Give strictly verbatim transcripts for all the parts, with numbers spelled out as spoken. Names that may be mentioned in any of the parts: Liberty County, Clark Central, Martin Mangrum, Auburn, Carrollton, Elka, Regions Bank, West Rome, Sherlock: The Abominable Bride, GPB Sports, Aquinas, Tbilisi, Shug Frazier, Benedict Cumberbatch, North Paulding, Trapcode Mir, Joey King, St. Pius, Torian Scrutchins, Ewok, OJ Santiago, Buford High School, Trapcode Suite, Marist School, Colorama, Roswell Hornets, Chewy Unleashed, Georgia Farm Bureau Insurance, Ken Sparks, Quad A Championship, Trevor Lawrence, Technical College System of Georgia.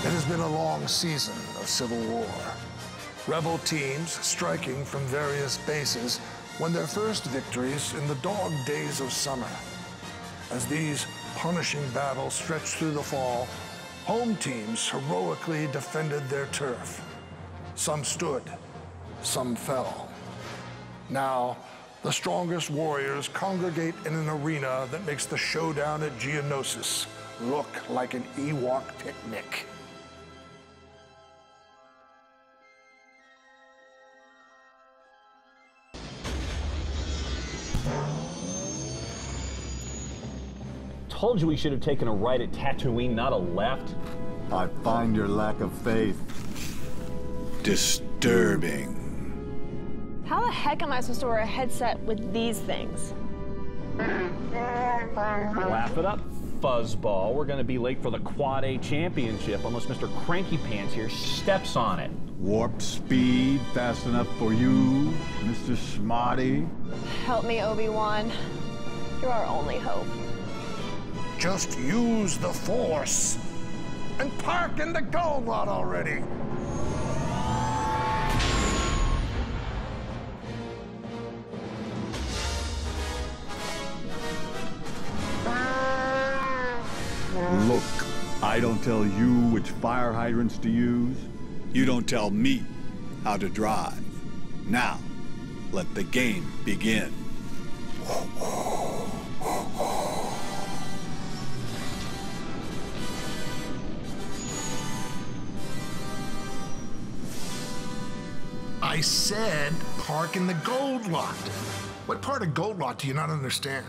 It has been a long season of civil war. Rebel teams striking from various bases won their first victories in the dog days of summer. As these punishing battles stretched through the fall, home teams heroically defended their turf. Some stood, some fell. Now, the strongest warriors congregate in an arena that makes the showdown at Geonosis look like an Ewok picnic. Told you we should have taken a right at Tatooine, not a left. I find your lack of faith disturbing. How the heck am I supposed to wear a headset with these things? Laugh it up, fuzzball. We're going to be late for the Quad A Championship unless Mister Cranky Pants here steps on it. Warp speed fast enough for you, Mister Smarty. Help me, Obi-Wan. You're our only hope. Just use the force and park in the gold lot already. Look, I don't tell you which fire hydrants to use. You don't tell me how to drive. Now, let the game begin. I said park in the gold lot. What part of gold lot do you not understand?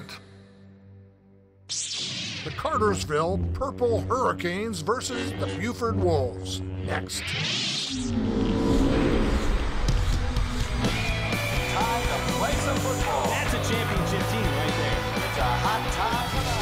The Cartersville Purple Hurricanes versus the Buford Wolves. Next. Time to play some football. That's a championship team right there. It's a hot time for that.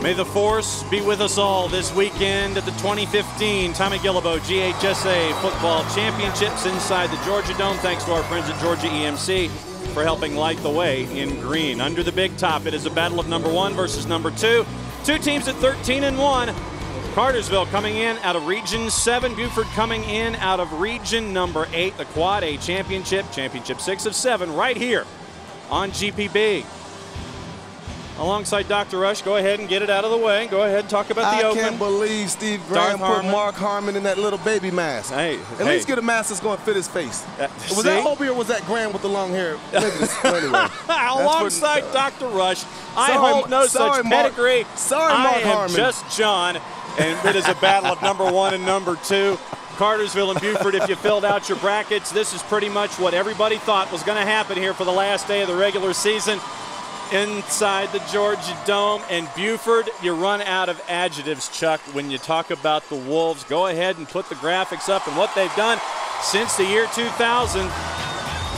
May the force be with us all this weekend at the twenty fifteen Tommy Gillibo G H S A Football Championships inside the Georgia Dome. Thanks to our friends at Georgia E M C for helping light the way in green. Under the big top, it is a battle of number one versus number two. Two teams at thirteen and one. Cartersville coming in out of region seven. Buford coming in out of region number eight. The Quad A Championship, championship six of seven, right here on G P B. Alongside Doctor Rush, go ahead and get it out of the way. Go ahead and talk about the I Open. I can't believe Steve Graham put Mark Harmon in that little baby mask. Hey, At hey. least get a mask that's going to fit his face. Uh, was see? that Hobie or was that Graham with the long hair? Anyway, alongside what, uh, Doctor Rush, I sorry, hold no sorry, such Mark, pedigree. Sorry, Mark I am Harmon. just John, and it is a battle of number one and number two. Cartersville and Buford, if you filled out your brackets, this is pretty much what everybody thought was going to happen here for the last day of the regular season. Inside the Georgia Dome. And Buford, you run out of adjectives, Chuck, when you talk about the Wolves. Go ahead and put the graphics up and what they've done since the year two thousand.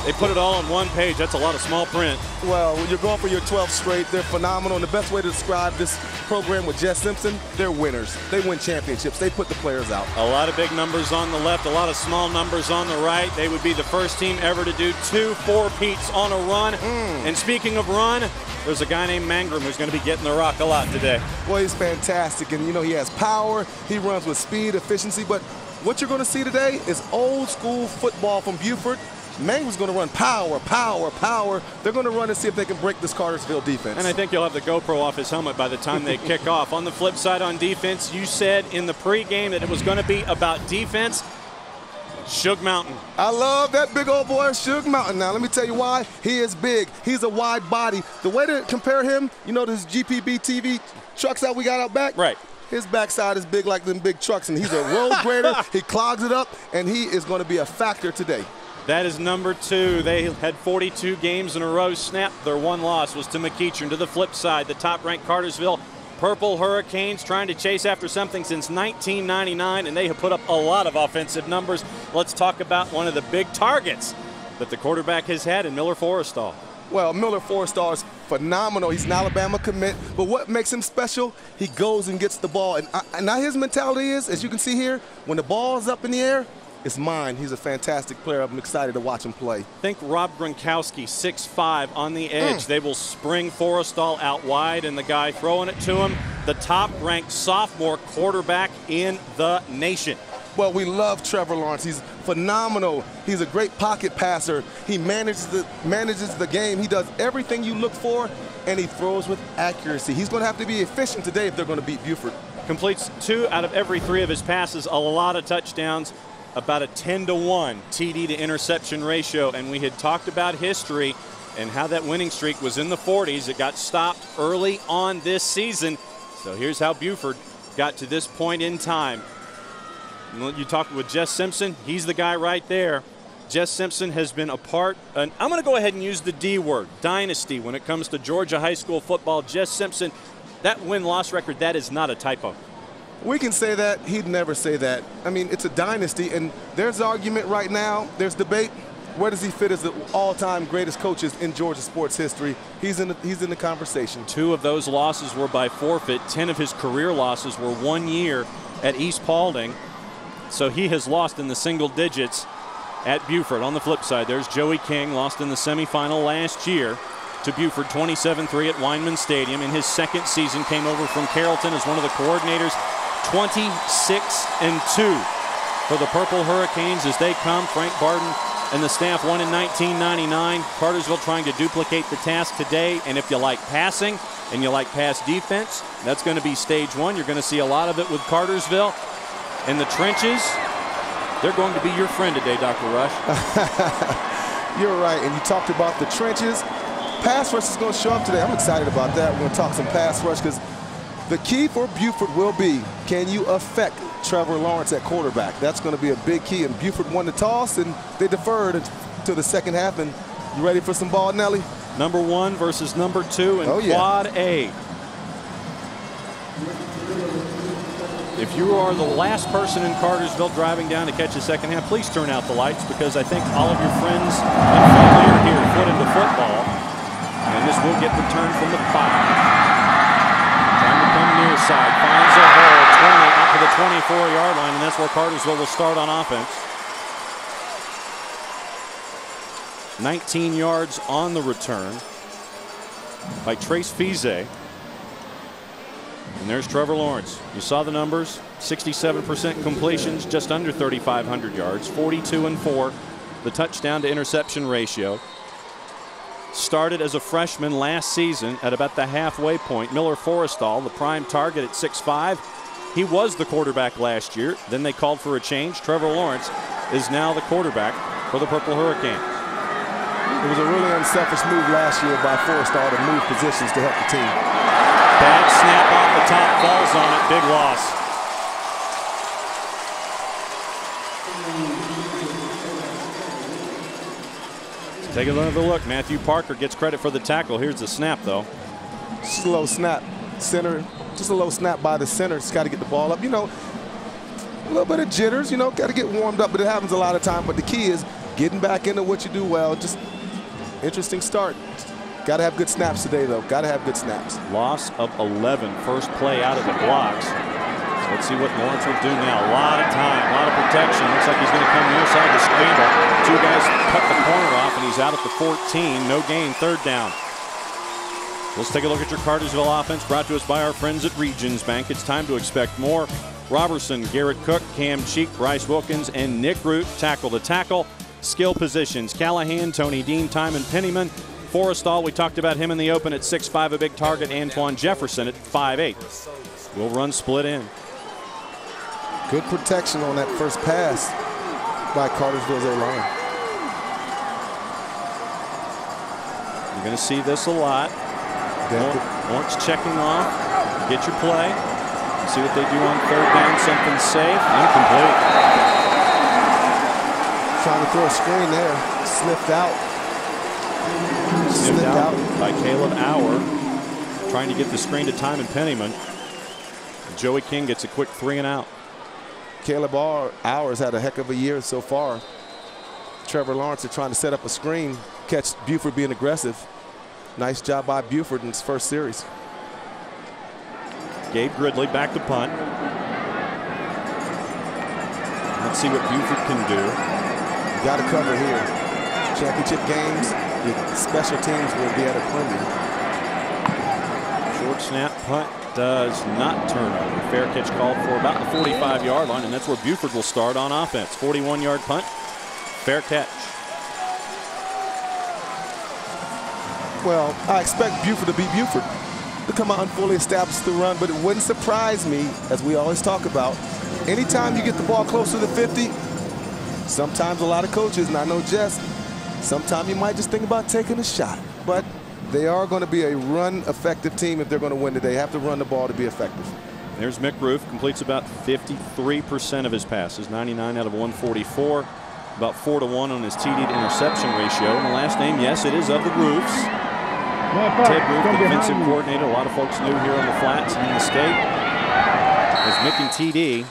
They put it all on one page. That's a lot of small print. Well, you're going for your twelfth straight. They're phenomenal. And the best way to describe this program with Jess Simpson, they're winners. They win championships. They put the players out. A lot of big numbers on the left, a lot of small numbers on the right. They would be the first team ever to do two four-peats on a run. Mm. And speaking of run, there's a guy named Mangrum who's going to be getting the rock a lot today. Well, he's fantastic. And, you know, he has power. He runs with speed, efficiency. But what you're going to see today is old-school football from Buford. Mangler's going to run power, power, power. They're going to run and see if they can break this Cartersville defense. And I think you'll have the GoPro off his helmet by the time they kick off. On the flip side, on defense, you said in the pregame that it was going to be about defense. Suge Mountain. I love that big old boy, Suge Mountain. Now, let me tell you why. He is big. He's a wide body. The way to compare him, you know, this G P B T V trucks that we got out back? Right. His backside is big like them big trucks, and he's a road grader. He clogs it up, and he is going to be a factor today. That is number two. They had forty-two games in a row snapped. Their one loss was to McEachern. To the flip side, the top-ranked Cartersville Purple Hurricanes trying to chase after something since nineteen ninety-nine, and they have put up a lot of offensive numbers. Let's talk about one of the big targets that the quarterback has had in Miller Forrestall. Well, Miller Forrestall is phenomenal. He's an Alabama commit, but what makes him special? He goes and gets the ball, and, and now his mentality is, as you can see here, when the ball is up in the air, is mine. He's a fantastic player. I'm excited to watch him play. Think Rob Gronkowski, six five, on the edge. Mm. They will spring Forrestal out wide, and the guy throwing it to him, the top-ranked sophomore quarterback in the nation. Well, we love Trevor Lawrence. He's phenomenal. He's a great pocket passer. He manages the, manages the game. He does everything you look for, and he throws with accuracy. He's going to have to be efficient today if they're going to beat Buford. Completes two out of every three of his passes, a lot of touchdowns, about a ten to one T D to interception ratio. And we had talked about history and how that winning streak was in the forties. It got stopped early on this season. So here's how Buford got to this point in time. You talked with Jess Simpson. He's the guy right there. Jess Simpson has been a part, and I'm going to go ahead and use the D word, dynasty, when it comes to Georgia high school football. Jess Simpson, that win-loss record, that is not a typo. We can say that. He'd never say that. I mean, it's a dynasty, and there's argument right now. There's debate. Where does he fit as the all-time greatest coaches in Georgia sports history? He's in the, he's in the conversation. Two of those losses were by forfeit. Ten of his career losses were one year at East Paulding. So he has lost in the single digits at Buford. On the flip side, there's Joey King, lost in the semifinal last year to Buford, twenty-seven three at Weinman Stadium. In his second season, came over from Carrollton as one of the coordinators. twenty-six and two for the Purple Hurricanes as they come. Frank Barden and the staff won in nineteen ninety-nine. Cartersville trying to duplicate the task today. And if you like passing and you like pass defense, that's going to be stage one. You're going to see a lot of it with Cartersville. In the trenches, they're going to be your friend today, Doctor Rush. You're right, and you talked about the trenches. Pass rush is going to show up today. I'm excited about that. We're going to talk some pass rush because the key for Buford will be, can you affect Trevor Lawrence at quarterback? That's going to be a big key, and Buford won the toss, and they deferred until the second half. And you ready for some ball, Nelly? Number one versus number two in oh, yeah. Quad A. If you are the last person in Cartersville driving down to catch a second half, please turn out the lights, because I think all of your friends and family are here foot into football. And this will get returned from the five. Trying to come near side. Finds a hole, twenty up to the twenty-four yard line, and that's where Cartersville will start on offense. nineteen yards on the return by Trace Fizet. And there's Trevor Lawrence. You saw the numbers, sixty-seven percent completions, just under thirty-five hundred yards, forty-two and four, the touchdown to interception ratio. Started as a freshman last season at about the halfway point. Miller Forrestal, the prime target at six five. He was the quarterback last year. Then they called for a change. Trevor Lawrence is now the quarterback for the Purple Hurricanes. It was a really unselfish move last year by Forrestal to move positions to help the team. Bad snap off the top, falls on it, big loss. Take another look. Matthew Parker gets credit for the tackle. Here's the snap, though. Slow snap, center. Just a low snap by the center. Just got to get the ball up. You know, a little bit of jitters. You know, got to get warmed up, but it happens a lot of time. But the key is getting back into what you do well. Just interesting start. Got to have good snaps today, though. Got to have good snaps. Loss of eleven. First play out of the blocks. So let's see what Lawrence will do now. A lot of time, a lot of protection. Looks like he's going to come near side to scramble. Two guys cut the corner off, and he's out at the fourteen. No gain. Third down. Let's take a look at your Cartersville offense, brought to us by our friends at Regions Bank. It's time to expect more. Robertson, Garrett Cook, Cam Cheek, Bryce Wilkins, and Nick Root tackle to tackle. Skill positions: Callahan, Tony Dean, Timon Pennyman. Forrestal, we talked about him in the open at six five, a big target. Antoine Jefferson at five eight. Will run split in. Good protection on that first pass by Cartersville's O-line. You're going to see this a lot. Lawrence checking off. Get your play. See what they do on third down. Something safe. Incomplete. Trying to throw a screen there. Slipped out. Snipped out by Caleb Auer, trying to get the screen to Timon Pennyman. Joey King gets a quick three and out. Caleb Auer's had a heck of a year so far. Trevor Lawrence is trying to set up a screen, catch Buford being aggressive. Nice job by Buford in his first series. Gabe Gridley back to punt. see what Buford can do. You got to cover here. Championship games, the special teams will be at a premium. Short snap, punt does not turn over. Fair catch called for about the forty-five yard line, and that's where Buford will start on offense. forty-one yard punt, fair catch. Well, I expect Buford to be Buford, to come out and fully establish the run, but it wouldn't surprise me, as we always talk about, anytime you get the ball close to the fifty, sometimes a lot of coaches, and I know Jess, sometimes you might just think about taking a shot, but they are going to be a run-effective team if they're going to win today. They have to run the ball to be effective. There's Mick Roof, completes about fifty-three percent of his passes, ninety-nine out of one forty-four, about four to one on his T D to interception ratio. And the last name, yes, it is of the Roofs. Ted Roof, the defensive coordinator, a lot of folks new here on the flats and in the state. As Mick and T D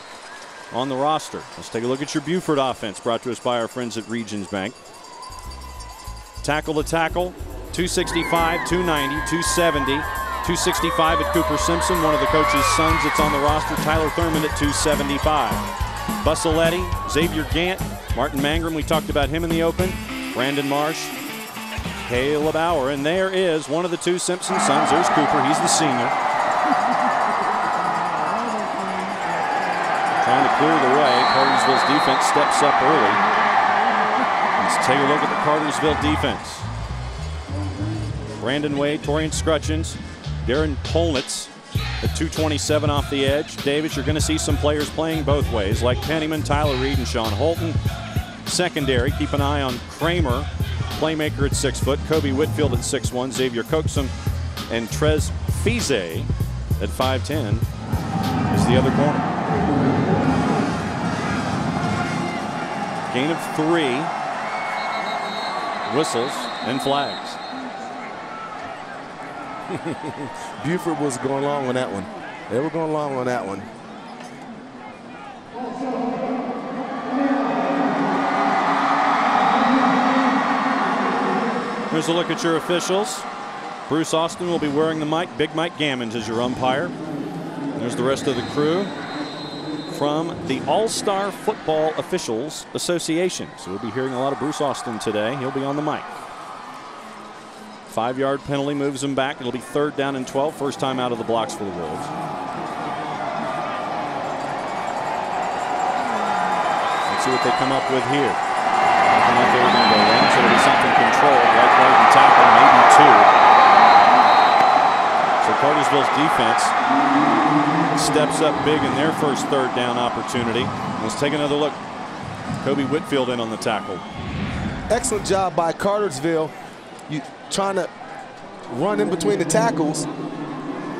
on the roster. Let's take a look at your Buford offense, brought to us by our friends at Regions Bank. Tackle to tackle, two sixty-five, two ninety, two seventy, two sixty-five at Cooper Simpson, one of the coach's sons that's on the roster, Tyler Thurman at two seventy-five. Bussaletti, Xavier Gant, Martin Mangrum, we talked about him in the open, Brandon Marsh, Caleb Bauer, and there is one of the two Simpson sons. There's Cooper, he's the senior. Trying to clear the way, Cartersville's defense steps up early. Let's take a look at the Cartersville defense. Brandon Wade, Torian Scrutchins, Darren Polnitz at two twenty-seven off the edge. Davis, you're going to see some players playing both ways, like Pennyman, Tyler Reed, and Sean Holton. Secondary, keep an eye on Kramer, playmaker at six foot, Kobe Whitfield at six one, Xavier Coaxum, and Trez Fize at five ten is the other corner. Gain of three, whistles and flags. Buford was going long on that one. They were going long on that one. Here's a look at your officials. Bruce Austin will be wearing the mic. Big Mike Gammons is your umpire. There's the rest of the crew from the All-Star Football Officials Association. So we'll be hearing a lot of Bruce Austin today. He'll be on the mic. Five-yard penalty moves him back. It'll be third down and twelve. First time out of the blocks for the Wolves. Let's see what they come up with here. Like they were going to go in, so it'll be something controlled, right there at the top, and maybe two. So Cartersville's defense steps up big in their first third down opportunity. Let's take another look. Kobe Whitfield in on the tackle. Excellent job by Cartersville. You trying to run in between the tackles.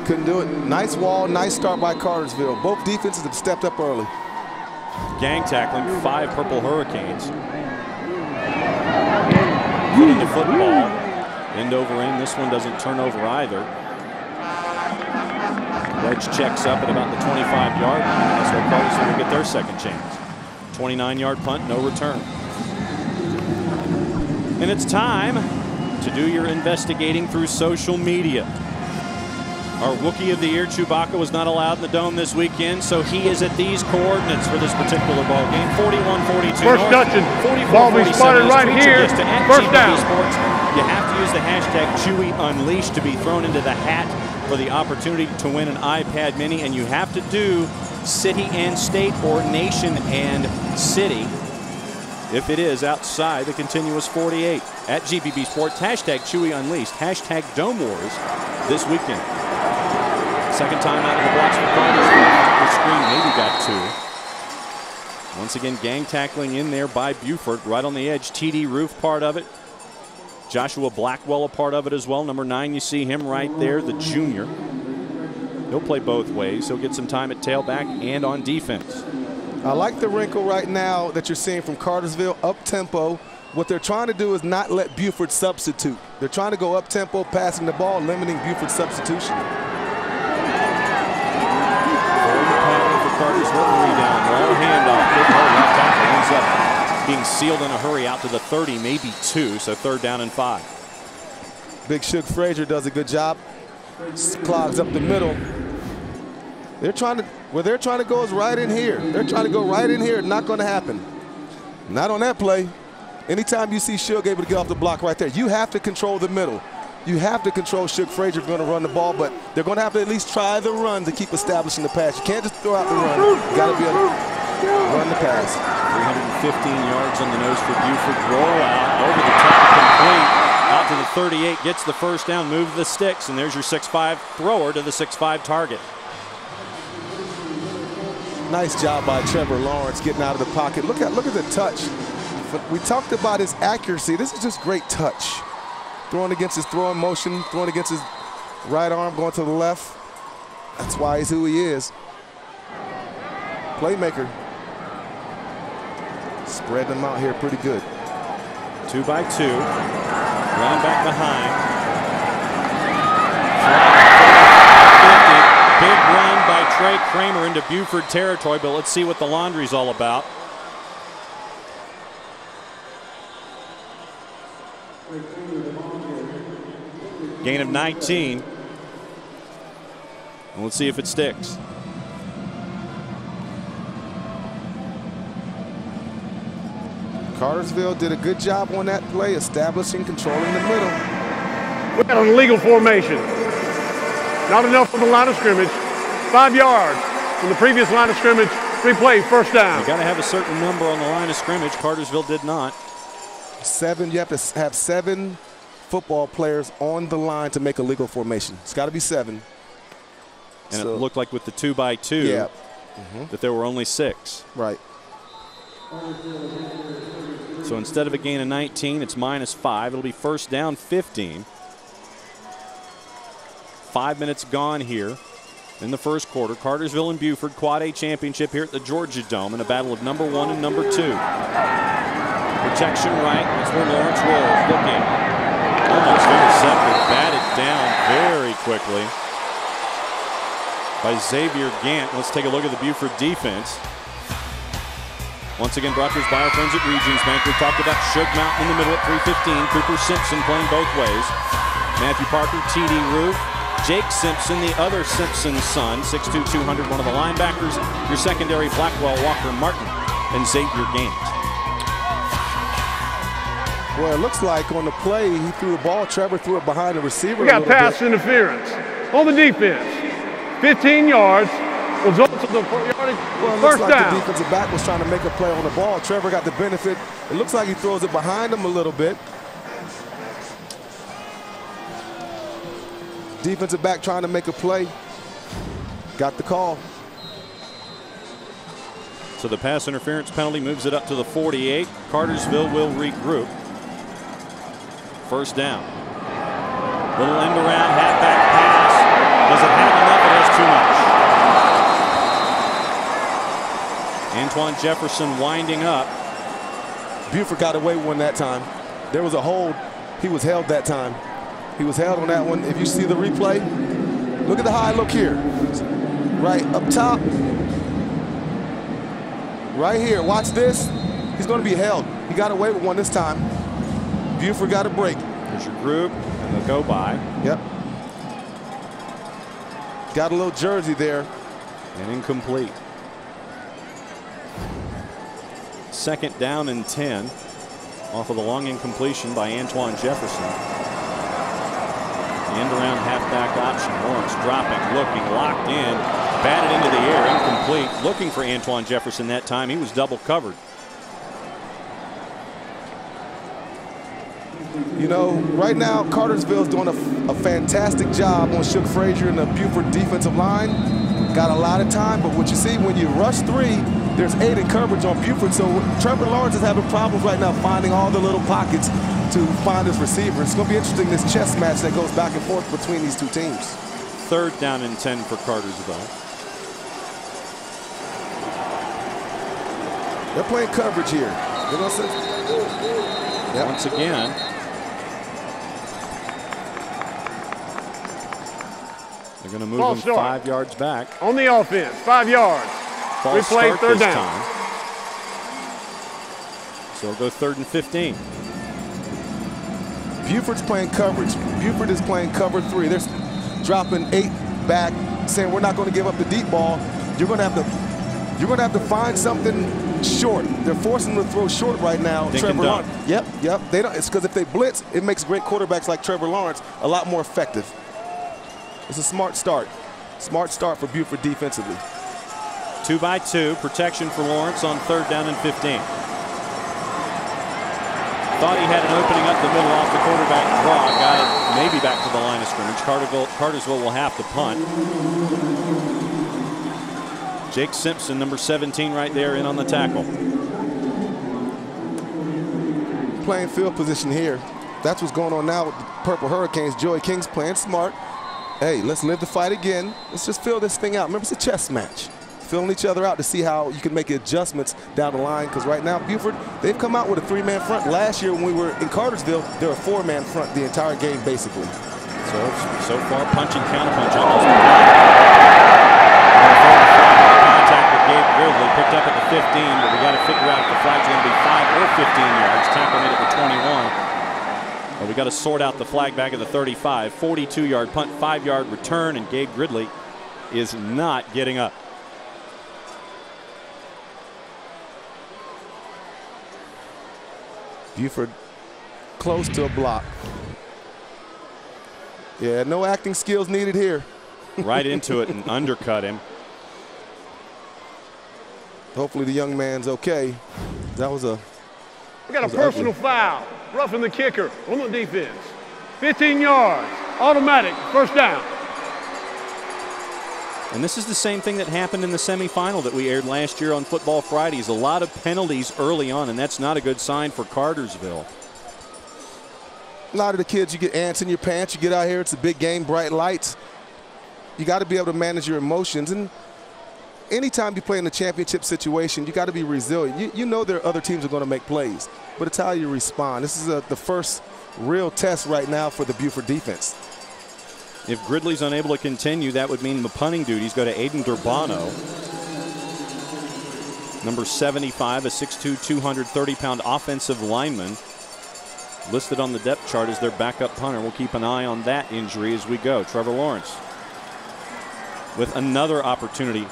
Couldn't do it. Nice wall, nice start by Cartersville. Both defenses have stepped up early. Gang tackling, five Purple Hurricanes. Putting the football end over end. This one doesn't turn over either. Wedge checks up at about the twenty-five yard line. That's where Cartersville will get their second chance. twenty-nine yard punt, no return. And it's time to do your investigating through social media. Our Wookiee of the Year, Chewbacca, was not allowed in the Dome this weekend, so he is at these coordinates for this particular ball game. forty-one forty-two. First touching. Ball be spotted right here. First down. Sports. You have to use the hashtag Chewy Unleashed to be thrown into the hat for the opportunity to win an iPad Mini, and you have to do city and state or nation and city if it is outside the continuous forty-eight. At G P B Sports, hashtag Chewy Unleashed, hashtag Dome Wars this weekend. Second time out of the blocks for Cartersville. The screen maybe got two. Once again, gang tackling in there by Buford. Right on the edge, T D Roof part of it. Joshua Blackwell a part of it as well. Number nine, you see him right there, the junior. He'll play both ways. He'll get some time at tailback and on defense. I like the wrinkle right now that you're seeing from Cartersville, up-tempo. What they're trying to do is not let Buford substitute. They're trying to go up-tempo, passing the ball, limiting Buford's substitution. Cartersville down, low handoff, big hole left tackle, ends up being sealed in a hurry out to the thirty, maybe two, so third down and five. Big Shook Frazier does a good job, clogs up the middle. They're trying to, where they're trying to go is right in here. They're trying to go right in here. Not going to happen. Not on that play. Anytime you see Shug able to get off the block right there, you have to control the middle. You have to control Shug Frazier if you're going to run the ball, but they're going to have to at least try the run to keep establishing the pass. You can't just throw out the run. You got to be able to run the pass. three hundred fifteen yards on the nose for Buford. Roll out over the top, complete. Out to the thirty-eight, gets the first down, move the sticks, and there's your six five thrower to the six five target. Nice job by Trevor Lawrence getting out of the pocket. Look at, look at the touch. We talked about his accuracy. This is just great touch. Throwing against his throwing motion, throwing against his right arm, going to the left. That's why he's who he is. Playmaker. Spreading them out here pretty good. Two by two. Run back behind. Big run by Trey Kramer into Buford territory, but let's see what the laundry's all about. Gain of nineteen. And let's see if it sticks. Cartersville did a good job on that play, establishing, controlling the middle. We're out on illegal formation. Not enough from the line of scrimmage. Five yards from the previous line of scrimmage. Three play, first down. You got to have a certain number on the line of scrimmage. Cartersville did not. Seven. You have to have seven football players on the line to make a legal formation. It's got to be seven. And so, it looked like with the two by two, yeah, mm-hmm, that there were only six. Right. So instead of a gain of nineteen, it's minus five. It'll be first down, fifteen. Five minutes gone here in the first quarter. Cartersville and Buford, Quad A Championship here at the Georgia Dome in a battle of number one and number two. Protection right. That's where Lawrence rolls. Looking. Almost intercepted. Batted down very quickly by Xavier Gant. Let's take a look at the Buford defense. Once again, brought to us by our friends at Regions Bank. We talked about Shug Mountain in the middle at three fifteen. Cooper Simpson playing both ways. Matthew Parker, T D Roof. Jake Simpson, the other Simpson's son, six two, two hundred, one of the linebackers. Your secondary, Blackwell, Walker, Martin, and Xavier Gant. Well, it looks like on the play, he threw the ball. Trevor threw it behind the receiver. We got pass bit. interference on the defense. fifteen yards. Results of the yardage. Well, it looks First like down. The defensive back was trying to make a play on the ball. Trevor got the benefit. It looks like he throws it behind him a little bit. Defensive back trying to make a play. Got the call. So the pass interference penalty moves it up to the forty-eight. Cartersville will regroup. First down. Little end around, halfback pass. Does it have enough? It has too much. Antoine Jefferson winding up. Buford got away one that time. There was a hold. He was held that time. He was held on that one. If you see the replay, look at the high look here. Right up top. Right here. Watch this. He's going to be held. He got away with one this time. Buford got a break. There's your group and the go by. Yep. Got a little jersey there. And incomplete. Second down and ten off of the long incompletion by Antoine Jefferson. The end around halfback option. Lawrence dropping, looking, locked in, batted into the air, incomplete. Looking for Antoine Jefferson that time. He was double covered. You know, right now Cartersville's doing a, a fantastic job on Shug Frazier and the Buford defensive line. Got a lot of time, but what you see when you rush three, there's eight in coverage on Buford, so Trevor Lawrence is having problems right now finding all the little pockets to find his receiver. It's going to be interesting, this chess match that goes back and forth between these two teams. Third down and ten for Cartersville. They're playing coverage here. You know what I'm saying? Once again, they're going to move Ball them short. five yards back. On the offense, five yards. We played third down. Time. So we'll go third and fifteen. Buford's playing coverage. Buford is playing cover three. They're dropping eight back saying we're not going to give up the deep ball. You're going to have to, you're going to have to find something short. They're forcing them to throw short right now. They Trevor Lawrence. Yep, yep. They don't. It's because if they blitz, it makes great quarterbacks like Trevor Lawrence a lot more effective. It's a smart start. Smart start for Buford defensively. Two by two, protection for Lawrence on third down and fifteen. Thought he had an opening up the middle off the quarterback draw. Got it maybe back to the line of scrimmage. Cartersville, Cartersville will have to punt. Jake Simpson, number seventeen, right there in on the tackle. Playing field position here. That's what's going on now with the Purple Hurricanes. Joey King's playing smart. Hey, let's live the fight again. Let's just fill this thing out. Remember, it's a chess match. Filling each other out to see how you can make adjustments down the line, because right now Buford, they've come out with a three-man front. Last year when we were in Cartersville, they were a four-man front the entire game basically. So so far, punch and counterpunch almost. Contact with Gabe Gridley, picked up at the fifteen, but we got to figure out if the flag's going to be five or fifteen yards. Tackle made at the twenty-one. Well, we got to sort out the flag back at the thirty-five. forty-two-yard punt, five-yard return, and Gabe Gridley is not getting up. Buford close to a block. Yeah, no acting skills needed here. Right into it and undercut him. Hopefully the young man's okay. That was a... We got a personal ugly. foul. Roughing the kicker on the defense. fifteen yards. Automatic. First down. And this is the same thing that happened in the semifinal that we aired last year on Football Fridays. A lot of penalties early on, and that's not a good sign for Cartersville. A lot of the kids, you get ants in your pants. You get out here, it's a big game, bright lights. You got to be able to manage your emotions. And anytime you play in a championship situation, you got to be resilient. You, you know there are other teams are going to make plays, but it's how you respond. This is a, the first real test right now for the Buford defense. If Gridley's unable to continue, that would mean the punting duties go to Aiden Durbano, number seventy-five, a six foot two, two hundred thirty pound offensive lineman, listed on the depth chart as their backup punter. We'll keep an eye on that injury as we go. Trevor Lawrence with another opportunity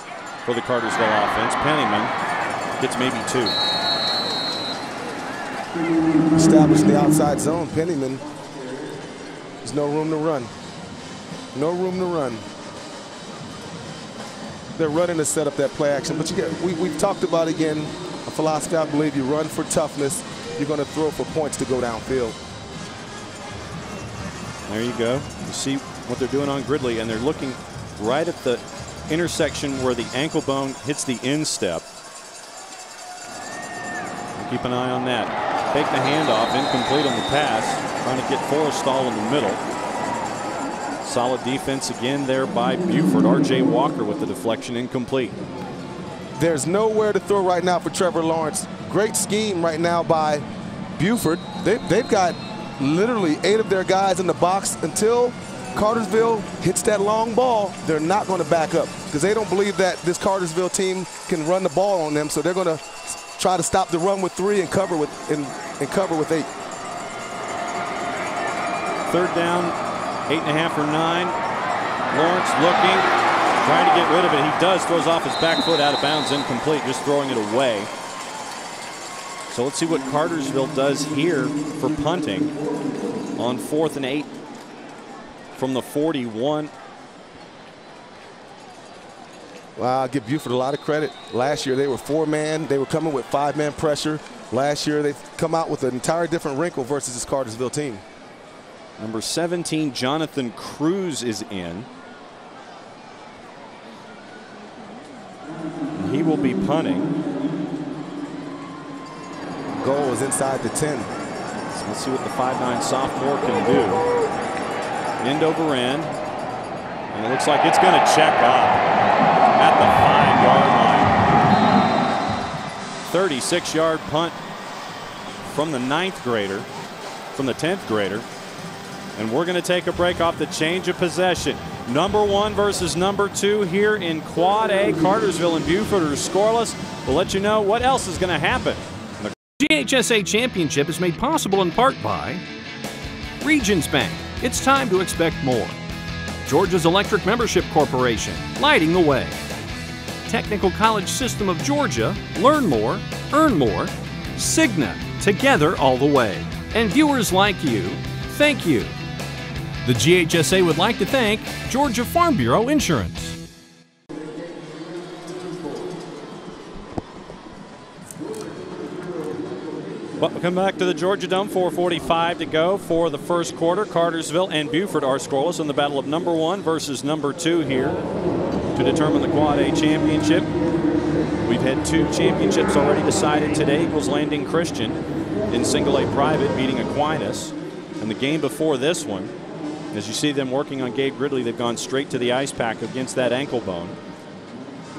for the Cartersville offense. Pennyman gets maybe two. Established the outside zone. Pennyman, there's no room to run. No room to run. They're running to set up that play action, but you get, we, we've talked about again a philosophy. I believe you run for toughness. You're going to throw for points to go downfield. There you go. You see what they're doing on Gridley, and they're looking right at the intersection where the ankle bone hits the instep. Keep an eye on that. Take the handoff, incomplete on the pass. Trying to get Forrestal in the middle. Solid defense again there by Buford. R J Walker with the deflection, incomplete. There's nowhere to throw right now for Trevor Lawrence. Great scheme right now by Buford. They, they've got literally eight of their guys in the box. Until Cartersville hits that long ball, they're not going to back up, because they don't believe that this Cartersville team can run the ball on them. So they're going to try to stop the run with three and cover with and, and cover with eight. Third down. Eight and a half or nine. Lawrence looking, trying to get rid of it. He does, throws off his back foot, out of bounds, incomplete, just throwing it away. So let's see what Cartersville does here for punting on fourth and eight from the forty-one. Wow, I give Buford a lot of credit. Last year they were four-man. They were coming with five-man pressure. Last year they've come out with an entire different wrinkle versus this Cartersville team. Number seventeen, Jonathan Cruz, is in. And he will be punting. Goal is inside the ten. So let's see what the five nine sophomore can do. End over end. And it looks like it's going to check up at the five yard line. thirty-six yard punt from the ninth grader, from the tenth grader. And we're going to take a break off the change of possession. Number one versus number two here in Quad A. Cartersville and Buford are scoreless. We'll let you know what else is going to happen. The G H S A Championship is made possible in part by Regions Bank. It's time to expect more. Georgia's Electric Membership Corporation, lighting the way. Technical College System of Georgia, learn more, earn more. Cigna, together all the way. And viewers like you, thank you. The G H S A would like to thank Georgia Farm Bureau Insurance. Welcome back to the Georgia Dome. four forty-five to go for the first quarter. Cartersville and Buford are scoreless in the battle of number one versus number two here to determine the Quad A Championship. We've had two championships already decided today. Eagles Landing Christian in single A private beating Aquinas. And the game before this one, as you see them working on Gabe Gridley, they've gone straight to the ice pack against that ankle bone.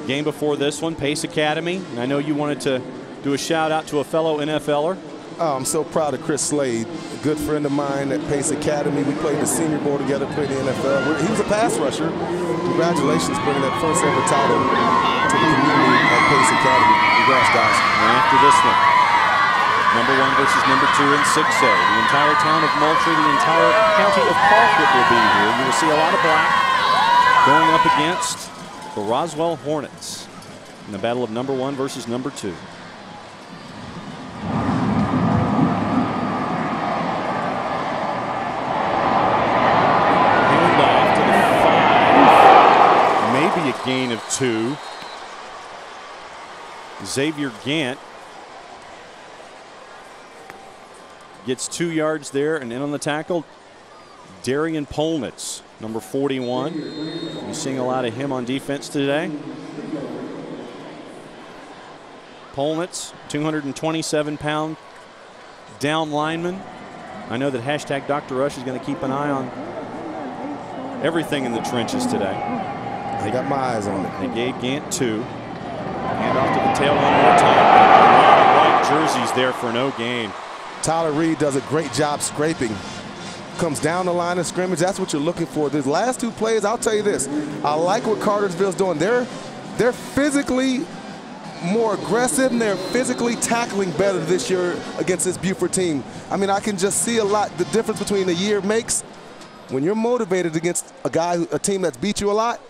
Game before this one, Pace Academy. And I know you wanted to do a shout out to a fellow N F L er. Oh, I'm so proud of Chris Slade, a good friend of mine at Pace Academy. We played the Senior Bowl together, played the N F L. He was a pass rusher. Congratulations, bringing that first ever title to the community at Pace Academy. Congrats, guys. And after this one, number one versus number two in six A. The entire town of Moultrie, the entire county of Colquitt will be here. You will see a lot of black going up against the Roswell Hornets in the battle of number one versus number two. Gain of two. Xavier Gant gets two yards there, and in on the tackle, Darian Polnitz, number forty-one. You're seeing a lot of him on defense today. Polnitz, two hundred twenty-seven pound down lineman. I know that hashtag Doctor Rush is going to keep an eye on everything in the trenches today. They got my eyes on it. They gave Gant two. Hand off to the tail one more time. White jerseys there for no gain. Tyler Reed does a great job scraping. Comes down the line of scrimmage. That's what you're looking for. These last two plays, I'll tell you this. I like what Cartersville's doing. They're, they're physically more aggressive, and they're physically tackling better this year against this Buford team. I mean, I can just see a lot. The difference between the year makes when you're motivated against a guy, a team that's beat you a lot.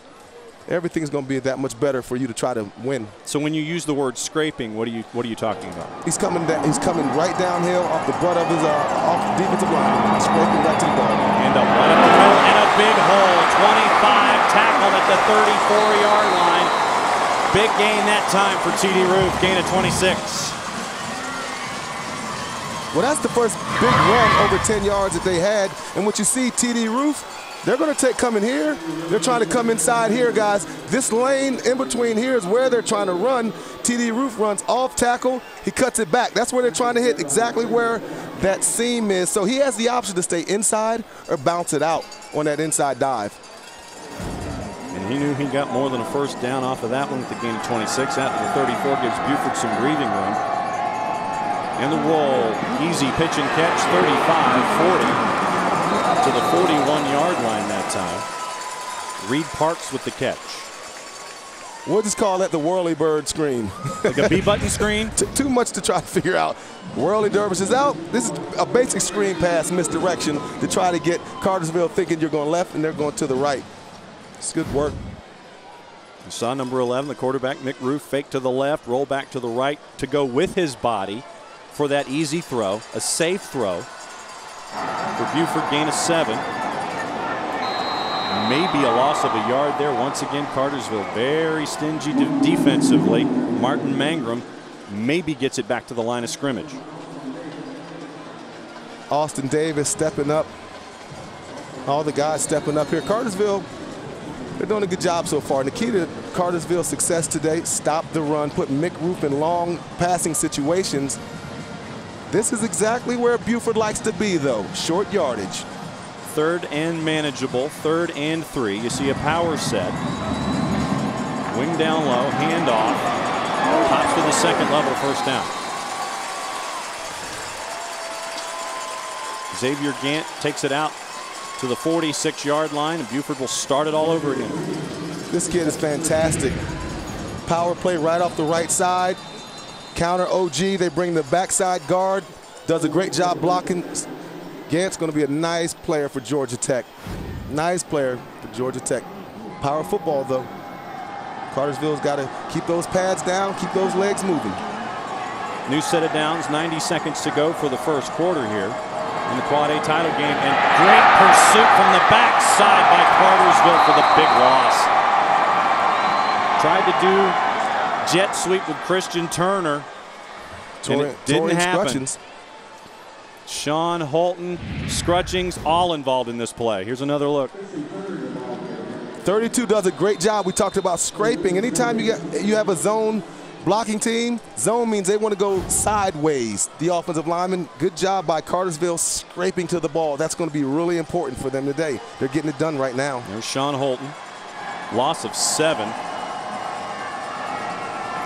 Everything's going to be that much better for you to try to win. So when you use the word scraping, what are you what are you talking about? He's coming down, he's coming right downhill off the butt of his uh, off the defensive line, scraping right to the ball. And up right up the middle and a big hole. twenty-five tackled at the thirty-four yard line. Big gain that time for T D Roof. Gain of twenty-six. Well, that's the first big run over ten yards that they had, and what you see, T D Roof. They're going to take coming here. They're trying to come inside here, guys. This lane in between here is where they're trying to run. T D Roof runs off tackle. He cuts it back. That's where they're trying to hit, exactly where that seam is. So he has the option to stay inside or bounce it out on that inside dive. And he knew he got more than a first down off of that one at the gain of twenty-six. Out to the thirty-four, gives Buford some breathing room. And the roll, easy pitch and catch, thirty-five forty. To the forty-one yard line that time. Reed Parks with the catch. We'll just call that the whirly bird screen. Like a B button screen? T too much to try to figure out. Whirly dervish is out. This is a basic screen pass misdirection to try to get Cartersville thinking you're going left and they're going to the right. It's good work. You saw number eleven, the quarterback, Mick Roof, fake to the left, roll back to the right to go with his body for that easy throw, a safe throw. For Buford, gain of seven. Maybe a loss of a yard there. Once again, Cartersville very stingy de defensively. Martin Mangrum maybe gets it back to the line of scrimmage. Austin Davis stepping up. All the guys stepping up here. Cartersville, they're doing a good job so far. And the key to Cartersville's success today, stop the run, put Mick Roof in long passing situations. This is exactly where Buford likes to be, though. Short yardage. Third and manageable. Third and three. You see a power set. Wing down low. Handoff. Pops to the second level. First down. Xavier Gant takes it out to the forty-six yard line, and Buford will start it all over again. This kid is fantastic. Power play right off the right side. Counter O G, they bring the backside guard, does a great job blocking. Gant's going to be a nice player for Georgia Tech. Nice player for Georgia Tech. Power football, though. Cartersville's got to keep those pads down, keep those legs moving. New set of downs, ninety seconds to go for the first quarter here in the Quad A title game. And great pursuit from the backside by Cartersville for the big loss. Tried to do jet sweep with Christian Turner. And it didn't happen. Sean Holton, Scrutchings, all involved in this play. Here's another look. thirty-two does a great job. We talked about scraping. Anytime you get, you have a zone blocking team, zone means they want to go sideways. The offensive lineman, good job by Cartersville scraping to the ball. That's going to be really important for them today. They're getting it done right now. There's Sean Holton. Loss of seven.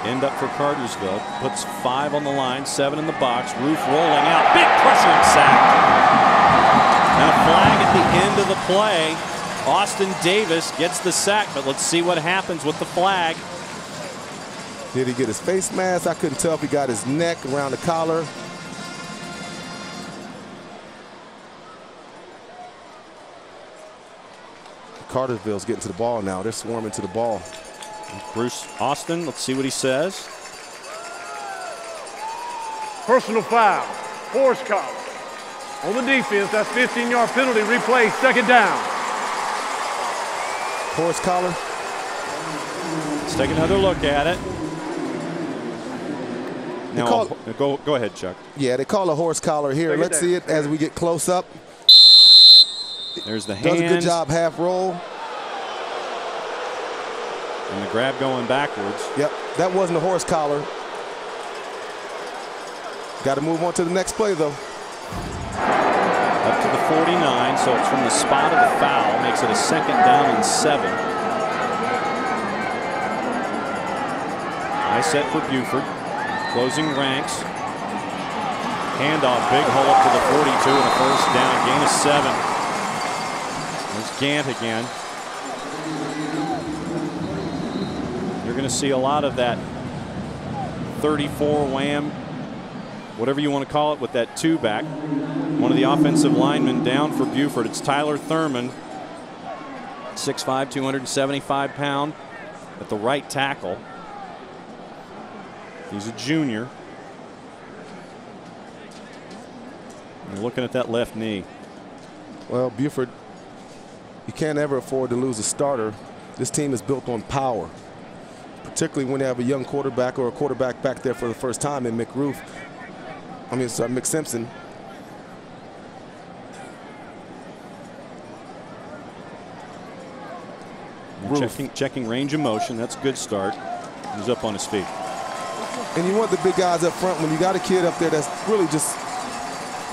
End up for Cartersville. Puts five on the line, seven in the box. Roof rolling out. Big pressure and sack. And a flag at the end of the play. Austin Davis gets the sack, but let's see what happens with the flag. Did he get his face mask? I couldn't tell if he got his neck, around the collar. Cartersville's getting to the ball now. They're swarming to the ball. Bruce Austin, let's see what he says. Personal foul, forced collar. On the defense, that's fifteen yard penalty, replay, second down. Forced collar. Let's take another look at it. Now call, go, go ahead, Chuck. Yeah, they call a horse collar here. Let's see it as we get close up. There's the hand. Does a good job, half roll. And the grab going backwards. Yep, that wasn't a horse collar. Got to move on to the next play, though. Up to the forty-nine, so it's from the spot of the foul. Makes it a second down and seven. Nice set for Buford. Closing ranks. Handoff, big hole up to the forty-two and a first down. Gain of seven. There's Gant again. You're going to see a lot of that thirty-four wham, whatever you want to call it, with that two back. One of the offensive linemen down for Buford. It's Tyler Thurman, six five, two hundred seventy-five pound at the right tackle. He's a junior. And looking at that left knee. Well, Buford, you can't ever afford to lose a starter. This team is built on power, particularly when they have a young quarterback or a quarterback back there for the first time in Mick Roof. I mean, sorry, Mick Simpson. Checking, checking range of motion. That's a good start. He's up on his feet. And you want the big guys up front when you got a kid up there that's really just,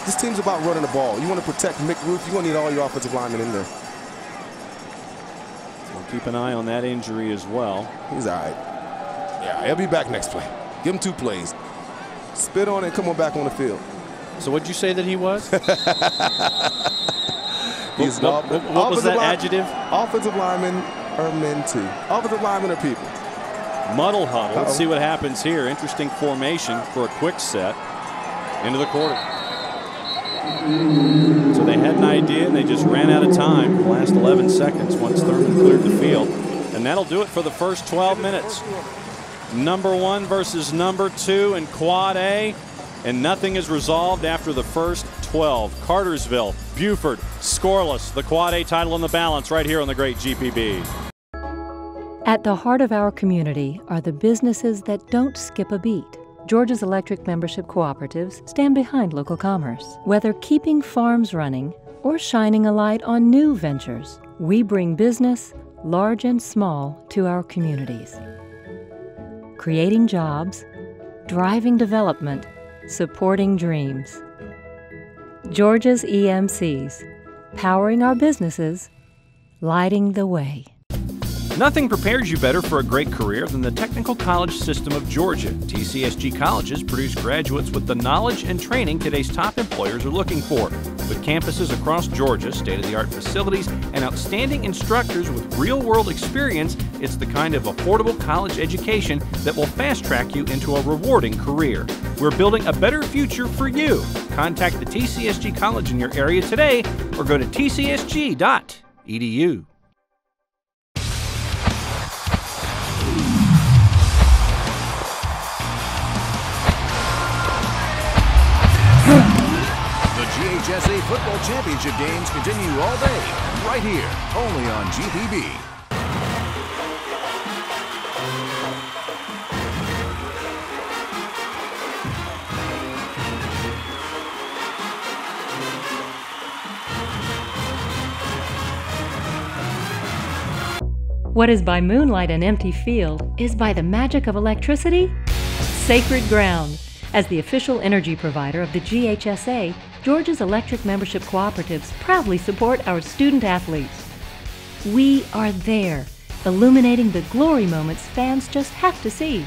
this team's about running the ball. You want to protect Mick Roof. You want to need all your offensive linemen in there. Keep an eye on that injury as well. He's all right. Yeah, he'll be back next play. Give him two plays. Spit on it, come on back on the field. So what'd you say that he was? He's what, what, what was that line, adjective? Offensive linemen are men too. Offensive linemen are people. Muddle huddle. Uh-oh. Let's see what happens here. Interesting formation for a quick set into the quarter. So they had an idea, and they just ran out of time in the last eleven seconds once Thurman cleared the field. And that'll do it for the first twelve minutes. Number one versus number two in Quad A, and nothing is resolved after the first twelve. Cartersville, Buford, scoreless. The Quad A title in the balance right here on the great G P B. At the heart of our community are the businesses that don't skip a beat. Georgia's electric membership cooperatives stand behind local commerce. Whether keeping farms running or shining a light on new ventures, we bring business, large and small, to our communities. Creating jobs, driving development, supporting dreams. Georgia's E M Cs, powering our businesses, lighting the way. Nothing prepares you better for a great career than the Technical College System of Georgia. T C S G colleges produce graduates with the knowledge and training today's top employers are looking for. With campuses across Georgia, state-of-the-art facilities, and outstanding instructors with real-world experience, it's the kind of affordable college education that will fast-track you into a rewarding career. We're building a better future for you. Contact the T C S G college in your area today or go to T C S G dot com. georgia dot edu. G H S A football championship games continue all day, right here, only on G P B. What is by moonlight an empty field is by the magic of electricity sacred ground. As the official energy provider of the G H S A, Georgia's electric membership cooperatives proudly support our student athletes. We are there, illuminating the glory moments fans just have to see.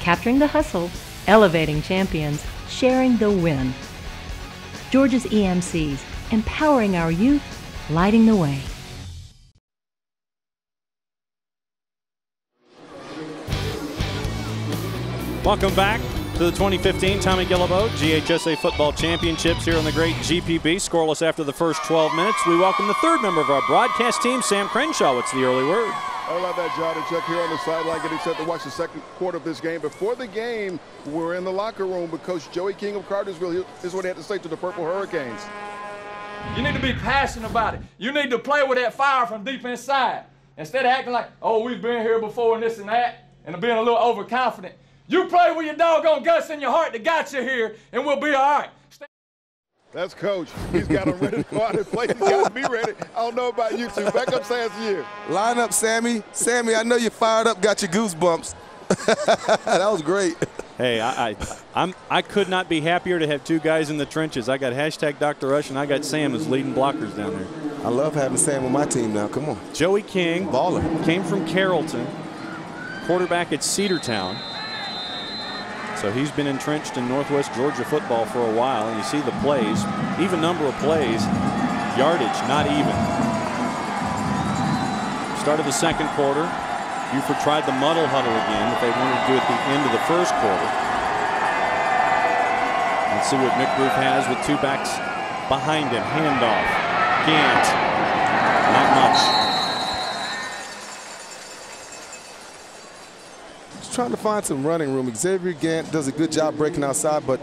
Capturing the hustle, elevating champions, sharing the win. Georgia's E M Cs, empowering our youth, lighting the way. Welcome back to the twenty fifteen Tommy Gillibo G H S A Football Championships here on the great G P B. Scoreless after the first twelve minutes. We welcome the third member of our broadcast team, Sam Crenshaw. What's the early word? I love that, John and Chuck, here on the sideline getting set to watch the second quarter of this game. Before the game, we're in the locker room with Coach Joey King of Cartersville. Here's what he had to say to the Purple Hurricanes. You need to be passionate about it. You need to play with that fire from deep inside. Instead of acting like, oh, we've been here before and this and that, and being a little overconfident. You play with your doggone guts in your heart that got you here, and we'll be all right. Stay. That's Coach. He's got him ready to go out and play. He's got me ready. I don't know about you two. Back up, Sam's year. Line up, Sammy. Sammy, I know you're fired up, got your goosebumps. That was great. Hey, I, I, I'm, I could not be happier to have two guys in the trenches. I got hashtag Doctor Rush, and I got Sam as leading blockers down there. I love having Sam on my team now. Come on. Joey King. Baller. Came from Carrollton. Quarterback at Cedartown. So he's been entrenched in Northwest Georgia football for a while, and you see the plays, even number of plays, yardage not even. Start of the second quarter, Buford tried the muddle huddle again that they wanted to do at the end of the first quarter. Let's see what Nick Roof has with two backs behind him. Handoff, Gant, not much. Trying to find some running room. Xavier Gant does a good job breaking outside, but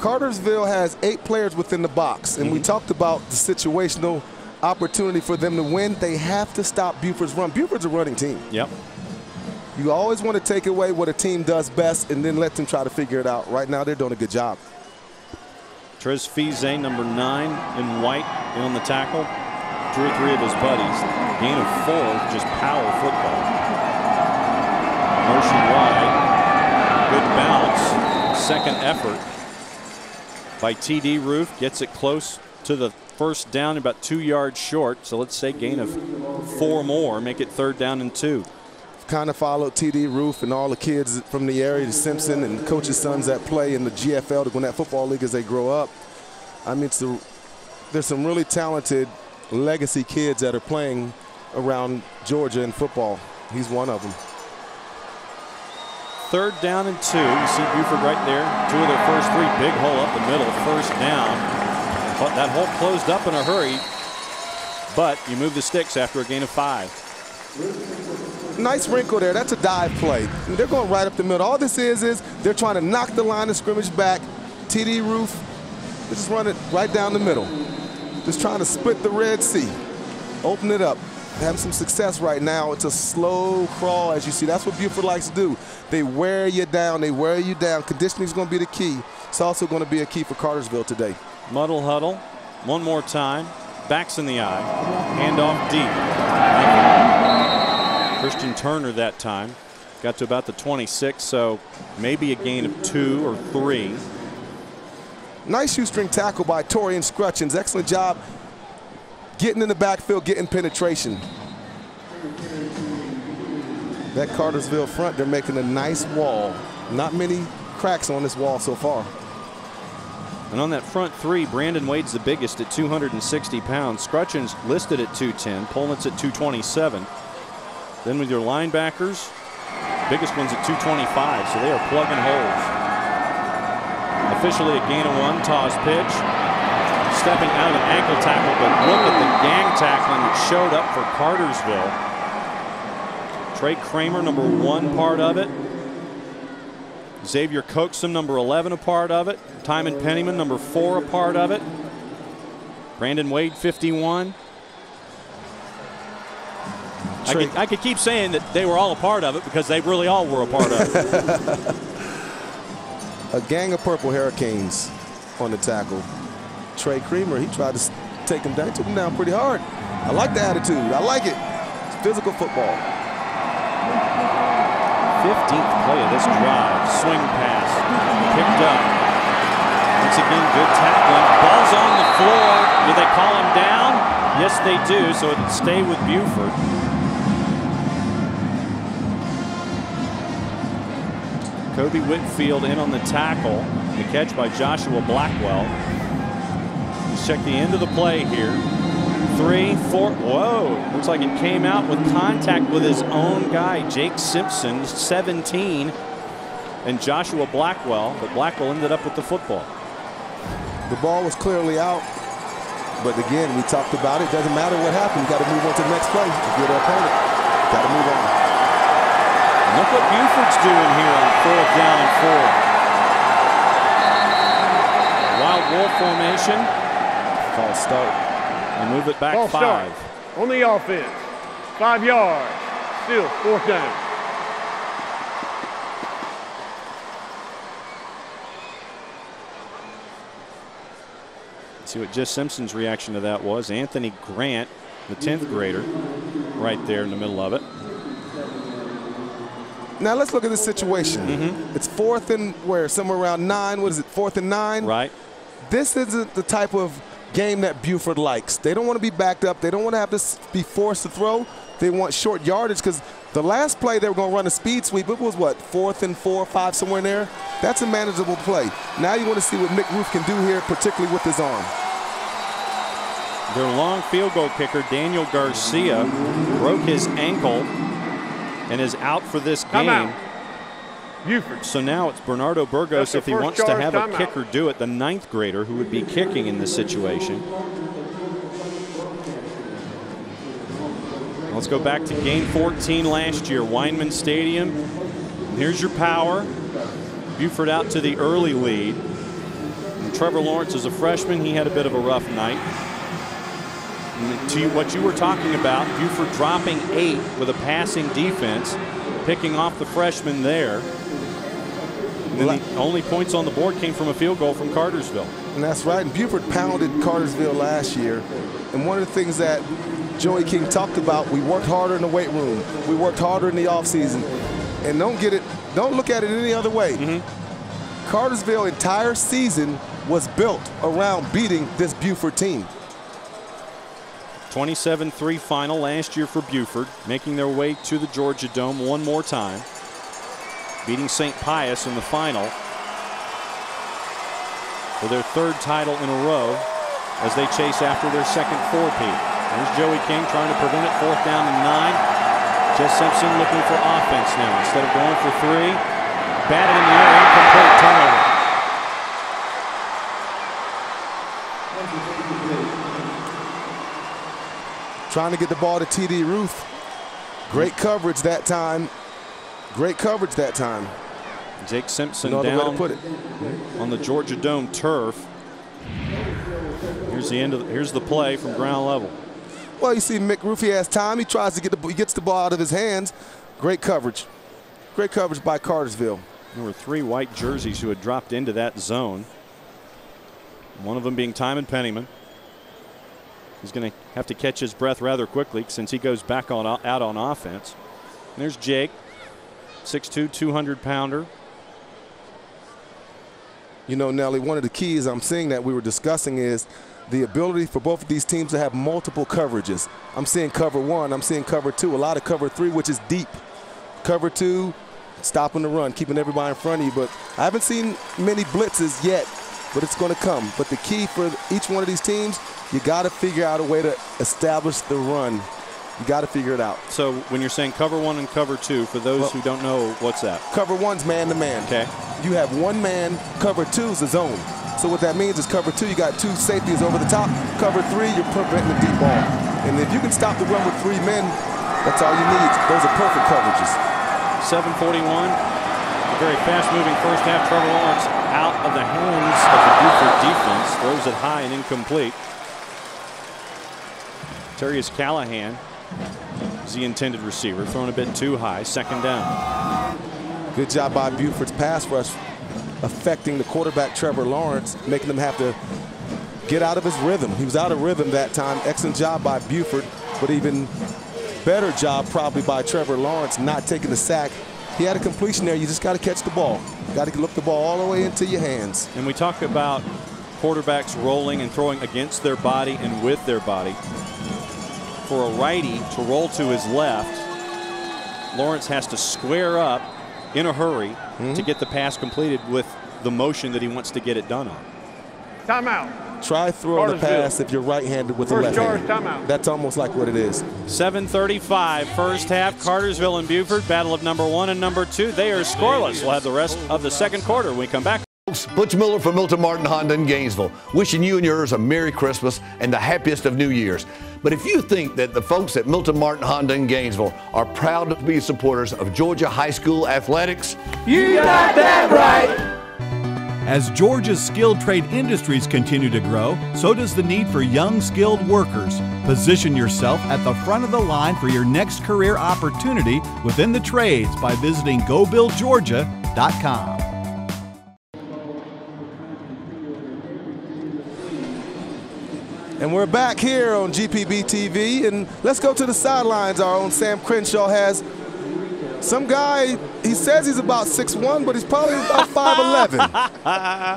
Cartersville has eight players within the box, and mm-hmm. we talked about the situational opportunity for them to win. They have to stop Buford's run. Buford's a running team. Yep. You always want to take away what a team does best and then let them try to figure it out. Right now, they're doing a good job. Trez Fize, number nine, in white, in on the tackle. Drew three of his buddies. Gain of four, just power football. Motion wide, good bounce, second effort by T D Roof, gets it close to the first down, about two yards short, so let's say gain of four more, make it third down and two. Kind of followed T D Roof and all the kids from the area, the Simpson and coach's sons that play in the G F L, the Gwinnett Football League as they grow up. I mean, it's a, there's some really talented legacy kids that are playing around Georgia in football. He's one of them. Third down and two. You see Buford right there. Two of their first three. Big hole up the middle. First down. But that hole closed up in a hurry. But you move the sticks after a gain of five. Nice wrinkle there. That's a dive play. They're going right up the middle. All this is is they're trying to knock the line of scrimmage back. T D Roof, just run it right down the middle. Just trying to split the Red Sea. Open it up. Having some success right now. It's a slow crawl, as you see. That's what Buford likes to do. They wear you down. They wear you down. Conditioning is going to be the key. It's also going to be a key for Cartersville today. Muddle huddle. One more time. Backs in the eye. Handoff deep. Christian Turner that time. Got to about the twenty-six, so maybe a gain of two or three. Nice shoestring tackle by Torian Scrutchins. Excellent job. Getting in the backfield, getting penetration. That Cartersville front, they're making a nice wall. Not many cracks on this wall so far. And on that front three, Brandon Wade's the biggest at two hundred sixty pounds. Scrutchins listed at two ten. Polnitz at two twenty-seven. Then with your linebackers, biggest one's at two twenty-five, so they are plugging holes. Officially a gain of one, Taw's pitch. stepping out of an ankle tackle, but look at the gang tackling that showed up for Cartersville. Trey Kramer, number one, part of it. Xavier Coaxum, number eleven, a part of it. Timon Pennyman, number four, a part of it. Brandon Wade, fifty-one. I could, I could keep saying that they were all a part of it because they really all were a part of it. A gang of Purple Hurricanes on the tackle. Trey Kramer, he tried to take him down. He took him down pretty hard. I like the attitude. I like it. It's physical football. fifteenth play of this drive. Swing pass. Picked up. Once again, good tackling. Ball's on the floor. Do they call him down? Yes, they do. So it'll stay with Buford. Kobe Whitfield in on the tackle. The catch by Joshua Blackwell. Let's check the end of the play here. Three, four, whoa. Looks like it came out with contact with his own guy, Jake Simpson, seventeen, and Joshua Blackwell, but Blackwell ended up with the football. The ball was clearly out, but again, we talked about it. Doesn't matter what happened. You got to move on to the next play. If you're the opponent, got to move on. Look what Buford's doing here on fourth down and four. Wild Wolf formation. False start. And move it back False five. Start. On the offense. Five yards. Still fourth down. Let's see what Jess Simpson's reaction to that was. Anthony Grant, the tenth grader, right there in the middle of it. Now let's look at this situation. Mm-hmm. It's fourth and where? Somewhere around nine. What is it? Fourth and nine? Right. This isn't the type of game that Buford likes. They don't want to be backed up. They don't want to have to be forced to throw. They want short yardage because the last play they were going to run a speed sweep. It was what? Fourth and four, five, somewhere in there. That's a manageable play. Now you want to see what Nick Roof can do here, particularly with his arm. Their long field goal kicker, Daniel Garcia, broke his ankle and is out for this game. Buford. So now it's Bernardo Burgos, if he wants to have a kicker do it, the ninth grader who would be kicking in this situation. Let's go back to game fourteen last year, Weinman Stadium. And here's your power. Buford out to the early lead. And Trevor Lawrence is a freshman. He had a bit of a rough night. And to what you were talking about, Buford dropping eight with a passing defense, picking off the freshman there. And then the only points on the board came from a field goal from Cartersville. And that's right. And Buford pounded Cartersville last year. And one of the things that Joey King talked about, we worked harder in the weight room. We worked harder in the offseason. And don't get it, don't look at it any other way. Mm-hmm. Cartersville entire season was built around beating this Buford team. twenty-seven three final last year for Buford, making their way to the Georgia Dome one more time, beating Saint Pius in the final for their third title in a row as they chase after their second four-peat. There's Joey King trying to prevent it, fourth down and nine. Jess Simpson looking for offense now. Instead of going for three, batted in the air, incomplete turnover. Trying to get the ball to T D Roof. Great coverage that time. Great coverage that time. Jake Simpson down way to put it. On the Georgia Dome turf. Here's the end of the, here's the play from ground level. Well, you see Mick Roof, he has time. He tries to get the he gets the ball out of his hands. Great coverage. Great coverage by Cartersville. There were three white jerseys who had dropped into that zone. One of them being Timon Pennyman. He's going to have to catch his breath rather quickly since he goes back on out on offense. And there's Jake, six two, two hundred pounder. You know, Nelly, one of the keys I'm seeing that we were discussing is the ability for both of these teams to have multiple coverages. I'm seeing cover one. I'm seeing cover two. A lot of cover three, which is deep. Cover two, stopping the run, keeping everybody in front of you. But I haven't seen many blitzes yet, but it's going to come. But the key for each one of these teams, you got to figure out a way to establish the run. You got to figure it out. So when you're saying cover one and cover two, for those well, who don't know, what's that? Cover one's man to man. Okay. You have one man. Cover two's the zone. So what that means is cover two, you got two safeties over the top. Cover three, you're preventing the deep ball. And if you can stop the run with three men, that's all you need. Those are perfect coverages. seven forty-one, a very fast-moving first half. Trevor Lawrence out of the hands of the Buford defense. Throws it high and incomplete. Terrius Callahan is the intended receiver. Thrown a bit too high. Second down. Good job by Buford's pass rush affecting the quarterback Trevor Lawrence, making him have to get out of his rhythm. He was out of rhythm that time. Excellent job by Buford, but even better job probably by Trevor Lawrence not taking the sack. He had a completion there. You just got to catch the ball. Got to look the ball all the way into your hands. And we talk about quarterbacks rolling and throwing against their body and with their body. For a righty to roll to his left, Lawrence has to square up in a hurry mm-hmm. to get the pass completed with the motion that he wants to get it done on. Timeout. Try throwing the pass if you're right-handed with the left hand. That's almost like what it is. seven thirty-five first half. Cartersville and Buford, battle of number one and number two. They are scoreless. We'll have the rest of the second quarter when we come back. Butch Miller for Milton Martin Honda in Gainesville, wishing you and yours a Merry Christmas and the happiest of New Year's. But if you think that the folks at Milton Martin Honda in Gainesville are proud to be supporters of Georgia high school athletics, you got that right. As Georgia's skilled trade industries continue to grow, so does the need for young skilled workers. Position yourself at the front of the line for your next career opportunity within the trades by visiting go build georgia dot com. And we're back here on G P B T V, and let's go to the sidelines. Our own Sam Crenshaw has some guy, he says he's about six one, but he's probably about five eleven.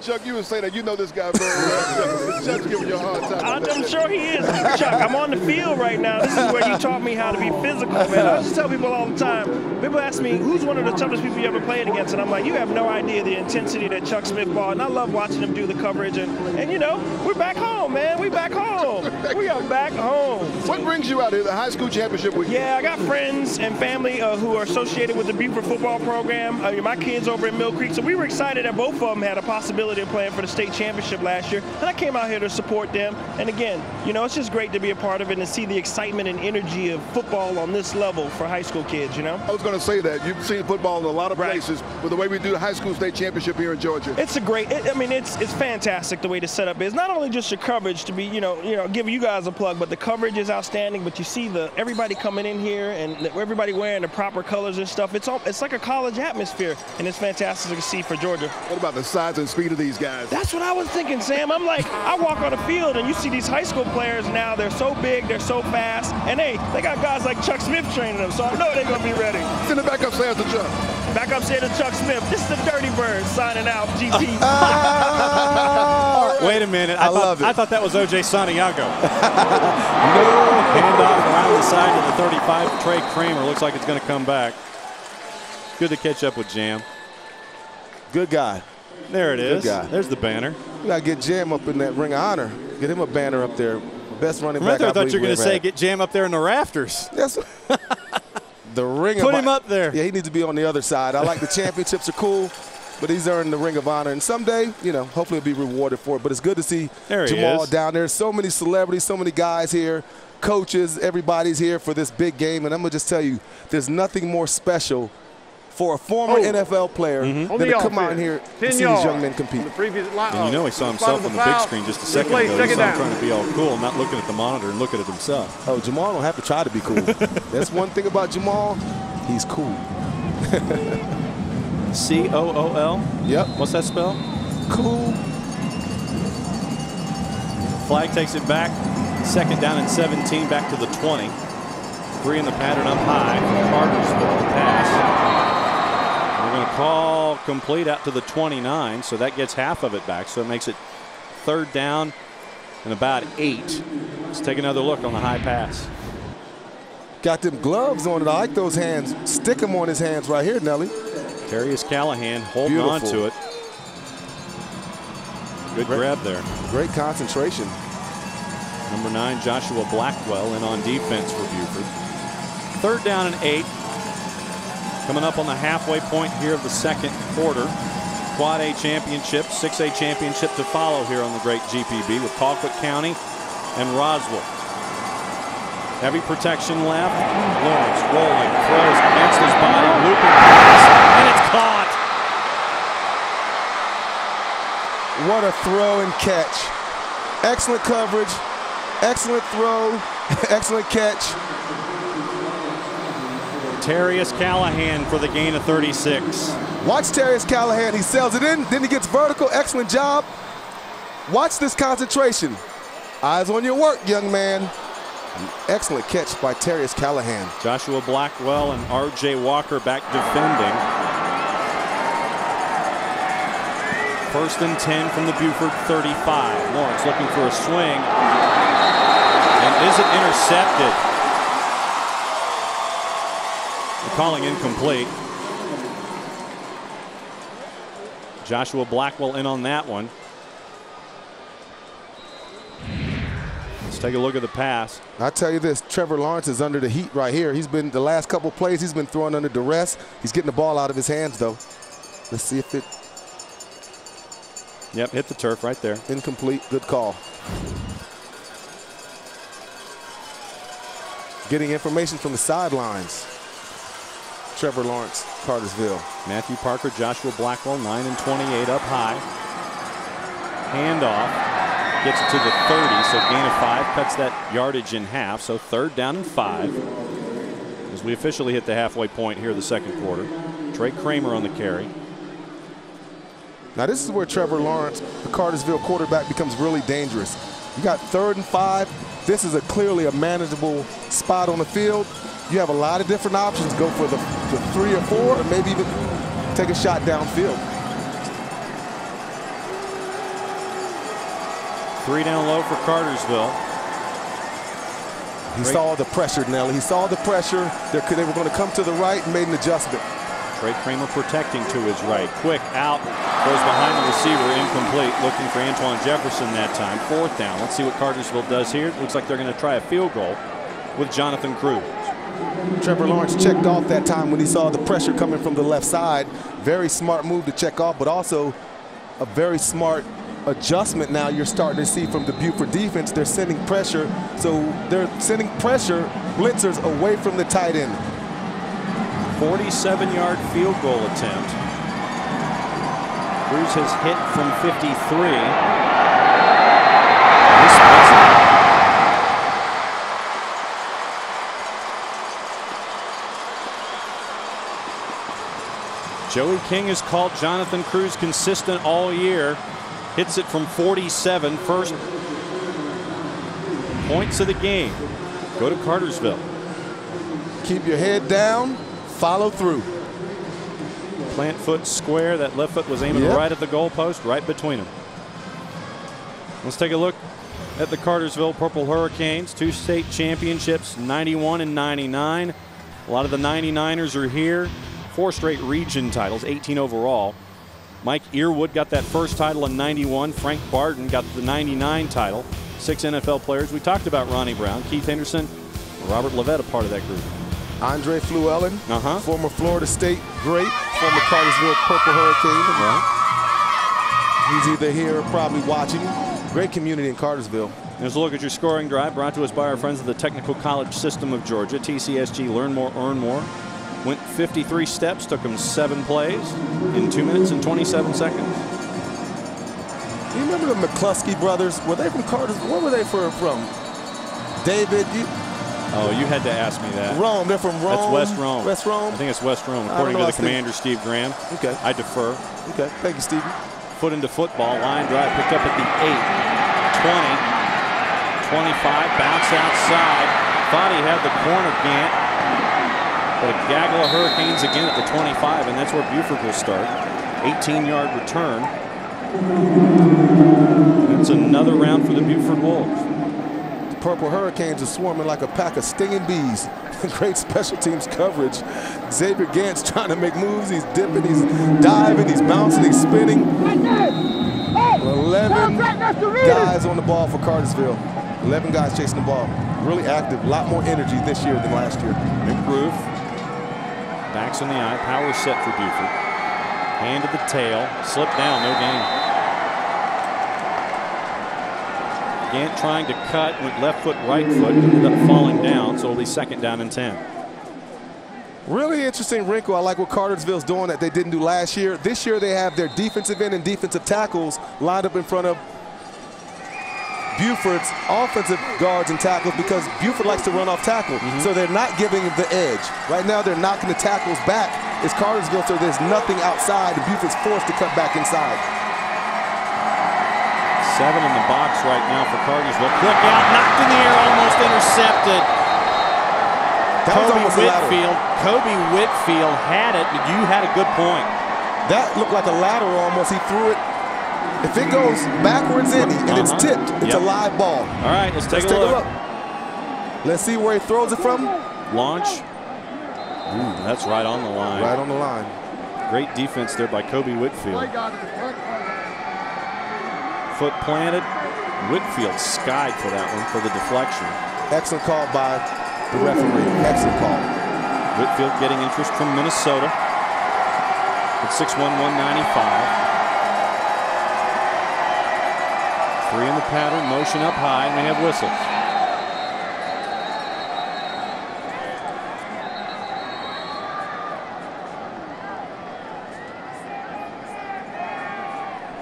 Chuck, you would say that you know this guy very well. Chuck's giving you a hard time. I'm sure he is. Chuck, I'm on the field right now. This is where you taught me how to be physical, man. I just tell people all the time. People ask me, who's one of the toughest people you ever played against? And I'm like, you have no idea the intensity that Chuck Smith brought. And I love watching him do the coverage. And, and you know, we're back home, man. We're back home. We are back home. What brings you out here, the high school championship week? Yeah, I got friends and family uh, who are associated with the Buford football program. Uh, my kids over in Mill Creek, so we were excited that both of them had a possibility of playing for the state championship last year, and I came out here to support them. And again, you know, it's just great to be a part of it and see the excitement and energy of football on this level for high school kids, you know? I was going to say that. You've seen football in a lot of places, right. But the way we do the high school state championship here in Georgia. It's a great, it, I mean, it's it's fantastic the way the setup is. Not only just the coverage to be, you know, you know, give you guys a plug, but the coverage is outstanding, but you see the everybody coming in here and everybody wearing the proper colors and stuff. It's all, it's like a college atmosphere, and it's fantastic to see for Georgia. What about the size and speed of these guys? That's what I was thinking, Sam. I'm like, I walk on the field and you see these high school players now. They're so big, they're so fast, and hey, they got guys like Chuck Smith training them, so I know they're gonna be ready. Send it back upstairs to Chuck. Back upstairs to Chuck Smith. This is the Dirty Bird signing out. G P. Uh, right. Wait a minute. I, I thought, love it. I thought that was O J Santiago. No. Hand off around the side to the thirty-five. Trey Kramer looks like it's gonna come back. Good to catch up with Jam. Good guy. There it is. Good guy. There's the banner. You got to get Jam up in that ring of honor. Get him a banner up there. Best running back. I thought you were going to say get Jam up there in the rafters. Yes. The ring of honor. Put him up there. Yeah, he needs to be on the other side. I like the championships are cool, but he's earned the ring of honor. And someday, you know, hopefully he'll be rewarded for it. But it's good to see Jamal down there. So many celebrities, so many guys here, coaches, everybody's here for this big game. And I'm going to just tell you, there's nothing more special for a former oh. N F L player mm-hmm. to come out here and see these young men compete. And you know he saw himself on the big screen just a second ago. He saw him trying to be all cool, not looking at the monitor and looking at himself. Oh, Jamal don't have to try to be cool. That's one thing about Jamal. He's cool. C O O L? Yep. What's that spell? Cool. Flag takes it back. Second down and seventeen, back to the twenty. Three in the pattern up high. Cartersville pass. Going to call complete out to the twenty-nine, so that gets half of it back, so it makes it third down and about eight. Let's take another look on the high pass. Got them gloves on it. I like those hands. Stick them on his hands right here, Nelly. Terrius Callahan holding Beautiful. on to it. Good great, grab there. Great concentration. Number nine, Joshua Blackwell, in on defense for Buford. Third down and eight. Coming up on the halfway point here of the second quarter. Quad A Championship, six A Championship to follow here on the great G P B with Colquitt County and Roswell. Heavy protection left. Lawrence rolling, throws against his body, looping pass, and it's caught. What a throw and catch. Excellent coverage, excellent throw, excellent catch. Terrius Callahan for the gain of thirty-six. Watch Terrius Callahan. He sells it in, then he gets vertical. Excellent job. Watch this concentration. Eyes on your work, young man. An excellent catch by Terrius Callahan. Joshua Blackwell and R J Walker back defending. First and ten from the Buford thirty-five. Lawrence looking for a swing. And is it intercepted? Calling incomplete. Joshua Blackwell in on that one. Let's take a look at the pass. I tell you this, Trevor Lawrence is under the heat right here. He's been, the last couple plays, he's been thrown under duress. He's getting the ball out of his hands, though. Let's see if it. Yep, hit the turf right there. Incomplete. Good call. Getting information from the sidelines. Trevor Lawrence, Cartersville. Matthew Parker, Joshua Blackwell, nine and twenty-eight up high. Handoff, gets it to the thirty, so gain of five, cuts that yardage in half, so third down and five. As we officially hit the halfway point here in the second quarter. Trey Kramer on the carry. Now this is where Trevor Lawrence, the Cartersville quarterback, becomes really dangerous. You got third and five. This is a clearly a manageable spot on the field. You have a lot of different options. Go for the, the three or four, or maybe even take a shot downfield. Three down low for Cartersville. He Great. saw the pressure, Nelly. He saw the pressure. They're, they were going to come to the right and made an adjustment. Trey Kramer protecting to his right. Quick out. Goes behind the receiver. Incomplete. Looking for Antoine Jefferson that time. Fourth down. Let's see what Cartersville does here. It looks like they're going to try a field goal with Jonathan Cruz. Trevor Lawrence checked off that time when he saw the pressure coming from the left side. Very smart move to check off, but also a very smart adjustment now you're starting to see from the Buford defense. They're sending pressure, so they're sending pressure blitzers away from the tight end. forty-seven yard field goal attempt. Cruz has hit from fifty-three. Joey King has called Jonathan Cruz consistent all year. Hits it from forty-seven. First points of the game go to Cartersville. Keep your head down. Follow through. Plant foot square. That left foot was aiming yep. right at the goalpost, right between them. Let's take a look at the Cartersville Purple Hurricanes. Two state championships, ninety-one and ninety-nine. A lot of the ninety-niners are here. Four straight region titles, eighteen overall. Mike Earwood got that first title in ninety-one. Frank Barden got the ninety-nine title. Six N F L players. We talked about Ronnie Brown, Keith Henderson, Robert Lovett, a part of that group. Andre Fluellen, uh-huh. former Florida State great, former Cartersville Purple Hurricane. Right. He's either here or probably watching. Great community in Cartersville. There's a look at your scoring drive brought to us by our friends of the Technical College System of Georgia, T C S G. Learn more, earn more. Went fifty-three steps, took him seven plays in two minutes and twenty-seven seconds. Do you remember the McCluskey brothers? Were they from Cartersville? Where were they from? David? You oh, you had to ask me that. Rome. They're from Rome. That's West Rome. West Rome? I think it's West Rome, according to the commander, Steve Graham. Okay. I defer. Okay. Thank you, Stevie. Foot into football. Line drive picked up at the eight, twenty, twenty-five. Bounce outside. Thought he had the corner, Gant. But a gaggle of Hurricanes again at the twenty-five, and that's where Buford will start. eighteen yard return. It's another round for the Buford Wolves. The Purple Hurricanes are swarming like a pack of stinging bees. Great special teams coverage. Xavier Gant's trying to make moves. He's dipping, he's diving, he's bouncing, he's spinning. eleven guys on the ball for Cartersville. eleven guys chasing the ball. Really active, a lot more energy this year than last year. Nick Roof. Backs in the eye, power set for Buford. Hand to the tail. Slip down. No gain. Gant trying to cut. Went left foot, right foot. Ended up falling down. So it'll be second down and ten. Really interesting wrinkle. I like what Cartersville's doing that they didn't do last year. This year they have their defensive end and defensive tackles lined up in front of Buford's offensive guards and tackles because Buford likes to run off tackle. Mm-hmm. So they're not giving the edge. Right now they're knocking the tackles back. It's Cartersville, so there's nothing outside. Buford's forced to cut back inside. Seven in the box right now for Cartersville. Quick out, knocked in the air, almost intercepted. That Kobe was almost Whitfield. Lateral. Kobe Whitfield had it, but you had a good point. That looked like a lateral almost. He threw it. If it goes backwards in and uh-huh. it's tipped, it's yep. a live ball. All right, let's take, let's a, take look. a look. Let's see where he throws it from. Launch. Ooh, that's right on the line. Right on the line. Great defense there by Kobe Whitfield. Foot planted. Whitfield skied for that one for the deflection. Excellent call by the referee. Excellent call. Whitfield getting interest from Minnesota at six one, one ninety-five. Three in the pattern, motion up high, and we have whistles.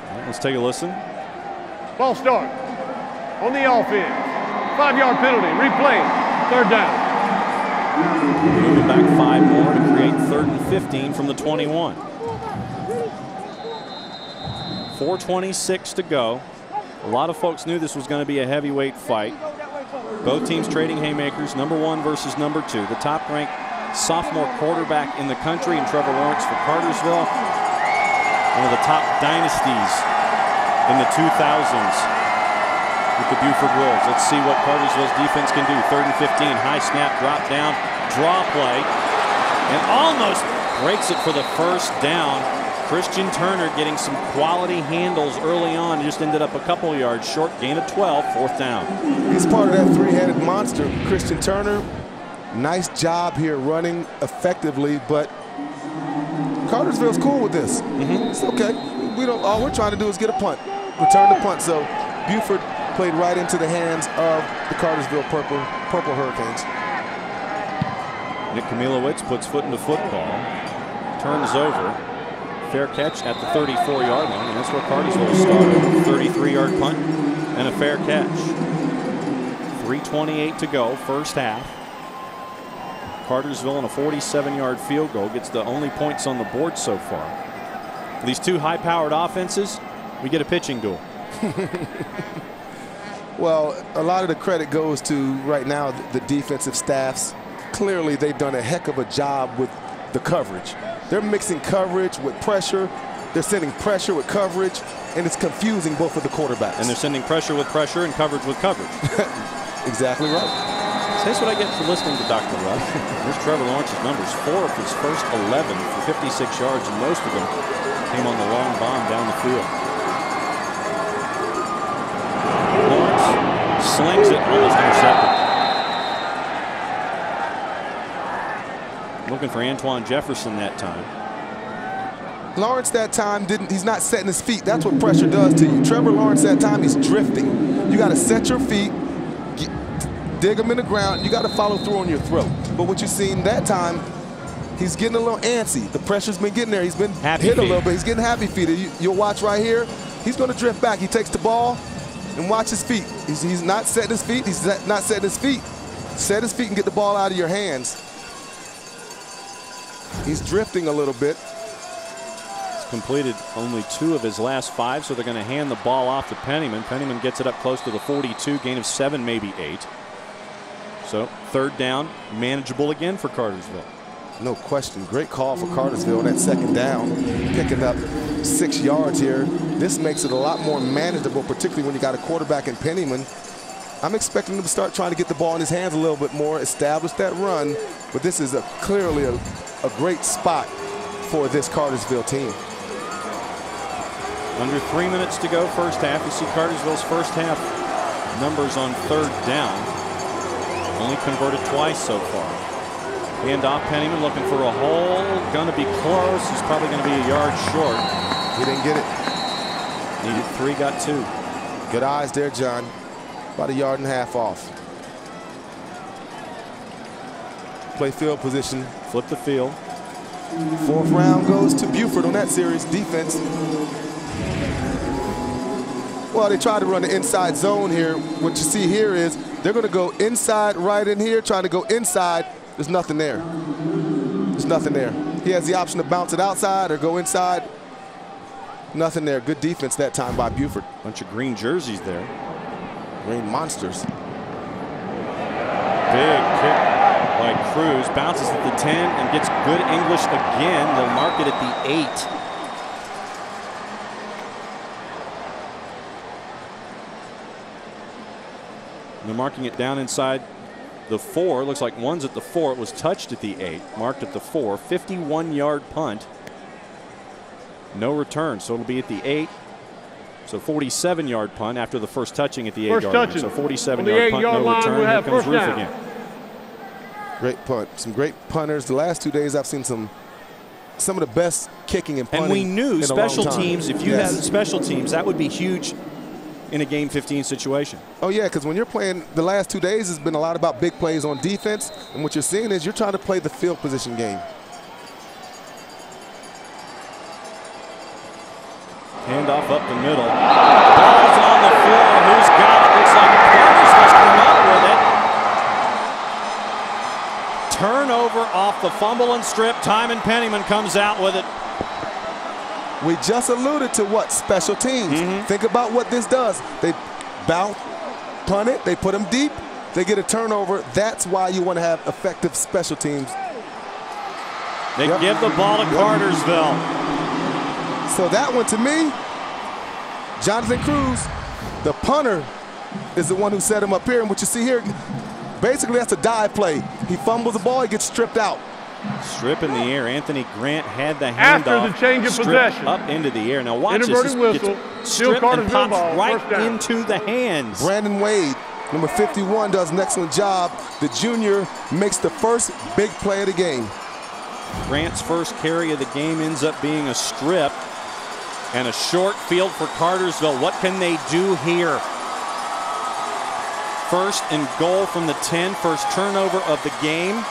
Right, let's take a listen. Ball start on the offense. Five-yard penalty. Replay. Third down. Moving back five more to create third and fifteen from the twenty-one. four twenty-six to go. A lot of folks knew this was going to be a heavyweight fight. Both teams trading haymakers. Number one versus number two. The top-ranked sophomore quarterback in the country, and Trevor Lawrence for Cartersville. One of the top dynasties in the two thousands with the Buford Wolves. Let's see what Cartersville's defense can do. Third and fifteen, high snap, drop down, draw play, and almost breaks it for the first down. Christian Turner getting some quality handles early on, just ended up a couple yards short, gain of twelve, fourth down. He's part of that three-headed monster. Christian Turner, nice job here running effectively, but Cartersville's cool with this. Mm-hmm. It's okay. We don't, all we're trying to do is get a punt. Return the punt. So Buford played right into the hands of the Cartersville Purple Purple Hurricanes. Nick Kamilowicz puts foot into football, turns over, fair catch at the thirty-four yard line, and that's where Cartersville started. thirty-three yard punt and a fair catch. three twenty-eight to go, first half. Cartersville on a forty-seven yard field goal gets the only points on the board so far. These two high-powered offenses. We get a pitching duel. Well, a lot of the credit goes to right now the defensive staffs. Clearly they've done a heck of a job with the coverage. They're mixing coverage with pressure. They're sending pressure with coverage, and it's confusing both of the quarterbacks. And they're sending pressure with pressure and coverage with coverage. Exactly right. So that's what I get for listening to Doctor Ruff. Here's Trevor Lawrence's numbers. Four of his first eleven for fifty-six yards, and most of them came on the long bomb down the field. Lawrence slings it, almost intercepted. Looking for Antoine Jefferson that time. Lawrence that time didn't, he's not setting his feet. That's what pressure does to you. Trevor Lawrence that time, he's drifting. You got to set your feet, get, dig them in the ground. You got to follow through on your throw. But what you've seen that time, he's getting a little antsy. The pressure's been getting there. He's been happy hit feet. a little bit. He's getting happy feet. You, you'll watch right here. He's going to drift back. He takes the ball and watch his feet. He's, he's not setting his feet. He's not setting his feet. Set his feet and get the ball out of your hands. He's drifting a little bit. He's completed only two of his last five, so they're going to hand the ball off to Pennyman. Pennyman gets it up close to the forty-two, gain of seven, maybe eight. So third down, manageable again for Cartersville. No question. Great call for Cartersville on that second down. Picking up six yards here. This makes it a lot more manageable, particularly when you got a quarterback in Pennyman. I'm expecting him to start trying to get the ball in his hands a little bit more, establish that run. But this is a, clearly a, a great spot for this Cartersville team. Under three minutes to go, first half. You see Cartersville's first half numbers on third down. Only converted twice so far. Hand off Pennyman, looking for a hole. Gonna be close. He's probably gonna be a yard short. He didn't get it. Needed three, got two. Good eyes there, John. About a yard and a half off. Play field position. Flip the field. Fourth round goes to Buford on that series defense. Well, they try to run the inside zone here. What you see here is they're going to go inside right in here, trying to go inside. There's nothing there. There's nothing there. He has the option to bounce it outside or go inside. Nothing there. Good defense that time by Buford. Bunch of green jerseys there. Green monsters. Big kick by Cruz. Bounces at the ten and gets good English again. They'll mark it at the eight. They're marking it down inside the four. Looks like one's at the four. It was touched at the eight. Marked at the four. fifty-one yard punt. No return. So it'll be at the eight. So forty-seven yard punt after the first touching at the first eight yard line. So forty-seven yard punt. Yard no return. We'll Here comes Roof down. Again. Great punt. Some great punters. The last two days I've seen some some of the best kicking and punting. And we knew in special a long teams. Time. If you yes. had special teams, that would be huge. In a game fifteen situation. Oh, yeah, because when you're playing the last two days, it's been a lot about big plays on defense, and what you're seeing is you're trying to play the field position game. Handoff up the middle. Ball's on the floor. Who's got it? Looks like Carter's just come up with it. Turnover off the fumble and strip. Time and Pennyman comes out with it. We just alluded to what special teams. Mm-hmm. Think about what this does. They bounce, punt it, they put them deep, they get a turnover. That's why you want to have effective special teams. They yep. give the ball to yep. Cartersville. So that one to me, Jonathan Cruz, the punter, is the one who set him up here. And what you see here, basically that's a dive play. He fumbles the ball, he gets stripped out. Strip in the air. Anthony Grant had the handoff. After the change of possession. Up into the air. Now watch this. Whistle. Strip and pops right into the hands. Brandon Wade, number fifty-one, does an excellent job. The junior makes the first big play of the game. Grant's first carry of the game ends up being a strip and a short field for Cartersville. What can they do here? First and goal from the ten. First turnover of the game.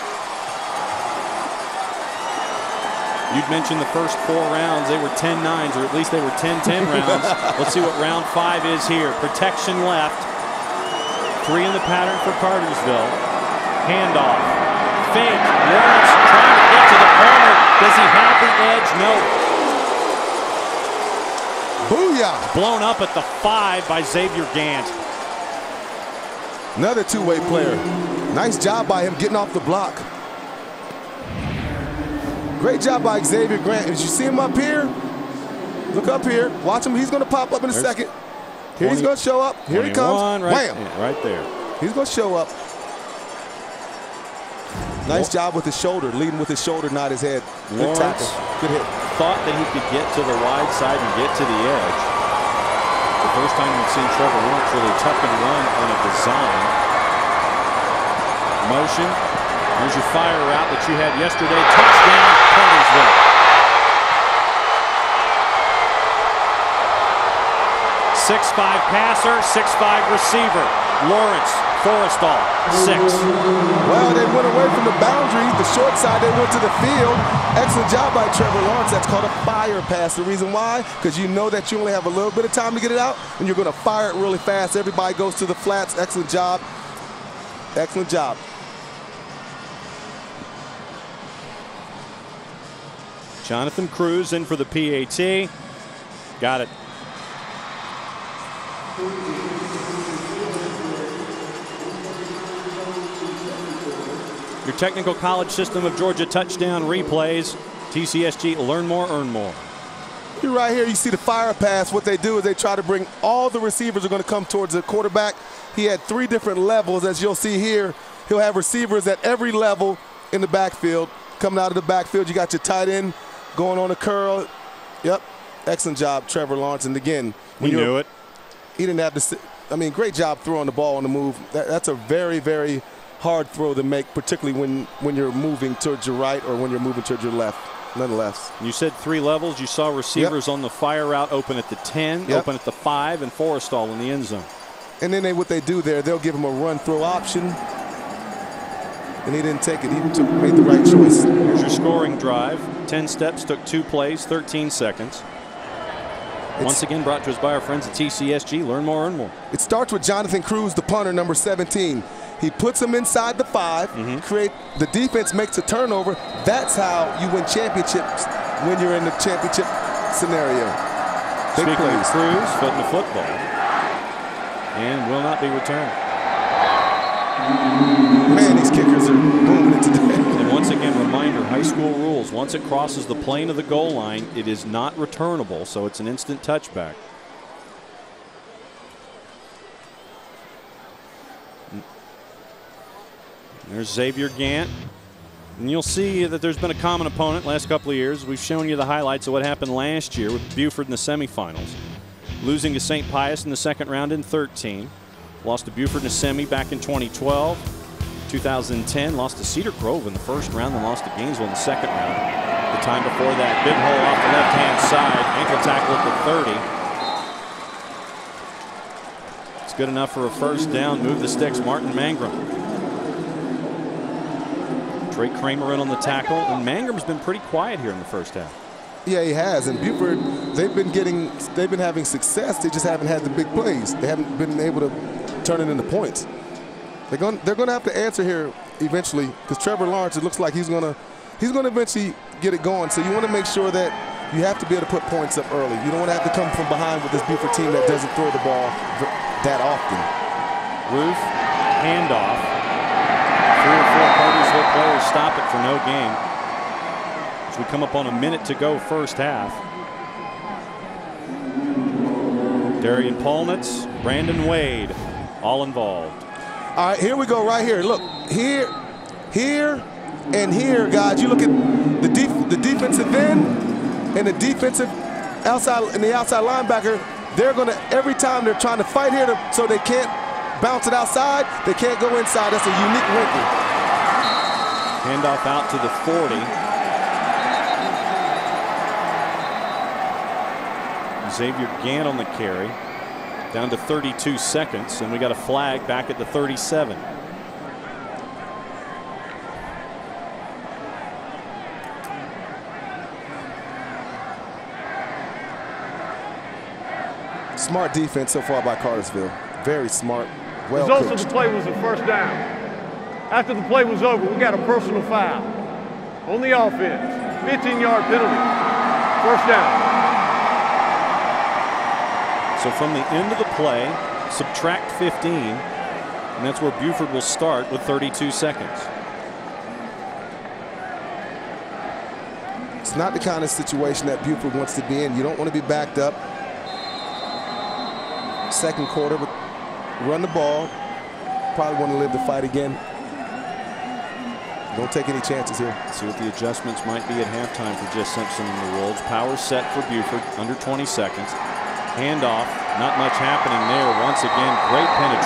You'd mentioned the first four rounds. They were ten nines, or at least they were ten ten rounds. Let's see what round five is here. Protection left. Three in the pattern for Cartersville. Handoff. Fake. Lawrence trying to get to the corner. Does he have the edge? No. Booyah. Blown up at the five by Xavier Gant. Another two-way player. Nice job by him getting off the block. Great job by Xavier Grant. As you see him up here, look up here. Watch him. He's going to pop up in a There's second. Here he's going to show up. Here he comes. Right, Wham. Right there. He's going to show up. Nice job with his shoulder. Leading with his shoulder, not his head. Good Lawrence tackle. Good hit. Thought that he could get to the wide side and get to the edge. The first time we've seen Trevor Lawrence really tuck and run on a design. Motion. Here's your fire route that you had yesterday. Touchdown. six five passer, six five receiver. Lawrence, Forrestall, six. Well, they went away from the boundary, the short side, they went to the field. Excellent job by Trevor Lawrence. That's called a fire pass. The reason why, because you know that you only have a little bit of time to get it out, and you're going to fire it really fast. Everybody goes to the flats. Excellent job. Excellent job. Jonathan Cruz in for the P A T. Got it. Your Technical College System of Georgia touchdown replays. T C S G, learn more, earn more. You're right here, you see the fire pass. What they do is they try to bring all the receivers are going to come towards the quarterback. He had three different levels, as you'll see here. He'll have receivers at every level in the backfield. Coming out of the backfield, you got your tight end. Going on a curl. Yep. Excellent job, Trevor Lawrence. And again, when he knew it. He didn't have to. I mean, great job throwing the ball on the move. That, that's a very, very hard throw to make, particularly when, when you're moving towards your right or when you're moving towards your left, nonetheless. You said three levels. You saw receivers yep. on the fire route open at the ten, yep. open at the five, and Forrestal in the end zone. And then they, what they do there, they'll give him a run-throw option. And he didn't take it. He took, made the right choice. Here's your scoring drive. Ten steps, took two plays, thirteen seconds. It's once again brought to us by our friends at T C S G. Learn more, earn more. It starts with Jonathan Cruz, the punter, number seventeen. He puts him inside the five. Mm-hmm. Create the defense makes a turnover. That's how you win championships when you're in the championship scenario. Big Speaking plays. Of Cruz, footing the football, and will not be returned. Man, these kickers are booming it today. And once again, reminder: high school rules. Once it crosses the plane of the goal line, it is not returnable, so it's an instant touchback. There's Xavier Gant. And you'll see that there's been a common opponent last couple of years. We've shown you the highlights of what happened last year with Buford in the semifinals. Losing to Saint Pius in the second round in thirteen. Lost to Buford in the semi back in twenty twelve. two thousand ten, lost to Cedar Grove in the first round, then lost to Gainesville in the second round. The time before that, big hole off the left-hand side. Ankle tackle at the thirty. It's good enough for a first down. Move the sticks, Martin Mangrum. Ray Kramer in on the tackle, and Mangram's been pretty quiet here in the first half. Yeah, he has. And Buford, they've been getting, they've been having success. They just haven't had the big plays. They haven't been able to turn it into points. They're going, they're going to have to answer here eventually, because Trevor Lawrence, it looks like he's going to, he's going to eventually get it going. So you want to make sure that you have to be able to put points up early. You don't want to have to come from behind with this Buford team that doesn't throw the ball that often. Roof, handoff. Three or four Cartersville players stop it for no gain. As we come up on a minute to go first half. Darian Polnitz, Brandon Wade, all involved. All right, here we go right here. Look, here, here, and here, guys. You look at the, def the defensive end and the defensive outside and the outside linebacker. They're going to, every time they're trying to fight here to, so they can't bounce it outside. They can't go inside. That's a unique wrinkle. Handoff out to the forty. Xavier Gant on the carry. Down to thirty-two seconds, and we got a flag back at the thirty-seven. Smart defense so far by Cartersville. Very smart. Well, the result of the play was a first down. After the play was over, we got a personal foul on the offense. fifteen yard penalty. First down. So from the end of the play, subtract fifteen, and that's where Buford will start with thirty-two seconds. It's not the kind of situation that Buford wants to be in. You don't want to be backed up. Second quarter, but run the ball. Probably want to live the fight again. Don't take any chances here. See what the adjustments might be at halftime for Jess Simpson and the Wolves. Power set for Buford, under twenty seconds. Handoff, not much happening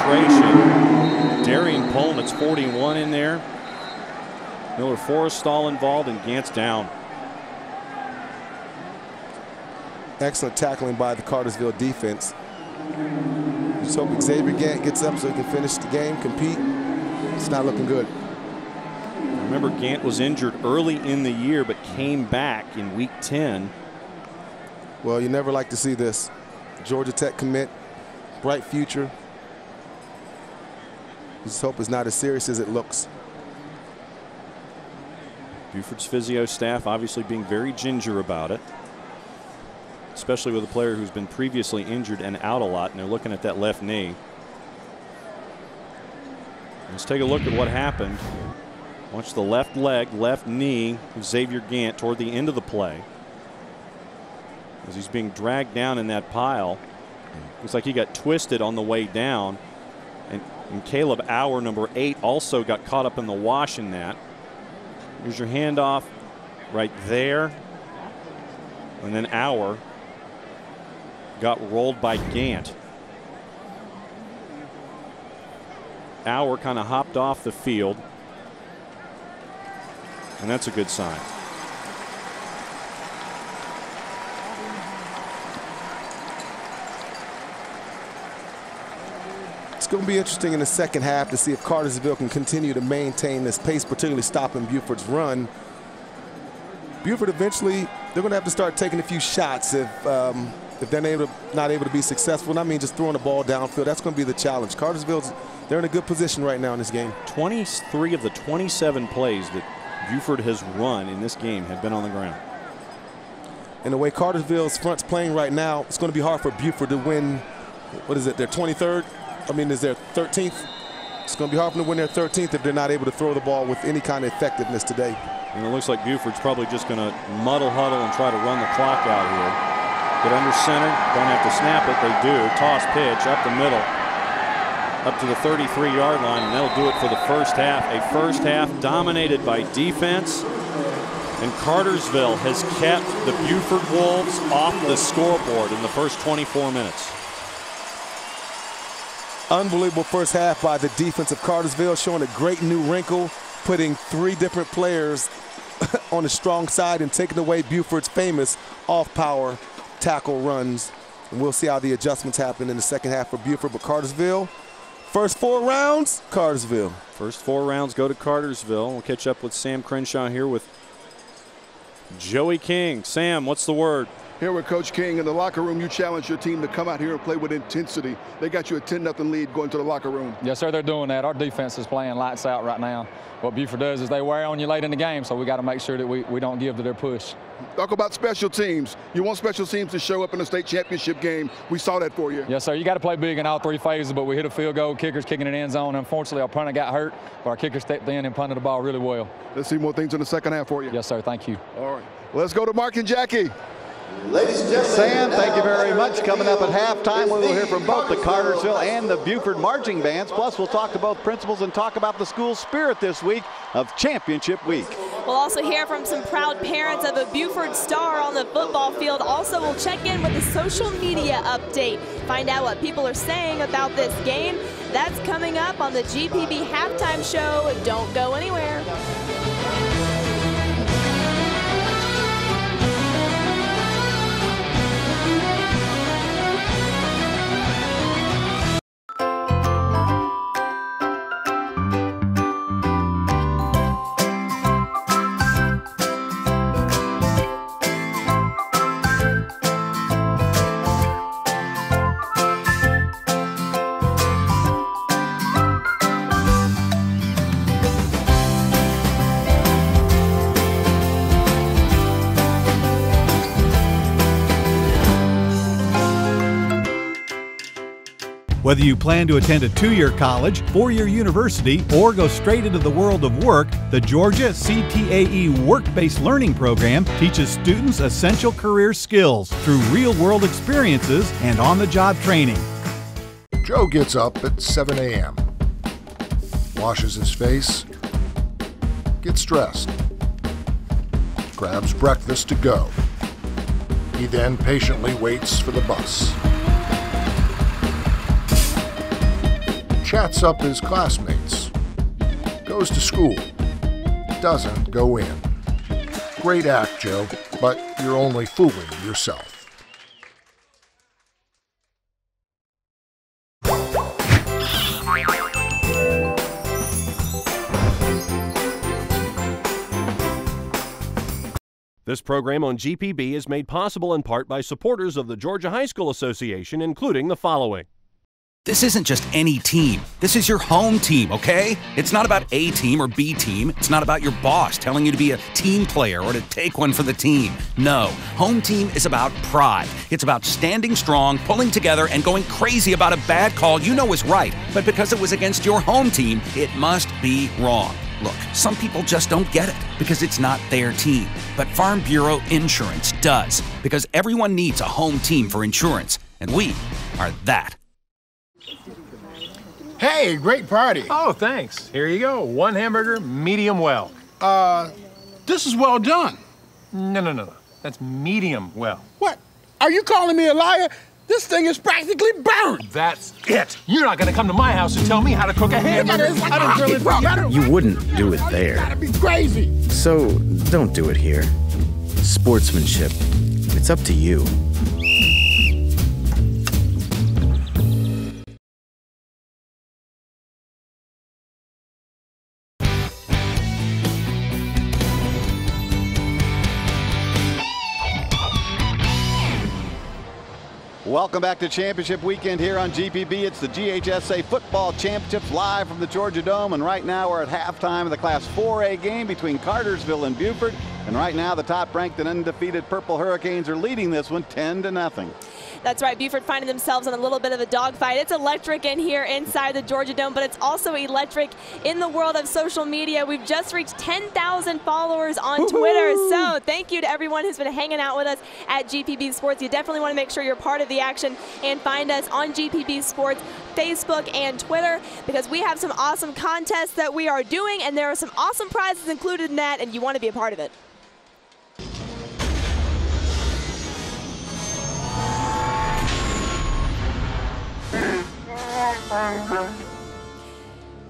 there. Once again, great penetration. Darian Polnitz, forty-one in there. Miller Forrestal involved, and Gant's down. Excellent tackling by the Cartersville defense. Just hope Xavier Gant gets up so he can finish the game, compete. It's not looking good. Remember, Gant was injured early in the year, but came back in week ten. Well, you never like to see this. Georgia Tech commit, bright future. Just hope it's not as serious as it looks. Buford's physio staff obviously being very ginger about it, especially with a player who's been previously injured and out a lot, and they're looking at that left knee. Let's take a look at what happened. Watch the left leg, left knee of Xavier Gant toward the end of the play. As he's being dragged down in that pile, looks like he got twisted on the way down. And, and Caleb Auer, number eight, also got caught up in the wash in that. Here's your handoff right there. And then Auer got rolled by Gant. Auer kind of hopped off the field. And that's a good sign. It's going to be interesting in the second half to see if Cartersville can continue to maintain this pace, particularly stopping Buford's run. Buford eventually, they're going to have to start taking a few shots if um, if they're not able, to, not able to be successful. And I mean, just throwing the ball downfield, that's going to be the challenge. Cartersville's, they're in a good position right now in this game. twenty-three of the twenty-seven plays that Buford has run in this game have been on the ground. And the way Cartersville's front's playing right now, it's going to be hard for Buford to win. What is it? Their twenty-third? I mean, is their thirteenth? It's going to be hard for them to win their thirteenth if they're not able to throw the ball with any kind of effectiveness today. And it looks like Buford's probably just going to muddle, huddle, and try to run the clock out here. Get under center. Don't have to snap it. They do. Toss pitch up the middle, up to the thirty-three yard line, and that'll do it for the first half. A first half dominated by defense. And Cartersville has kept the Buford Wolves off the scoreboard in the first twenty-four minutes. Unbelievable first half by the defense of Cartersville, showing a great new wrinkle, putting three different players on the strong side and taking away Buford's famous off-power tackle runs. And we'll see how the adjustments happen in the second half for Buford. But Cartersville, first four rounds, Cartersville. First four rounds go to Cartersville. We'll catch up with Sam Crenshaw here with Joey King. Sam, what's the word? Here with Coach King. In the locker room, you challenge your team to come out here and play with intensity. They got you a ten nothing lead going to the locker room. Yes, sir, they're doing that. Our defense is playing lights out right now. What Buford does is they wear on you late in the game, so we got to make sure that we, we don't give to their push. Talk about special teams. You want special teams to show up in the state championship game. We saw that for you. Yes, sir. You got to play big in all three phases, but we hit a field goal, kickers kicking an end zone. Unfortunately, our punter got hurt, but our kicker stepped in and punted the ball really well. Let's see more things in the second half for you. Yes, sir. Thank you. All right. Let's go to Mark and Jackie. Ladies and gentlemen, Sam, thank you very much. Coming up at halftime, we will hear from both the Cartersville and the Buford marching bands. Plus, we'll talk to both principals and talk about the school spirit this week of Championship Week. We'll also hear from some proud parents of a Buford star on the football field. Also, we'll check in with a social media update. Find out what people are saying about this game. That's coming up on the G P B Halftime Show. Don't go anywhere. Whether you plan to attend a two-year college, four-year university, or go straight into the world of work, the Georgia C T A E Work-Based Learning Program teaches students essential career skills through real-world experiences and on-the-job training. Joe gets up at seven A M, washes his face, gets dressed, grabs breakfast to go. He then patiently waits for the bus. Chats up his classmates, goes to school, doesn't go in. Great act, Joe, but you're only fooling yourself. This program on G P B is made possible in part by supporters of the Georgia High School Association, including the following. This isn't just any team. This is your home team, okay? It's not about A team or B team. It's not about your boss telling you to be a team player or to take one for the team. No, home team is about pride. It's about standing strong, pulling together, and going crazy about a bad call you know is right. But because it was against your home team, it must be wrong. Look, some people just don't get it because it's not their team. But Farm Bureau Insurance does, because everyone needs a home team for insurance, and we are that. Hey, great party. Oh, thanks. Here you go. One hamburger, medium well. Uh, this is well done. No, no, no. That's medium well. What? Are you calling me a liar? This thing is practically burned. That's it. You're not going to come to my house and tell me how to cook a hamburger. Like I don't really know. You wouldn't do it there. You gotta be crazy. So don't do it here. Sportsmanship. It's up to you. Welcome back to Championship Weekend here on G P B. It's the G H S A Football Championships live from the Georgia Dome. And right now we're at halftime of the Class four A game between Cartersville and Buford. And right now the top-ranked and undefeated Purple Hurricanes are leading this one ten to nothing. That's right. Buford finding themselves in a little bit of a dogfight. It's electric in here inside the Georgia Dome, but it's also electric in the world of social media. We've just reached ten thousand followers on Twitter. So thank you to everyone who's been hanging out with us at G P B Sports. You definitely want to make sure you're part of the action and find us on G P B Sports, Facebook, and Twitter, because we have some awesome contests that we are doing, and there are some awesome prizes included in that, and you want to be a part of it.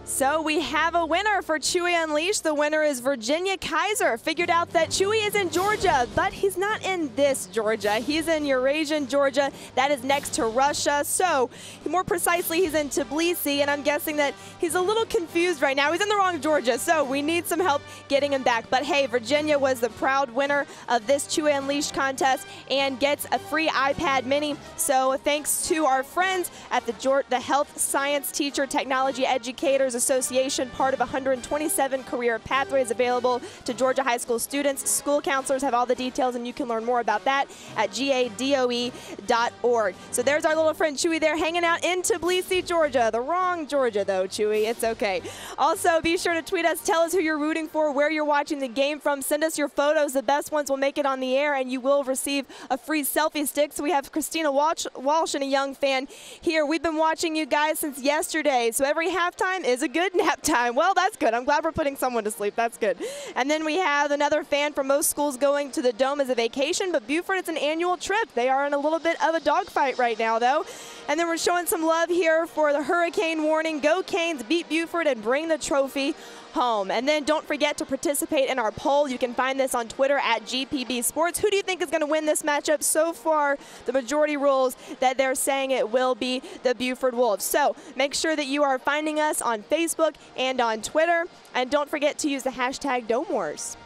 So we have a winner for Chewy Unleashed. The winner is Virginia Kaiser. Figured out that Chewy is in Georgia, but he's not in this Georgia. He's in Eurasian Georgia. That is next to Russia. So more precisely, he's in Tbilisi, and I'm guessing that he's a little confused right now. He's in the wrong Georgia, so we need some help getting him back. But hey, Virginia was the proud winner of this Chewy Unleashed contest and gets a free iPad mini. So thanks to our friends at the, Georgia, the Health Science Teacher Technology Educators Association, part of one hundred twenty-seven career pathways available to Georgia high school students. School counselors have all the details, and you can learn more about that at G A D O E dot org. So there's our little friend Chewy there hanging out in Tbilisi, Georgia. The wrong Georgia, though, Chewy. It's okay. Also, be sure to tweet us. Tell us who you're rooting for, where you're watching the game from. Send us your photos. The best ones will make it on the air, and you will receive a free selfie stick. So we have Christina Walsh, Walsh and a young fan here. We've been watching you guys since yesterday, so every halftime is a good nap time. Well, that's good. I'm glad we're putting someone to sleep. That's good. And then we have another fan from most schools going to the Dome as a vacation, but Buford, it's an annual trip. They are in a little bit of a dogfight right now, though. And then we're showing some love here for the hurricane warning. Go Canes, beat Buford, and bring the trophy home. And then don't forget to participate in our poll. You can find this on Twitter at G P B Sports. Who do you think is going to win this matchup? So far, the majority rules that they're saying it will be the Buford Wolves. So make sure that you are finding us on Facebook and on Twitter. And don't forget to use the hashtag Dome Wars.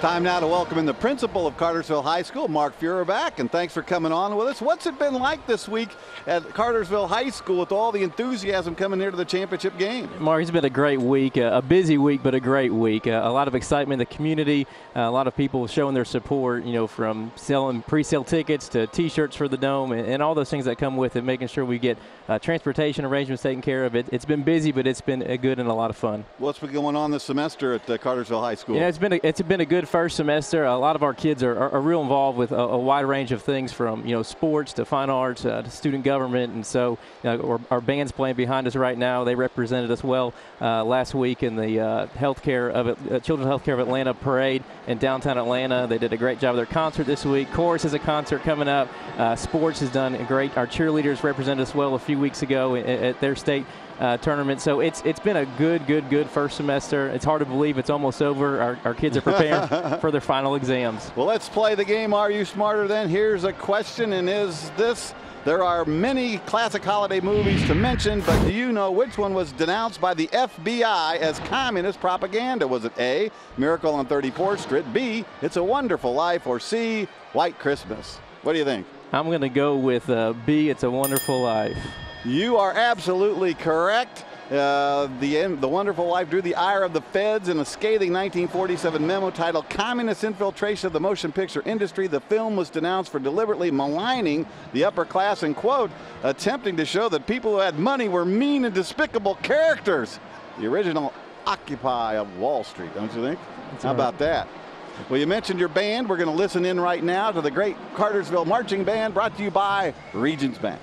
Time now to welcome in the principal of Cartersville High School, Mark Fuhrer, back, and thanks for coming on with us. What's it been like this week at Cartersville High School with all the enthusiasm coming here to the championship game? Mark, it's been a great week, uh, a busy week, but a great week. Uh, a lot of excitement in the community, uh, a lot of people showing their support, you know, from selling pre-sale tickets to T-shirts for the Dome and, and all those things that come with it, making sure we get uh, transportation arrangements taken care of. It, it's been busy, but it's been a good and a lot of fun. What's been going on this semester at uh, Cartersville High School? Yeah, it's been a, it's been a good first semester. A lot of our kids are, are, are real involved with a, a wide range of things, from you know sports to fine arts uh, to student government, and so you know, our, our band's playing behind us right now. They represented us well uh, last week in the uh, healthcare of uh, Children's Healthcare of Atlanta parade in downtown Atlanta. They did a great job of their concert this week. Chorus has a concert coming up. Uh, sports has done great. Our cheerleaders represented us well a few weeks ago at, at their state Uh, tournament. So it's it's been a good, good, good first semester. It's hard to believe it's almost over. Our, our kids are preparing for their final exams. Well, let's play the game. Are you smarter than? Here's a question, and is this? There are many classic holiday movies to mention, but do you know which one was denounced by the F B I as communist propaganda? Was it A, Miracle on thirty-fourth Street, B, It's a Wonderful Life, or C, White Christmas? What do you think? I'm going to go with uh, B, It's a Wonderful Life. You are absolutely correct. Uh, the, the Wonderful Life drew the ire of the feds in a scathing nineteen forty-seven memo titled Communist Infiltration of the Motion Picture Industry. The film was denounced for deliberately maligning the upper class and, quote, attempting to show that people who had money were mean and despicable characters. The original Occupy of Wall Street, don't you think? That's How right. about that? Well, you mentioned your band. We're going to listen in right now to the great Cartersville Marching Band, brought to you by Regions Bank.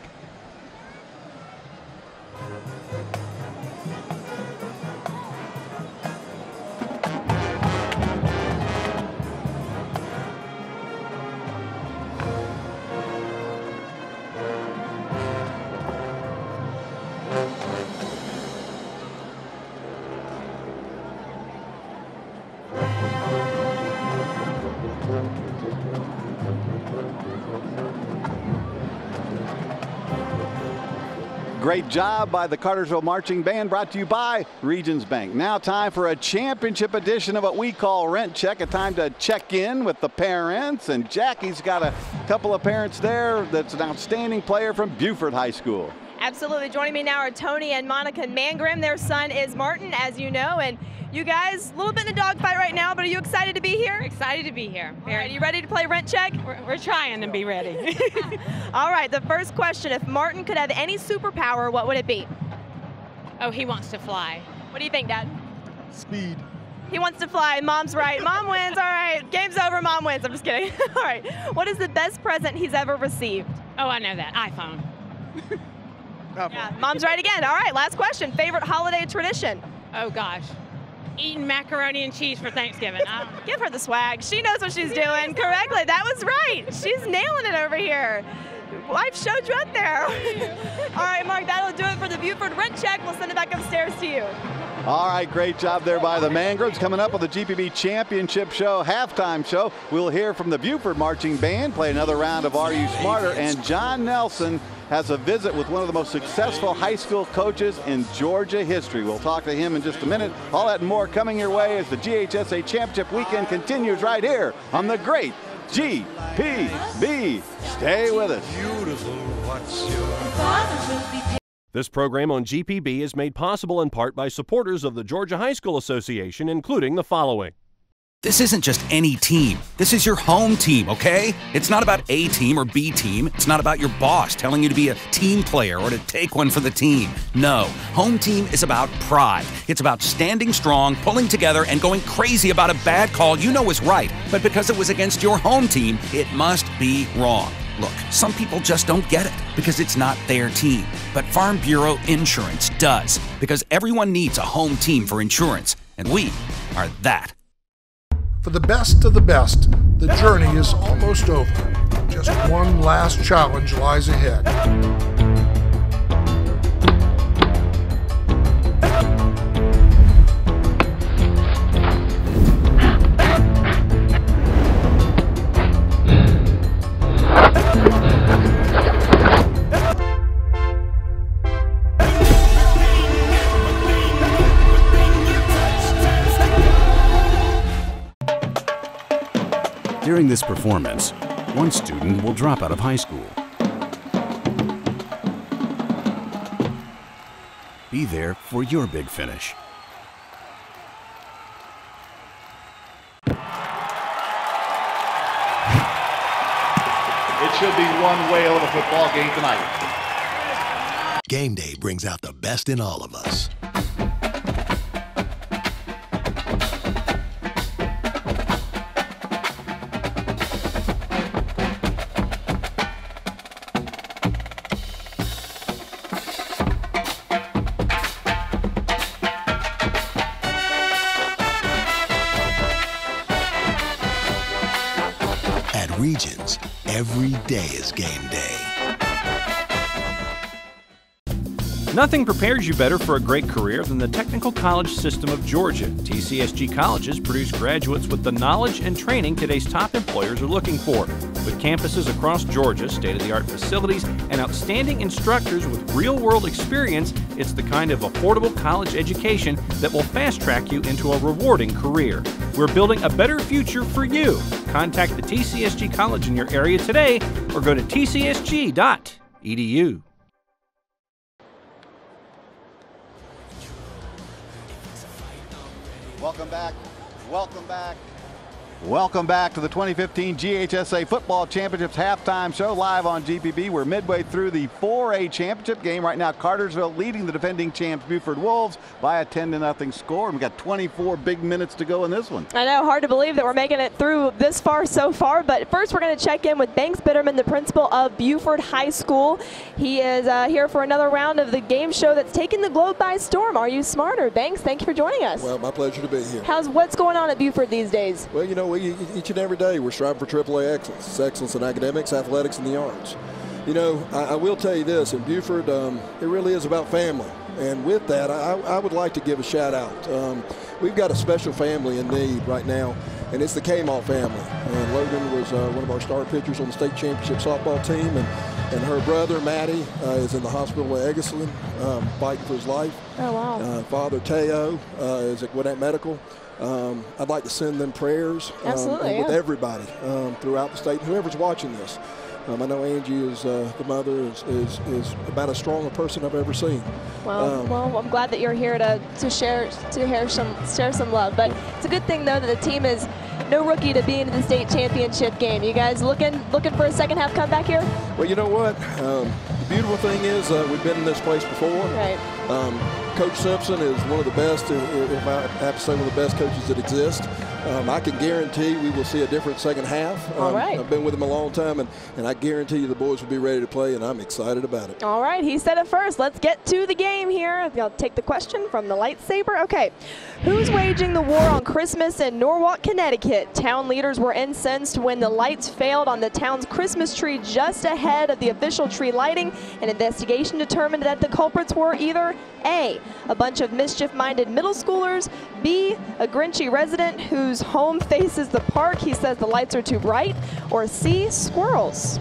Great job by the Cartersville Marching Band, brought to you by Regions Bank. Now time for a championship edition of what we call Rent Check, a time to check in with the parents. And Jackie's got a couple of parents there. That's an outstanding player from Buford High School. Absolutely. Joining me now are Tony and Monica Mangrim. Their son is Martin, as you know. And you guys, a little bit in a dogfight right now, but are you excited to be here? Excited to be here. All right, you ready to play Rent Check? We're, we're trying to be ready. All right, the first question, if Martin could have any superpower, what would it be? Oh, he wants to fly. What do you think, Dad? Speed. He wants to fly. Mom's right. Mom wins. All right, game's over. Mom wins. I'm just kidding. All right, what is the best present he's ever received? Oh, I know that. iPhone. Yeah, Mom's right again. All right, last question. Favorite holiday tradition? Oh, gosh. Eating macaroni and cheese for Thanksgiving. Give her the swag. She knows what she's doing correctly. That was right. She's nailing it over here. Wife showed you up there. All right, Mark, that'll do it for the Buford Rent Check. We'll send it back upstairs to you. All right, great job there by the Mangroves. Coming up with the G P B Championship Show, halftime show, we'll hear from the Buford Marching Band, play another round of Are You Smarter, and John Nelson has a visit with one of the most successful high school coaches in Georgia history. We'll talk to him in just a minute. All that and more coming your way as the G H S A Championship Weekend continues right here on the great G P B. Stay with us. Beautiful. What's your father? This program on G P B is made possible in part by supporters of the Georgia High School Association, including the following. This isn't just any team. This is your home team, okay? It's not about A team or B team. It's not about your boss telling you to be a team player or to take one for the team. No, home team is about pride. It's about standing strong, pulling together, and going crazy about a bad call you know is right. But because it was against your home team, it must be wrong. Look, some people just don't get it because it's not their team. But Farm Bureau Insurance does, because everyone needs a home team for insurance, and we are that. For the best of the best, the journey is almost over. Just one last challenge lies ahead. During this performance, one student will drop out of high school. Be there for your big finish. It should be one whale of a football game tonight. Game day brings out the best in all of us. Regions, every day is game day. Nothing prepares you better for a great career than the Technical College System of Georgia. T C S G colleges produce graduates with the knowledge and training today's top employers are looking for. With campuses across Georgia, state-of-the-art facilities, and outstanding instructors with real-world experience, it's the kind of affordable college education that will fast-track you into a rewarding career. We're building a better future for you. Contact the T C S G college in your area today or go to T C S G dot E D U. Welcome back. Welcome back. Welcome back to the twenty fifteen G H S A Football Championships halftime show live on G P B. We're midway through the four A championship game right now. Cartersville leading the defending champs Buford Wolves by a ten to nothing score. And we've got twenty-four big minutes to go in this one. I know, hard to believe that we're making it through this far so far. But first, we're going to check in with Banks Bitterman, the principal of Buford High School. He is uh, here for another round of the game show that's taken the globe by storm. Are you smarter? Banks, thank you for joining us. Well, my pleasure to be here. How's what's going on at Buford these days? Well, you know, We, each and every day we're striving for triple A excellence. It's excellence in academics, athletics, and the arts. You know, I, I will tell you this, in Buford, um, it really is about family. And with that, I, I would like to give a shout out. Um, we've got a special family in need right now, and it's the Kamall family. And Logan was uh, one of our star pitchers on the state championship softball team. And And her brother, Maddie, uh, is in the hospital with Eggeslin, um, fighting for his life. Oh, wow. Uh, Father Teo uh, is at Gwinnett Medical. Um, I'd like to send them prayers um, Absolutely, and with yeah. everybody um, throughout the state, whoever's watching this. Um, I know Angie is uh, the mother is, is is about as strong a person I've ever seen. Well, um, well, I'm glad that you're here to to share to share some share some love. But it's a good thing though that the team is no rookie to be in the state championship game. You guys looking looking for a second half comeback here? Well, you know what? Um, the beautiful thing is uh, we've been in this place before. Right. Um, Coach Simpson is one of the best, if I have to say, one of the best coaches that exist. Um, I can guarantee we will see a different second half. Um, All right. I've been with him a long time, and, and I guarantee you the boys will be ready to play, and I'm excited about it. All right, he said it first. Let's get to the game here. I'll take the question from the lightsaber. Okay, who's waging the war on Christmas in Norwalk, Connecticut? Town leaders were incensed when the lights failed on the town's Christmas tree just ahead of the official tree lighting. An investigation determined that the culprits were either A, a bunch of mischief-minded middle schoolers, B, a Grinchy resident whose home faces the park, he says the lights are too bright, or see squirrels.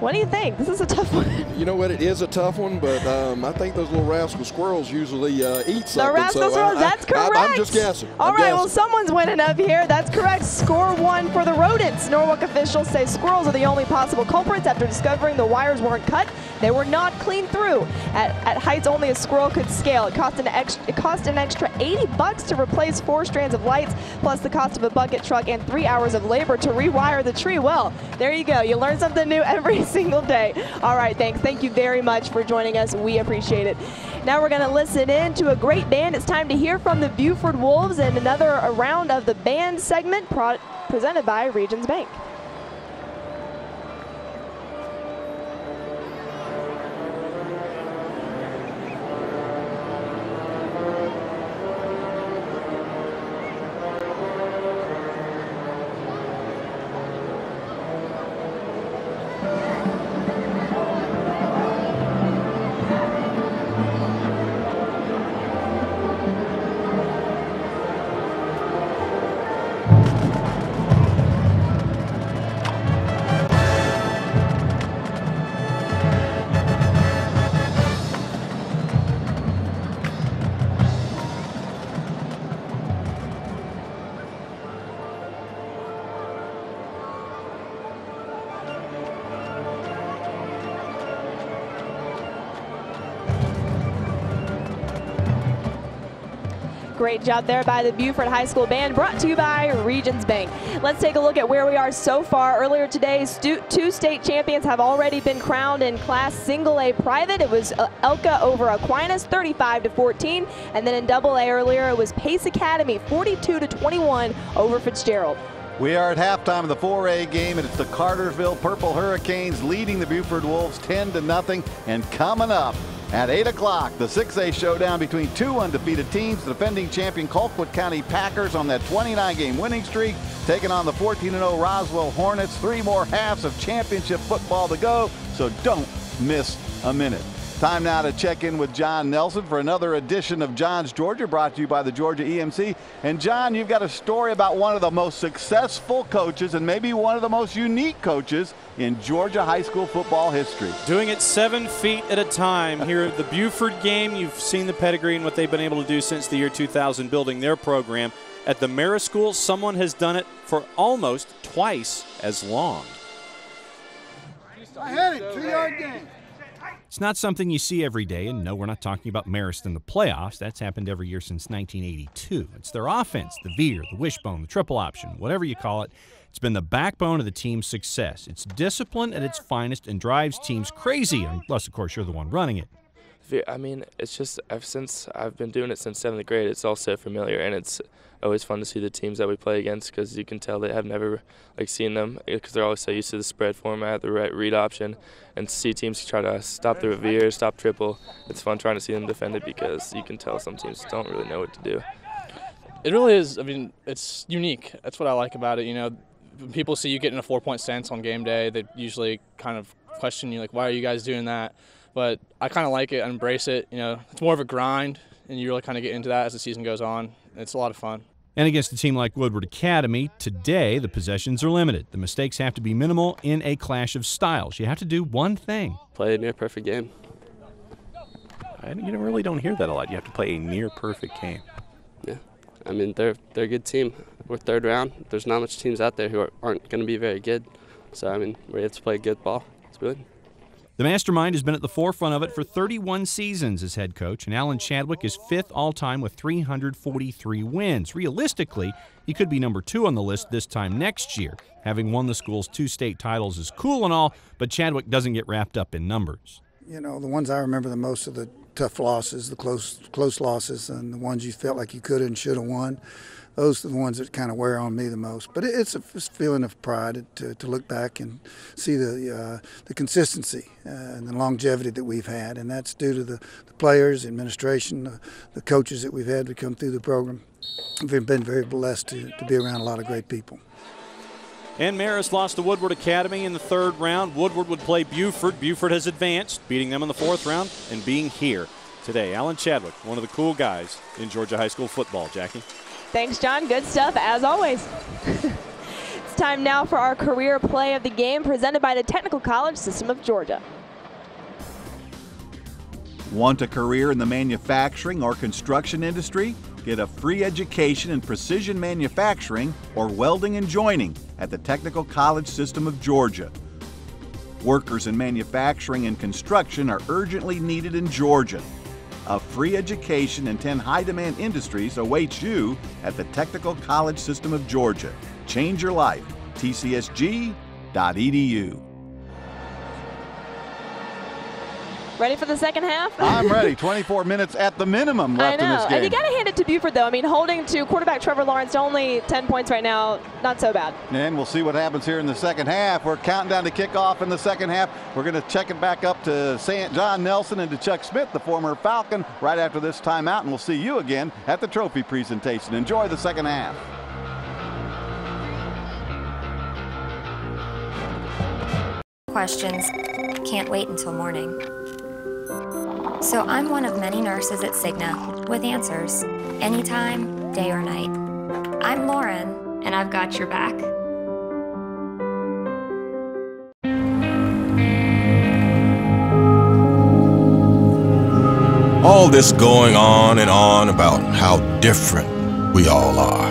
What do you think? This is a tough one. You know what, it is a tough one, but um, I think those little rascal squirrels usually uh, eat something. The rascal so squirrels, I, that's correct. I, I'm just guessing. All I'm right, guessing. Well, someone's winning up here. That's correct. Score one for the rodents. Norwalk officials say squirrels are the only possible culprits after discovering the wires weren't cut. They were not cleaned through. At, at heights only a squirrel could scale. It cost, an ex it cost an extra eighty bucks to replace four strands of lights, plus the cost of a bucket truck and three hours of labor to rewire the tree. Well, there you go. You learn something new every single day. All right, thanks. Thank you very much for joining us. We appreciate it. Now we're going to listen in to a great band. It's time to hear from the Buford Wolves and another round of the band segment pro presented by Regions Bank. Great job there by the Buford High School Band, brought to you by Regions Bank. Let's take a look at where we are so far. Earlier today, two state champions have already been crowned in Class Single A Private. It was Elka over Aquinas, thirty-five to fourteen, and then in Double A earlier, it was Pace Academy, forty-two to twenty-one over Fitzgerald. We are at halftime of the four A game, and it's the Cartersville Purple Hurricanes leading the Buford Wolves ten to nothing, and coming up at eight o'clock, the six A showdown between two undefeated teams, the defending champion Colquitt County Packers on that twenty-nine game winning streak, taking on the fourteen and oh Roswell Hornets. Three more halves of championship football to go, so don't miss a minute. Time now to check in with John Nelson for another edition of John's Georgia, brought to you by the Georgia E M C. And John, you've got a story about one of the most successful coaches and maybe one of the most unique coaches in Georgia high school football history. Doing it seven feet at a time here at the Buford game. You've seen the pedigree and what they've been able to do since the year two thousand, building their program. At the Marist School, someone has done it for almost twice as long. I had it, two-yard game. It's not something you see every day, and no, we're not talking about Marist in the playoffs. That's happened every year since nineteen eighty-two. It's their offense, the veer, the wishbone, the triple option, whatever you call it. It's been the backbone of the team's success. It's discipline at its finest and drives teams crazy, unless, of course, you're the one running it. I mean, it's just ever since I've been doing it since seventh grade, it's all so familiar, and it's always fun to see the teams that we play against because you can tell they have never like seen them because they're always so used to the spread format, the right read option, and to see teams try to stop the revere, stop triple. It's fun trying to see them defend it because you can tell some teams don't really know what to do. It really is. I mean, it's unique. That's what I like about it. You know, when people see you getting a four-point stance on game day, they usually kind of question you, like, why are you guys doing that? But I kind of like it, I embrace it. You know, it's more of a grind, and you really kind of get into that as the season goes on. It's a lot of fun. And against a team like Woodward Academy, today the possessions are limited. The mistakes have to be minimal in a clash of styles. You have to do one thing. Play a near-perfect game. I you really don't hear that a lot. You have to play a near-perfect game. Yeah. I mean, they're, they're a good team. We're third round. There's not much teams out there who are, aren't going to be very good. So, I mean, we have to play good ball. It's good. The mastermind has been at the forefront of it for thirty-one seasons as head coach, and Alan Chadwick is fifth all-time with three hundred forty-three wins. Realistically, he could be number two on the list this time next year. Having won the school's two state titles is cool and all, but Chadwick doesn't get wrapped up in numbers. You know, the ones I remember the most are the tough losses, the close close losses, and the ones you felt like you could and should have won. Those are the ones that kind of wear on me the most. But it's a feeling of pride to, to look back and see the, uh, the consistency and the longevity that we've had. And that's due to the, the players, the administration, the, the coaches that we've had to come through the program. We've been very blessed to, to be around a lot of great people. And Marist lost to Woodward Academy in the third round. Woodward would play Buford. Buford has advanced, beating them in the fourth round and being here today. Alan Chadwick, one of the cool guys in Georgia high school football, Jackie. Thanks, John. Good stuff, as always. It's time now for our career play of the game, presented by the Technical College System of Georgia. Want a career in the manufacturing or construction industry? Get a free education in precision manufacturing or welding and joining at the Technical College System of Georgia. Workers in manufacturing and construction are urgently needed in Georgia. A free education in ten high-demand industries awaits you at the Technical College System of Georgia. Change your life. T C S G dot E D U. Ready for the second half? I'm ready. twenty-four minutes at the minimum left in this game. And you got to hand it to Buford, though. I mean, holding to quarterback Trevor Lawrence to only ten points right now, not so bad. And we'll see what happens here in the second half. We're counting down to kickoff in the second half. We're going to check it back up to Saint John Nelson and to Chuck Smith, the former Falcon, right after this timeout. And we'll see you again at the trophy presentation. Enjoy the second half. Questions. Can't wait until morning. So I'm one of many nurses at Cigna with answers, anytime, day or night. I'm Lauren, and I've got your back. All this going on and on about how different we all are.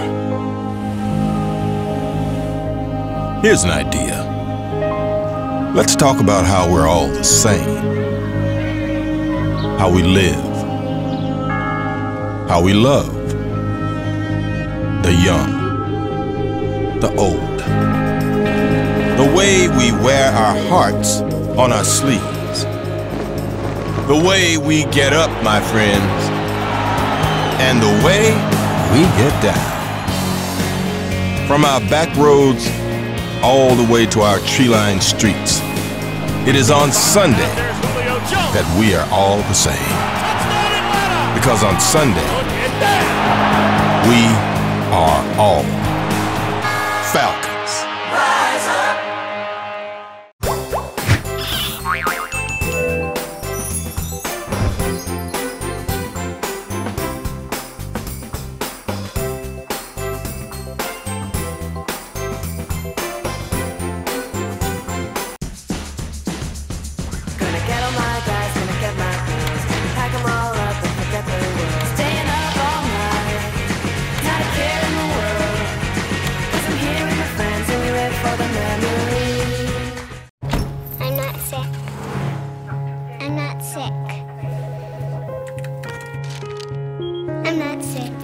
Here's an idea. Let's talk about how we're all the same. How we live, how we love, the young, the old, the way we wear our hearts on our sleeves, the way we get up, my friends, and the way we get down. From our back roads all the way to our tree-lined streets, it is on Sunday that we are all the same. Because on Sunday, we are all Falcons. Rise up. Gonna get on my guy.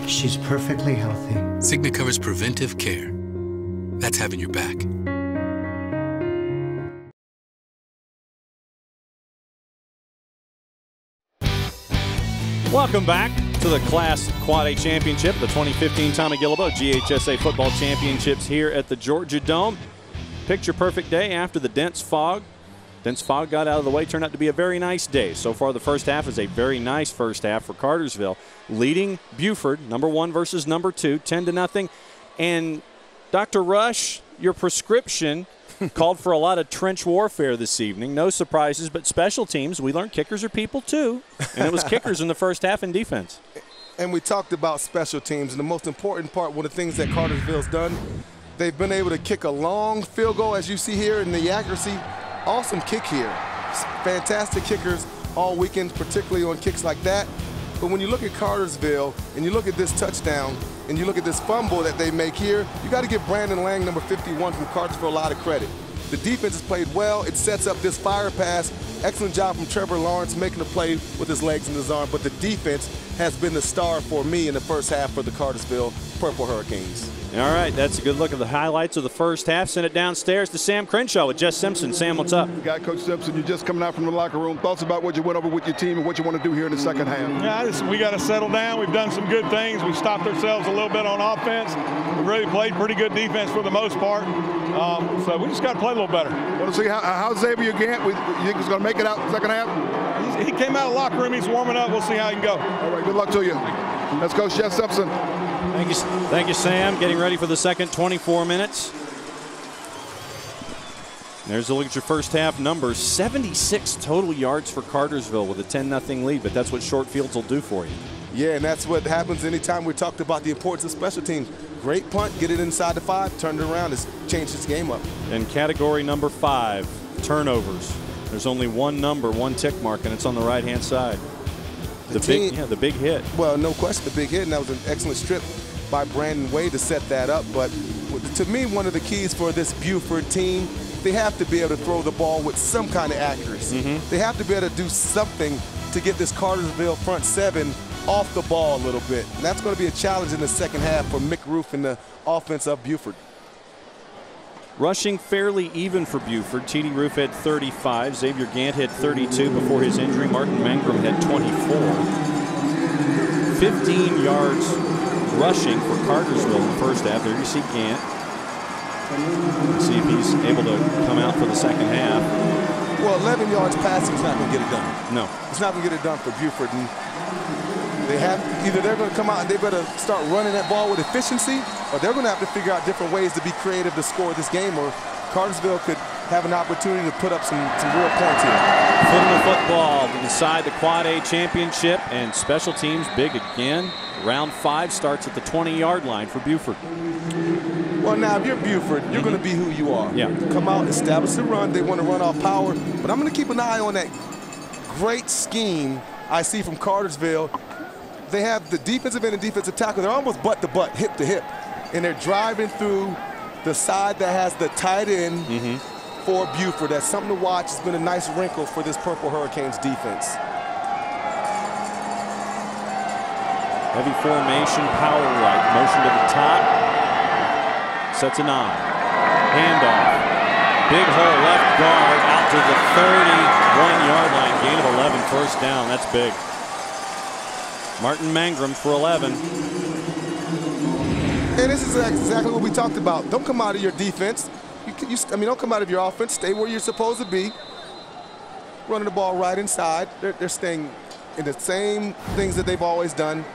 She's perfectly healthy. Cigna covers preventive care. That's having your back. Welcome back to the Class Quad A Championship, the twenty fifteen Tommy Gillibo G H S A Football Championships here at the Georgia Dome. Picture perfect day after the dense fog. Dense fog got out of the way. Turned out to be a very nice day. So far, the first half is a very nice first half for Cartersville, leading Buford, number one versus number two, ten to nothing. And Doctor Rush, your prescription called for a lot of trench warfare this evening. No surprises, but special teams. We learned kickers are people, too. And it was kickers in the first half in defense. And we talked about special teams, and the most important part, one of the things that Cartersville's done, they've been able to kick a long field goal, as you see here, and the accuracy. Awesome kick here. Fantastic kickers all weekend, particularly on kicks like that. But when you look at Cartersville, and you look at this touchdown, and you look at this fumble that they make here, you got to give Brandon Lang, number fifty-one, from Cartersville, a lot of credit. The defense has played well. It sets up this fire pass. Excellent job from Trevor Lawrence making the play with his legs and his arm. But the defense has been the star for me in the first half for the Cartersville Purple Hurricanes. All right, that's a good look at the highlights of the first half. Send it downstairs to Sam Crenshaw with Jess Simpson. Sam, what's up? You got Coach Simpson. You're just coming out from the locker room. Thoughts about what you went over with your team and what you want to do here in the second half? Yeah, I just, we got to settle down. We've done some good things. We've stopped ourselves a little bit on offense. We really played pretty good defense for the most part. Um, so we just got to play a little better. Want to see how, how Xavier Gant, we, you think he's going to make it out in the second half? He's, he came out of the locker room. He's warming up. We'll see how he can go. All right, good luck to you. Let's go, Jeff Simpson. Thank you, thank you, Sam. Getting ready for the second twenty-four minutes. There's a look at your first half numbers. seventy-six total yards for Cartersville with a ten nothing lead, but that's what short fields will do for you. Yeah, and that's what happens anytime we talked about the importance of special teams. Great punt, get it inside the five, turn it around, it's changed this game up. And category number five, turnovers. There's only one number, one tick mark, and it's on the right-hand side. The, the big, yeah, the big hit. Well, no question, the big hit, and that was an excellent strip by Brandon Wade to set that up. But to me, one of the keys for this Buford team, they have to be able to throw the ball with some kind of accuracy. Mm-hmm. They have to be able to do something to get this Cartersville front seven off the ball a little bit. And that's going to be a challenge in the second half for Mick Roof and the offense of Buford. Rushing fairly even for Buford. T D Roof had thirty-five. Xavier Gant had thirty-two before his injury. Martin Mangrum had twenty-four. fifteen yards rushing for Cartersville in the first half. There you see Gant. Let's see if he's able to come out for the second half. Well, eleven yards passing is not going to get it done. No. It's not going to get it done for Buford. And they have, either they're going to come out and they better start running that ball with efficiency, or they're going to have to figure out different ways to be creative to score this game, or Cartersville could have an opportunity to put up some, some real points here. Putting the football inside the Quad A Championship, and special teams big again. Round five starts at the twenty yard line for Buford. Well, now, if you're Buford, you're going to be who you are. Yeah. Come out, establish the run. They want to run off power, but I'm going to keep an eye on that great scheme I see from Cartersville. They have the defensive end and defensive tackle. They're almost butt to butt, hip to hip. And they're driving through the side that has the tight end mm-hmm. for Buford. That's something to watch. It's been a nice wrinkle for this Purple Hurricanes defense. Heavy formation, power right. Motion to the top. Sets a nine. Handoff. Big hole left guard out to the thirty-one yard line. Gain of eleven, first down. That's big. Martin Mangrum for eleven. And this is exactly what we talked about. Don't come out of your defense. You, you, I mean, don't come out of your offense. Stay where you're supposed to be. Running the ball right inside. They're, they're staying in the same things that they've always done.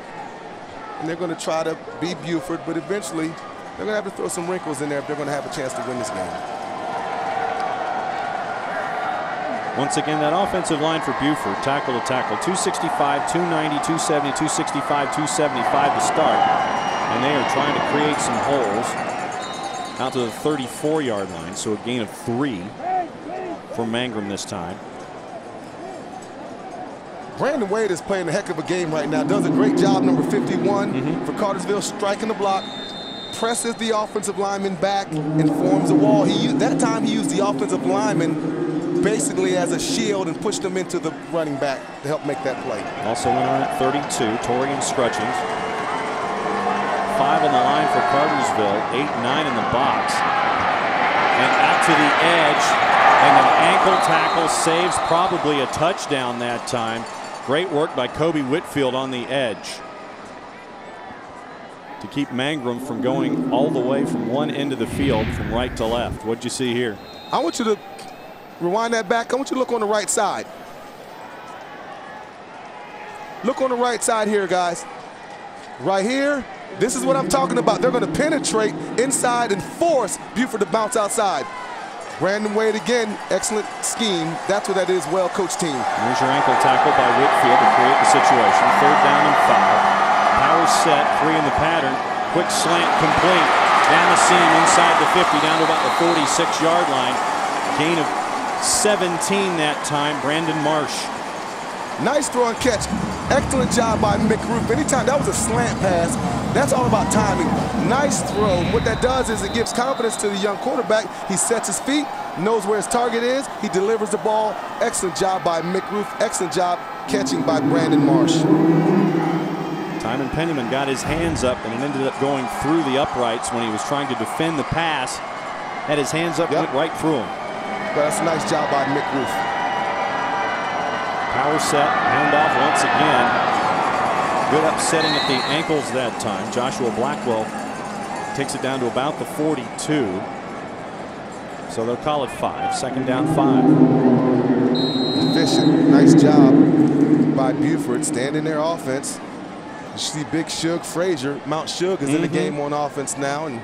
And they're going to try to beat Buford, but eventually they're going to have to throw some wrinkles in there if they're going to have a chance to win this game. Once again, that offensive line for Buford, tackle to tackle, two sixty-five, two ninety, two seventy, two sixty-five, two seventy-five to start. And they are trying to create some holes out to the thirty-four yard line, so a gain of three for Mangrum this time. Brandon Wade is playing a heck of a game right now. Does a great job, number fifty-one, mm-hmm. for Cartersville, striking the block, presses the offensive lineman back and forms a wall. He used, that time he used the offensive lineman basically as a shield and pushed him into the running back to help make that play. Also went on at thirty-two, Torian Scrutchings. Five on the line for Cartersville, eight, nine in the box. And out to the edge, and an ankle tackle saves probably a touchdown that time. Great work by Kobe Whitfield on the edge to keep Mangrum from going all the way from one end of the field, from right to left. What'd you see here? I want you to rewind that back. I want you to look on the right side. Look on the right side here, guys. Right here. This is what I'm talking about. They're going to penetrate inside and force Buford to bounce outside. Brandon Wade again, excellent scheme. That's what that is, well-coached team. There's your ankle tackle by Whitfield to create the situation. Third down and five. Power set, three in the pattern. Quick slant complete. Down the seam, inside the fifty, down to about the forty-six yard line. Gain of seventeen that time, Brandon Marsh. Nice throw and catch. Excellent job by McRoof. Anytime that was a slant pass, that's all about timing. Nice throw. What that does is it gives confidence to the young quarterback. He sets his feet, knows where his target is. He delivers the ball. Excellent job by McRoof. Excellent job catching by Brandon Marsh. Timon Pennyman got his hands up, and it ended up going through the uprights when he was trying to defend the pass. Had his hands up, yep. Went right through him. But that's a nice job by McRoof. Power set, handoff once again. Good upsetting at the ankles that time. Joshua Blackwell takes it down to about the forty-two. So they'll call it five. Second down, five. Efficient. Nice job by Buford standing their offense. You see Big Shug Frazier. Mount Shug is mm-hmm. in the game on offense now. And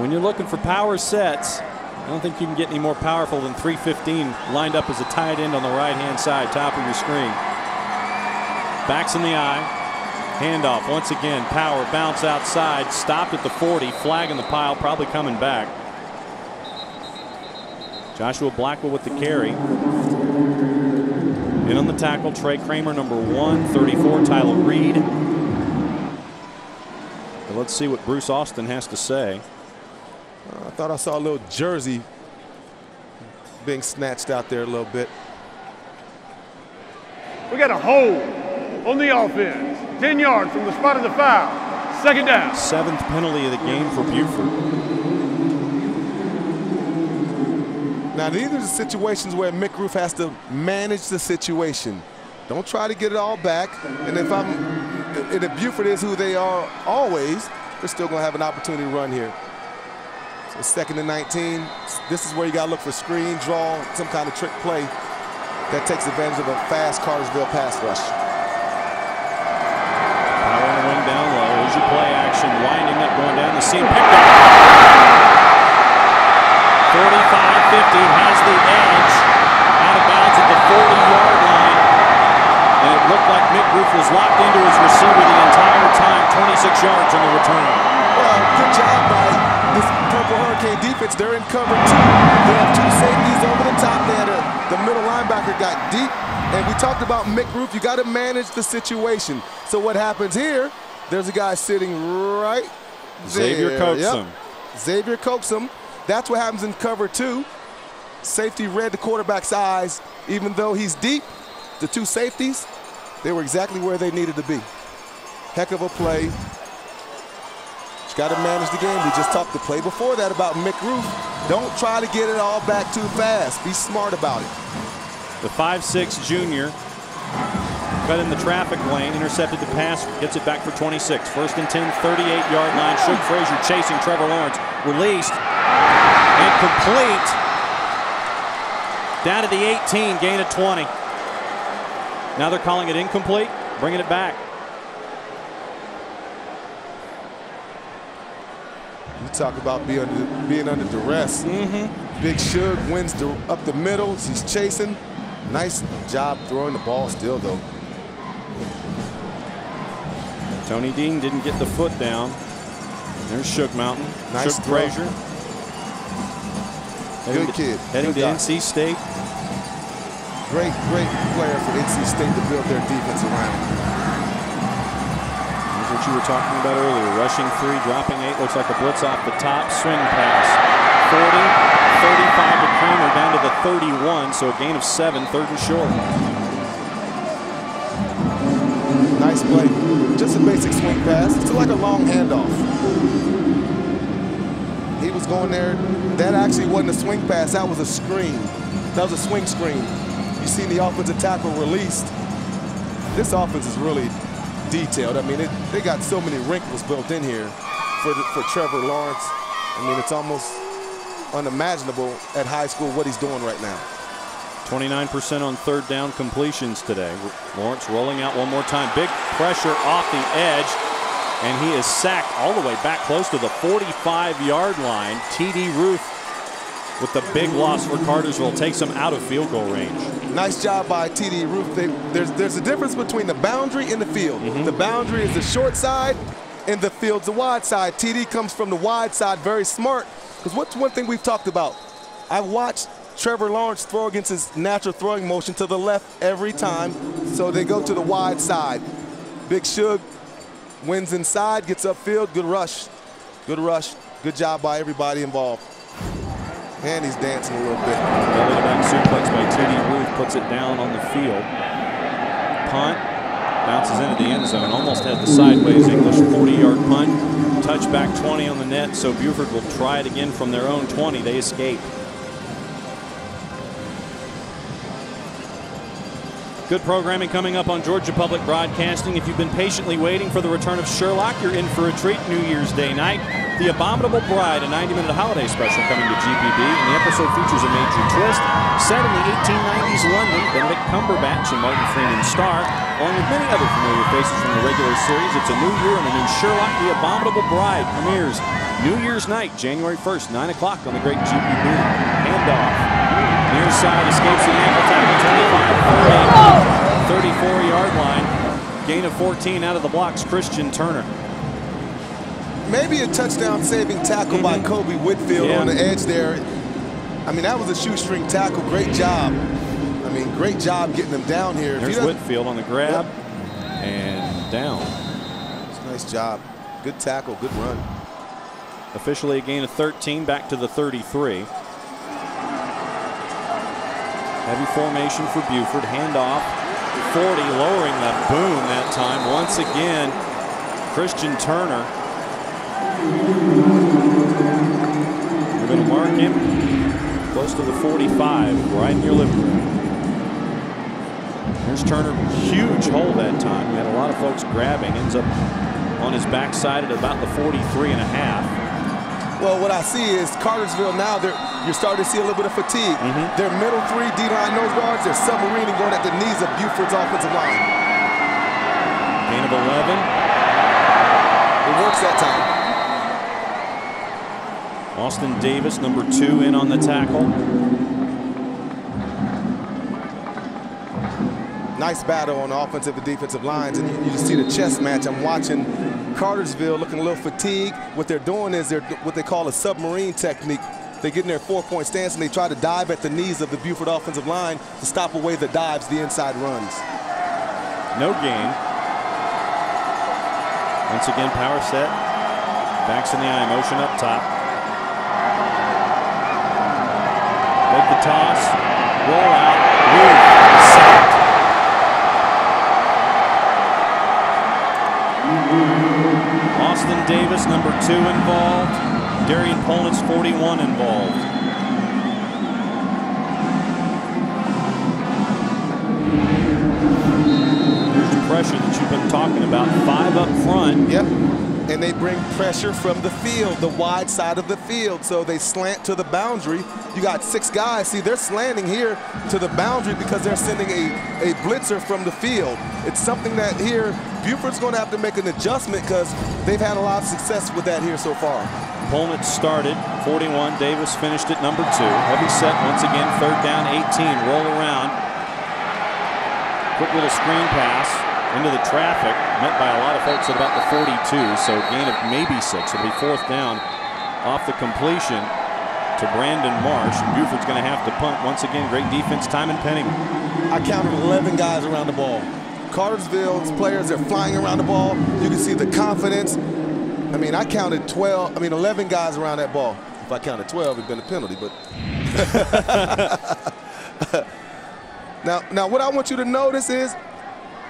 when you're looking for power sets, I don't think you can get any more powerful than three fifteen lined up as a tight end on the right hand side, top of your screen. Backs in the eye. Handoff once again. Power bounce outside. Stopped at the forty. Flag in the pile. Probably coming back. Joshua Blackwell with the carry. In on the tackle. Trey Kramer, number one thirty-four. Tyler Reed. But let's see what Bruce Austin has to say. I thought I saw a little jersey being snatched out there a little bit. We got a hold on the offense. ten yards from the spot of the foul. Second down. Seventh penalty of the game for Buford. Now, these are the situations where McRoof has to manage the situation. Don't try to get it all back. And if I'm, and if Buford is who they are always, they're still going to have an opportunity to run here. It's second and nineteen. This is where you got to look for screen, draw, some kind of trick play that takes advantage of a fast Cartersville pass rush. Power on the wing down low. Here's your play action. Winding up, going down the seam. Picked up. forty-five fifty, has the edge. Out of bounds at the forty yard line. And it looked like McRoof was locked into his receiver the entire time. twenty-six yards on the return. Well, good job by this Purple Hurricane defense. They're in cover two. They have two safeties over the top there. The middle linebacker got deep. And we talked about McRoof. You got to manage the situation. So what happens here, there's a guy sitting right there. Xavier Coaxum. Yep. Xavier Coaxum. That's what happens in cover two. Safety read the quarterback's eyes. Even though he's deep, the two safeties, they were exactly where they needed to be. Heck of a play. Got to manage the game. We just talked the play before that about McRoof. Don't try to get it all back too fast. Be smart about it. The five six junior cut in the traffic lane, intercepted the pass, gets it back for twenty-six. First and ten, thirty-eight yard line. Shug Frazier chasing Trevor Lawrence. Released and complete. Down to the eighteen, gain of twenty. Now they're calling it incomplete, bringing it back. You talk about being under, being under duress. Mm-hmm. Big Shug wins the, up the middle. He's chasing. Nice job throwing the ball still, though. Tony Dean didn't get the foot down. There's Shug Mountain. Nice Shug Frazier. Good to, kid. Heading Good to guy. N C State. Great, great player for N C State to build their defense around. What you were talking about earlier, rushing three, dropping eight, looks like a blitz off the top, swing pass, forty, thirty-five to Kramer, down to the thirty-one, so a gain of seven, third and short. Nice play, just a basic swing pass, it's like a long handoff. He was going there, that actually wasn't a swing pass, that was a screen, that was a swing screen. You seen the offensive tackle released. This offense is really detailed. I mean, it, they got so many wrinkles built in here for the, for Trevor Lawrence. I mean, it's almost unimaginable at high school what he's doing right now. twenty-nine percent on third down completions today. Lawrence rolling out one more time. Big pressure off the edge, and he is sacked all the way back close to the forty-five yard line. T D Ruth with the big loss for Cartersville, takes them out of field goal range. Nice job by T D Roof. They, there's, there's a difference between the boundary and the field. Mm-hmm. The boundary is the short side and the field's the wide side. T D comes from the wide side, very smart, because what's one thing we've talked about? I've watched Trevor Lawrence throw against his natural throwing motion to the left every time, so they go to the wide side. Big Shug wins inside, gets upfield, good rush. Good rush, good job by everybody involved. And he's dancing a little bit. Belly to back suplex by T D Roof, puts it down on the field. Punt, bounces into the end zone, almost had the sideways English forty yard punt. Touchback twenty on the net, so Buford will try it again from their own twenty, they escape. Good programming coming up on Georgia Public Broadcasting. If you've been patiently waiting for the return of Sherlock, you're in for a treat New Year's Day night. The Abominable Bride, a ninety minute holiday special coming to G P B, and the episode features a major twist. Set in the eighteen nineties London, Benedict Cumberbatch and Martin Freeman star, along with many other familiar faces from the regular series. It's a new year and a new Sherlock. The Abominable Bride premieres New Year's night, January first, nine o'clock on the great G P B. Handoff. Near side escapes the ankle tackle, thirty-four yard line. Gain of fourteen out of the blocks, Christian Turner. Maybe a touchdown saving tackle mm-hmm. by Kobe Whitfield yeah. on the edge there. I mean, that was a shoestring tackle. Great job. I mean, great job getting them down here. There's Whitfield on the grab yep. and down. It's a nice job. Good tackle, good run. Officially a gain of thirteen, back to the thirty-three. Heavy formation for Buford. Handoff. forty, lowering the boom that time. Once again, Christian Turner. We're going to mark him close to the forty-five, right in your living room. Here's Turner. Huge hole that time. We had a lot of folks grabbing. Ends up on his backside at about the forty-three and a half. Well, what I see is Cartersville now, they're, you're starting to see a little bit of fatigue. Mm-hmm. Their middle three D-line nose guards, they're submarining going at the knees of Buford's offensive line. Gain of eleven. It works that time. Austin Davis, number two, in on the tackle. Nice battle on the offensive and defensive lines, and you, you just see the chess match. I'm watching Cartersville looking a little fatigued. What they're doing is they're what they call a submarine technique. They get in their four-point stance and they try to dive at the knees of the Buford offensive line to stop away the dives, the inside runs. No gain. Once again, power set. Backs in the eye motion up top. Make the toss. Roll out. Move. Austin Davis, number two, involved. Darian Polnitz, forty-one, involved. There's the pressure that you've been talking about. Five up front. Yep. And they bring pressure from the field, the wide side of the field. So they slant to the boundary. You got six guys. See, they're slanting here to the boundary because they're sending a, a blitzer from the field. It's something that here, Buford's going to have to make an adjustment because they've had a lot of success with that here so far. Polnitz started, forty-one. Davis finished at number two. Heavy set once again, third down, eighteen. Roll around. Quick little screen pass into the traffic, met by a lot of folks at about the forty-two, so gain of maybe six. It'll be fourth down off the completion to Brandon Marsh. Buford's going to have to punt once again. Great defense, time and penning. I counted eleven guys around the ball. Cartersville's players are flying around the ball. You can see the confidence. I mean, I counted twelve. I mean, eleven guys around that ball. If I counted twelve, it'd been a penalty, but. now, now, what I want you to notice is,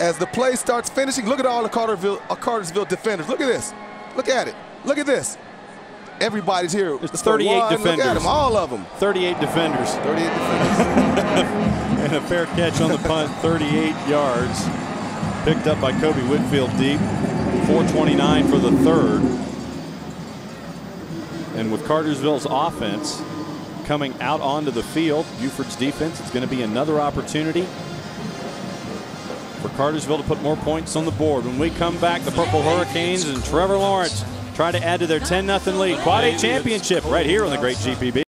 as the play starts finishing, look at all the Cartersville, Cartersville defenders. Look at this. Look at it. Look at this. Everybody's here. There's it's thirty-eight one. Defenders. Look at them, all of them. thirty-eight defenders. thirty-eight defenders. And a fair catch on the punt, thirty-eight yards. Picked up by Kobe Whitfield deep. four twenty-nine for the third. And with Cartersville's offense coming out onto the field, Buford's defense, it's going to be another opportunity for Cartersville to put more points on the board. When we come back, the Purple Hurricanes and Trevor Lawrence try to add to their ten nothing lead. Quad A Championship right here on the great G P B.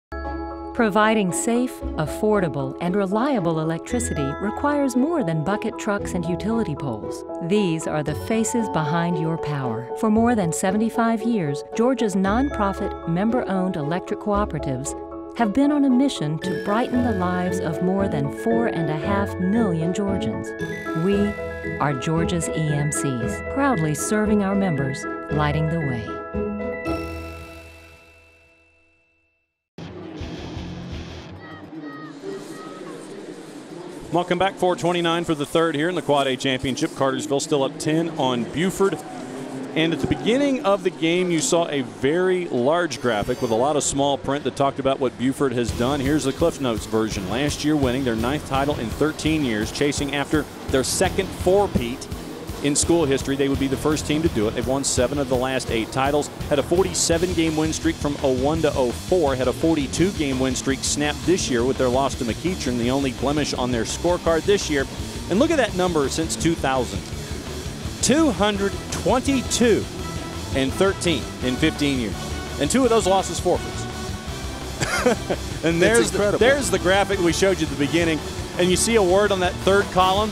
Providing safe, affordable, and reliable electricity requires more than bucket trucks and utility poles. These are the faces behind your power. For more than seventy-five years, Georgia's nonprofit, member-owned electric cooperatives have been on a mission to brighten the lives of more than four and a half million Georgians. We are Georgia's E M Cs, proudly serving our members, lighting the way. Welcome back. Four twenty-nine for the third here in the Quad A Championship. Cartersville still up ten on Buford. And at the beginning of the game, you saw a very large graphic with a lot of small print that talked about what Buford has done. Here's the Cliff Notes version. Last year, winning their ninth title in thirteen years, chasing after their second four-peat in school history. They would be the first team to do it. They've won seven of the last eight titles. Had a forty-seven game win streak from oh one to oh four. Had a forty-two game win streak snapped this year with their loss to McEachern, the only blemish on their scorecard this year. And look at that number since two thousand. two hundred twenty-two and thirteen in fifteen years, and two of those losses forfeits. And there's the, there's the graphic we showed you at the beginning, and you see a word on that third column: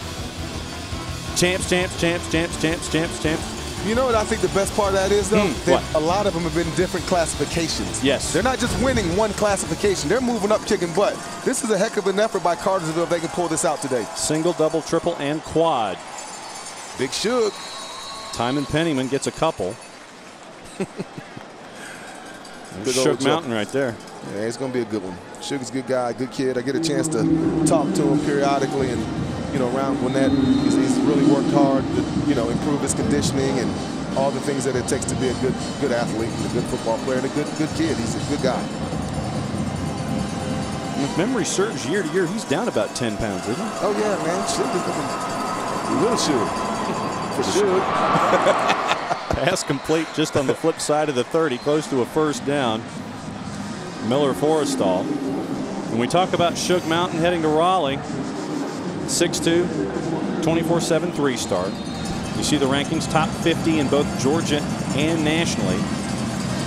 champs, champs, champs, champs, champs, champs, champs. You know what I think the best part of that is, though? Mm, that a lot of them have been different classifications. Yes. They're not just winning one classification. They're moving up, kicking butt. This is a heck of an effort by Cartersville if they can pull this out today. Single, double, triple, and quad. Big Shug. Timon Pennyman gets a couple. Shug Mountain right there. Yeah, it's going to be a good one. Shug is a good guy, good kid. I get a chance to talk to him periodically, and, you know, around when that, he's, he's really worked hard to, you know, improve his conditioning and all the things that it takes to be a good, good athlete, a good football player, and a good, good kid. He's a good guy. If memory serves, year to year, he's down about ten pounds, isn't he? Oh, yeah, man. Shug is looking. Little Shug. For Shug. Pass complete just on the flip side of the thirty, close to a first down. Miller Forrestal. When we talk about Shug Mountain heading to Raleigh, six two, twenty-four seven three-star. You see the rankings top fifty in both Georgia and nationally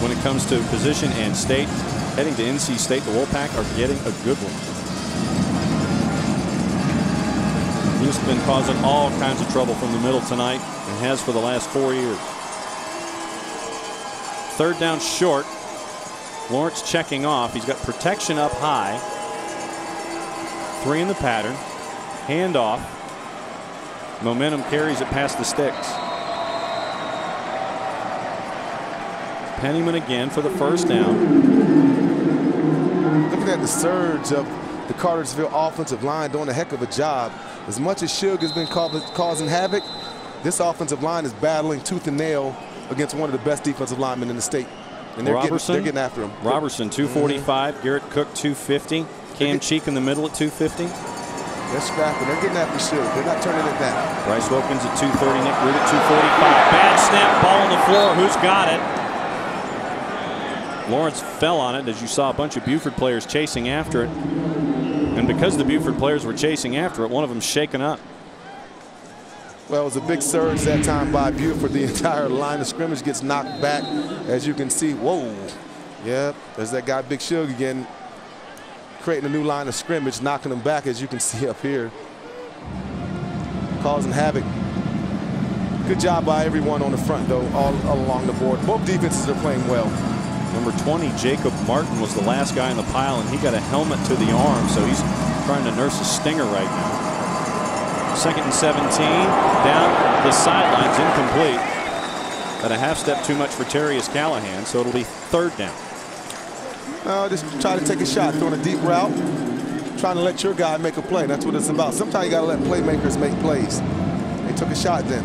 when it comes to position and state. Heading to N C State, the Wolfpack are getting a good one. He's been causing all kinds of trouble from the middle tonight and has for the last four years. Third down short. Lawrence checking off. He's got protection up high. Three in the pattern. Handoff. Momentum carries it past the sticks. Pennyman again for the first down. Looking at the surge of the Cartersville offensive line doing a heck of a job. As much as Shug has been causing havoc, this offensive line is battling tooth and nail against one of the best defensive linemen in the state. And they're, getting, they're getting after him. Robertson, two forty-five. Mm-hmm. Garrett Cook, two fifty. Cam Cheek in the middle at two fifty. They're scrapping. They're getting after Shug. They're not turning it down. Bryce Wilkins at two thirty. Nick Root at two forty-five. Bad snap. Ball on the floor. Who's got it? Lawrence fell on it, as you saw a bunch of Buford players chasing after it. And because the Buford players were chasing after it, one of them shaken up. Well, it was a big surge that time by Buford. The entire line of scrimmage gets knocked back. As you can see, whoa. Yep, there's that guy, Big Shug, again, creating a new line of scrimmage, knocking them back, as you can see up here. Causing havoc. Good job by everyone on the front, though, all along the board. Both defenses are playing well. Number twenty, Jacob Martin, was the last guy in the pile, and he got a helmet to the arm, so he's trying to nurse a stinger right now. Second and seventeen, down the sidelines, incomplete. But a half step too much for Terrius Callahan, so it'll be third down. Uh, just try to take a shot, throwing a deep route, trying to let your guy make a play. That's what it's about. Sometimes you got to let playmakers make plays. They took a shot then.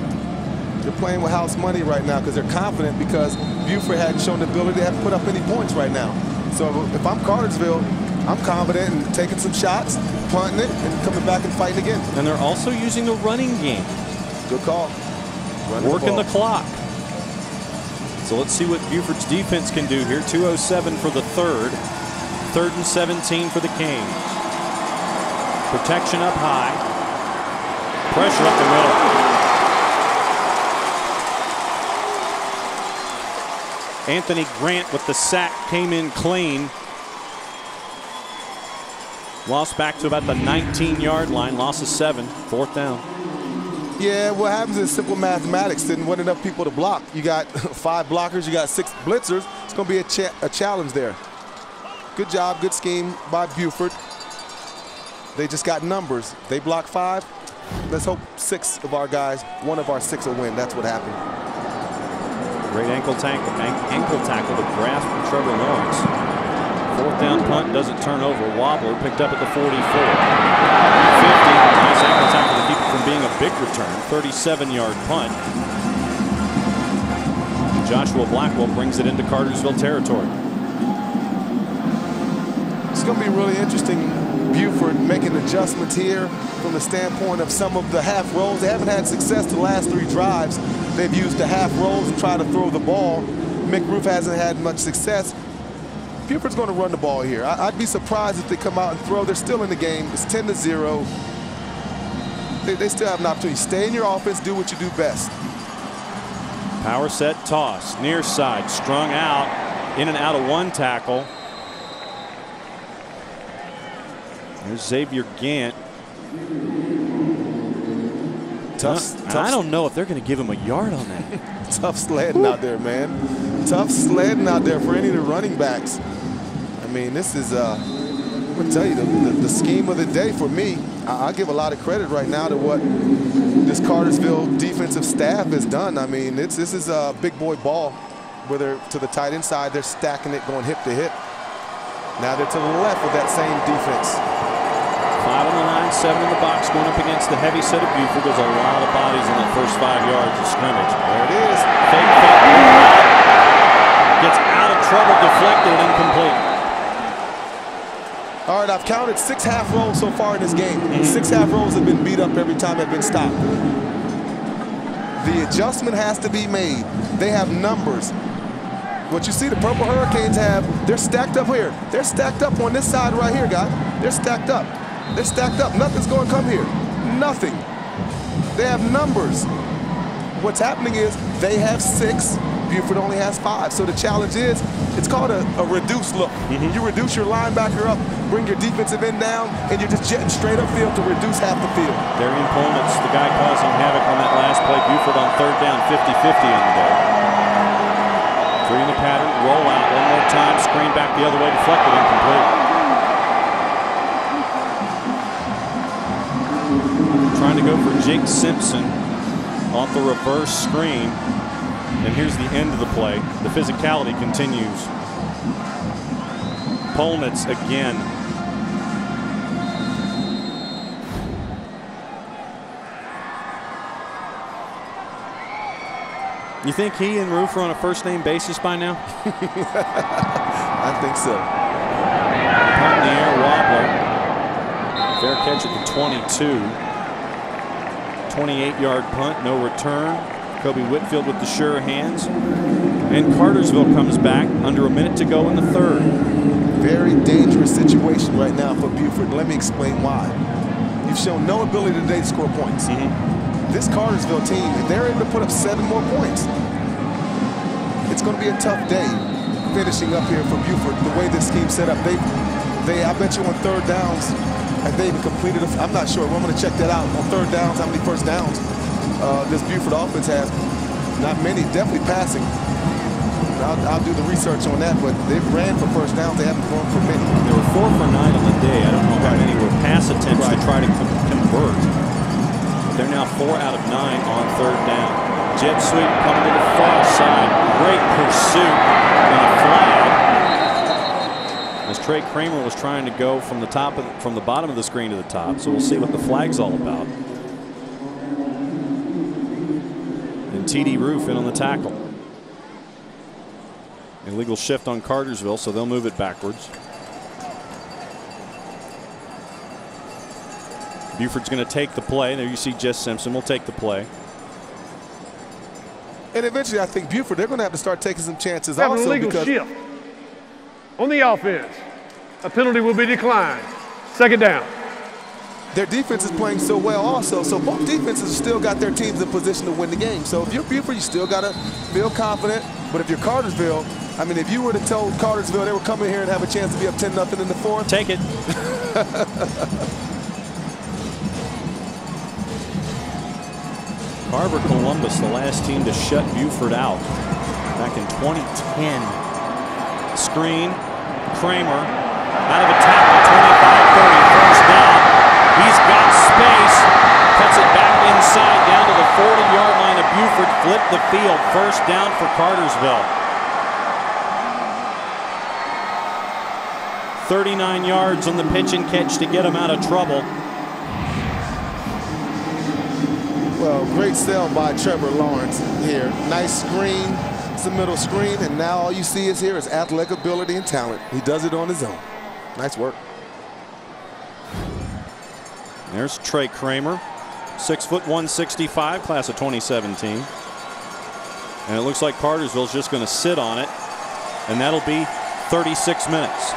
They're playing with house money right now because they're confident, because Buford hadn't shown the ability to have put up any points right now. So if I'm Cartersville, I'm confident in taking some shots, punting it, and coming back and fighting again. And they're also using the running game. Good call. Running Working the, the clock. So let's see what Buford's defense can do here. two oh seven for the third. Third and seventeen for the Canes. Protection up high. Pressure up the middle. Anthony Grant with the sack came in clean. Loss back to about the nineteen yard line. Loss of seven. Fourth down. Yeah, what happens is simple mathematics. Didn't want enough people to block. You got five blockers. You got six blitzers. It's going to be a, cha a challenge there. Good job. Good scheme by Buford. They just got numbers. They block five. Let's hope six of our guys, one of our six will win. That's what happened. Great ankle tackle, ankle tackle, the grasp from Trevor Lawrence. Fourth down punt doesn't turn over. Wobbler picked up at the forty-four. fifty, nice ankle tackle to keep it from being a big return. thirty-seven yard punt. Joshua Blackwell brings it into Cartersville territory. It's going to be really interesting. Buford making adjustments here from the standpoint of some of the half rolls. They haven't had success the last three drives. They've used the half rolls to try to throw the ball. Mick Roof hasn't had much success. Buford's going to run the ball here. I I'd be surprised if they come out and throw. They're still in the game. It's ten to zero. They, they still have an opportunity. Stay in your offense. Do what you do best. Power set toss. Near side. Strung out. In and out of one tackle. There's Xavier Gant. Tough, tough. I don't know if they're going to give him a yard on that. Tough sledding out there, man. Tough sledding out there for any of the running backs. I mean, this is, uh, I'm going to tell you, the, the, the scheme of the day for me. I, I give a lot of credit right now to what this Cartersville defensive staff has done. I mean, it's, this is a big boy ball. Whether to the tight end side, they're stacking it, going hip to hip. Now they're to the left with that same defense. Five on the line, seven in the box, going up against the heavy set of Buford. There's a lot of bodies in the first five yards of scrimmage. There it is. Fake, fake, gets out of trouble, deflected, and incomplete. All right, I've counted six half rolls so far in this game. Mm-hmm. Six half rolls have been beat up every time they've been stopped. The adjustment has to be made. They have numbers. What you see the Purple Hurricanes have, they're stacked up here. They're stacked up on this side right here, guys. They're stacked up. They're stacked up. Nothing's going to come here. Nothing. They have numbers. What's happening is they have six. Buford only has five. So the challenge is, it's called a, a reduced look. Mm-hmm. You reduce your linebacker up, bring your defensive end down, and you're just jetting straight upfield to reduce half the field. Darian Pullman's the guy causing havoc on that last play. Buford on third down, fifty fifty on the day. Three in the pattern, roll out one more time, screen back the other way, deflected, incomplete. Trying to go for Jake Simpson off the reverse screen. And here's the end of the play. The physicality continues. Polnitz again. You think he and Roof are on a first name basis by now? I think so. Punt in the air, wobbler. Fair catch at the twenty-two. twenty-eight yard punt, no return. Kobe Whitfield with the sure hands. And Cartersville comes back under a minute to go in the third. Very dangerous situation right now for Buford. Let me explain why. You've shown no ability today to score points. Mm-hmm. This Cartersville team, if they're able to put up seven more points, it's going to be a tough day finishing up here for Buford. The way this team's set up, they, they, I bet you on third downs, and they even completed a, I'm not sure. Well, I'm going to check that out. On third downs, how many first downs uh, this Buford offense has? Not many. Definitely passing. I'll, I'll do the research on that, but they've ran for first downs. They haven't gone for many. They were four for nine on the day. I don't know how right. many were pass attempts right. to try to convert. They're now four out of nine on third down. Jet sweep coming to the far side. Great pursuit and a flag. As Trey Kramer was trying to go from the top of, from the bottom of the screen to the top, so we'll see what the flag's all about. And T D Roof in on the tackle. Illegal shift on Cartersville, so they'll move it backwards. Buford's going to take the play. There you see Jess Simpson will take the play. And eventually, I think Buford, they're going to have to start taking some chances also. An illegal because shift on the offense. A penalty will be declined. Second down. Their defense is playing so well also, so both defenses still got their teams in position to win the game. So if you're Buford, you still got to feel confident. But if you're Cartersville, I mean, if you were to tell Cartersville they were coming here and have a chance to be up ten nothing in the fourth. Take it. Carver Columbus, the last team to shut Buford out back in twenty ten. Screen, Kramer, out of a tackle, twenty-five thirty, first down. He's got space, cuts it back inside, down to the forty-yard line of Buford, flipped the field, first down for Cartersville. thirty-nine yards on the pitch and catch to get him out of trouble. Well, great sell by Trevor Lawrence here. Nice screen, it's a middle screen, and now all you see is here is athletic ability and talent. He does it on his own. Nice work. There's Trey Kramer, six foot one sixty-five, class of twenty seventeen. And it looks like Cartersville's just going to sit on it, and that'll be thirty-six minutes.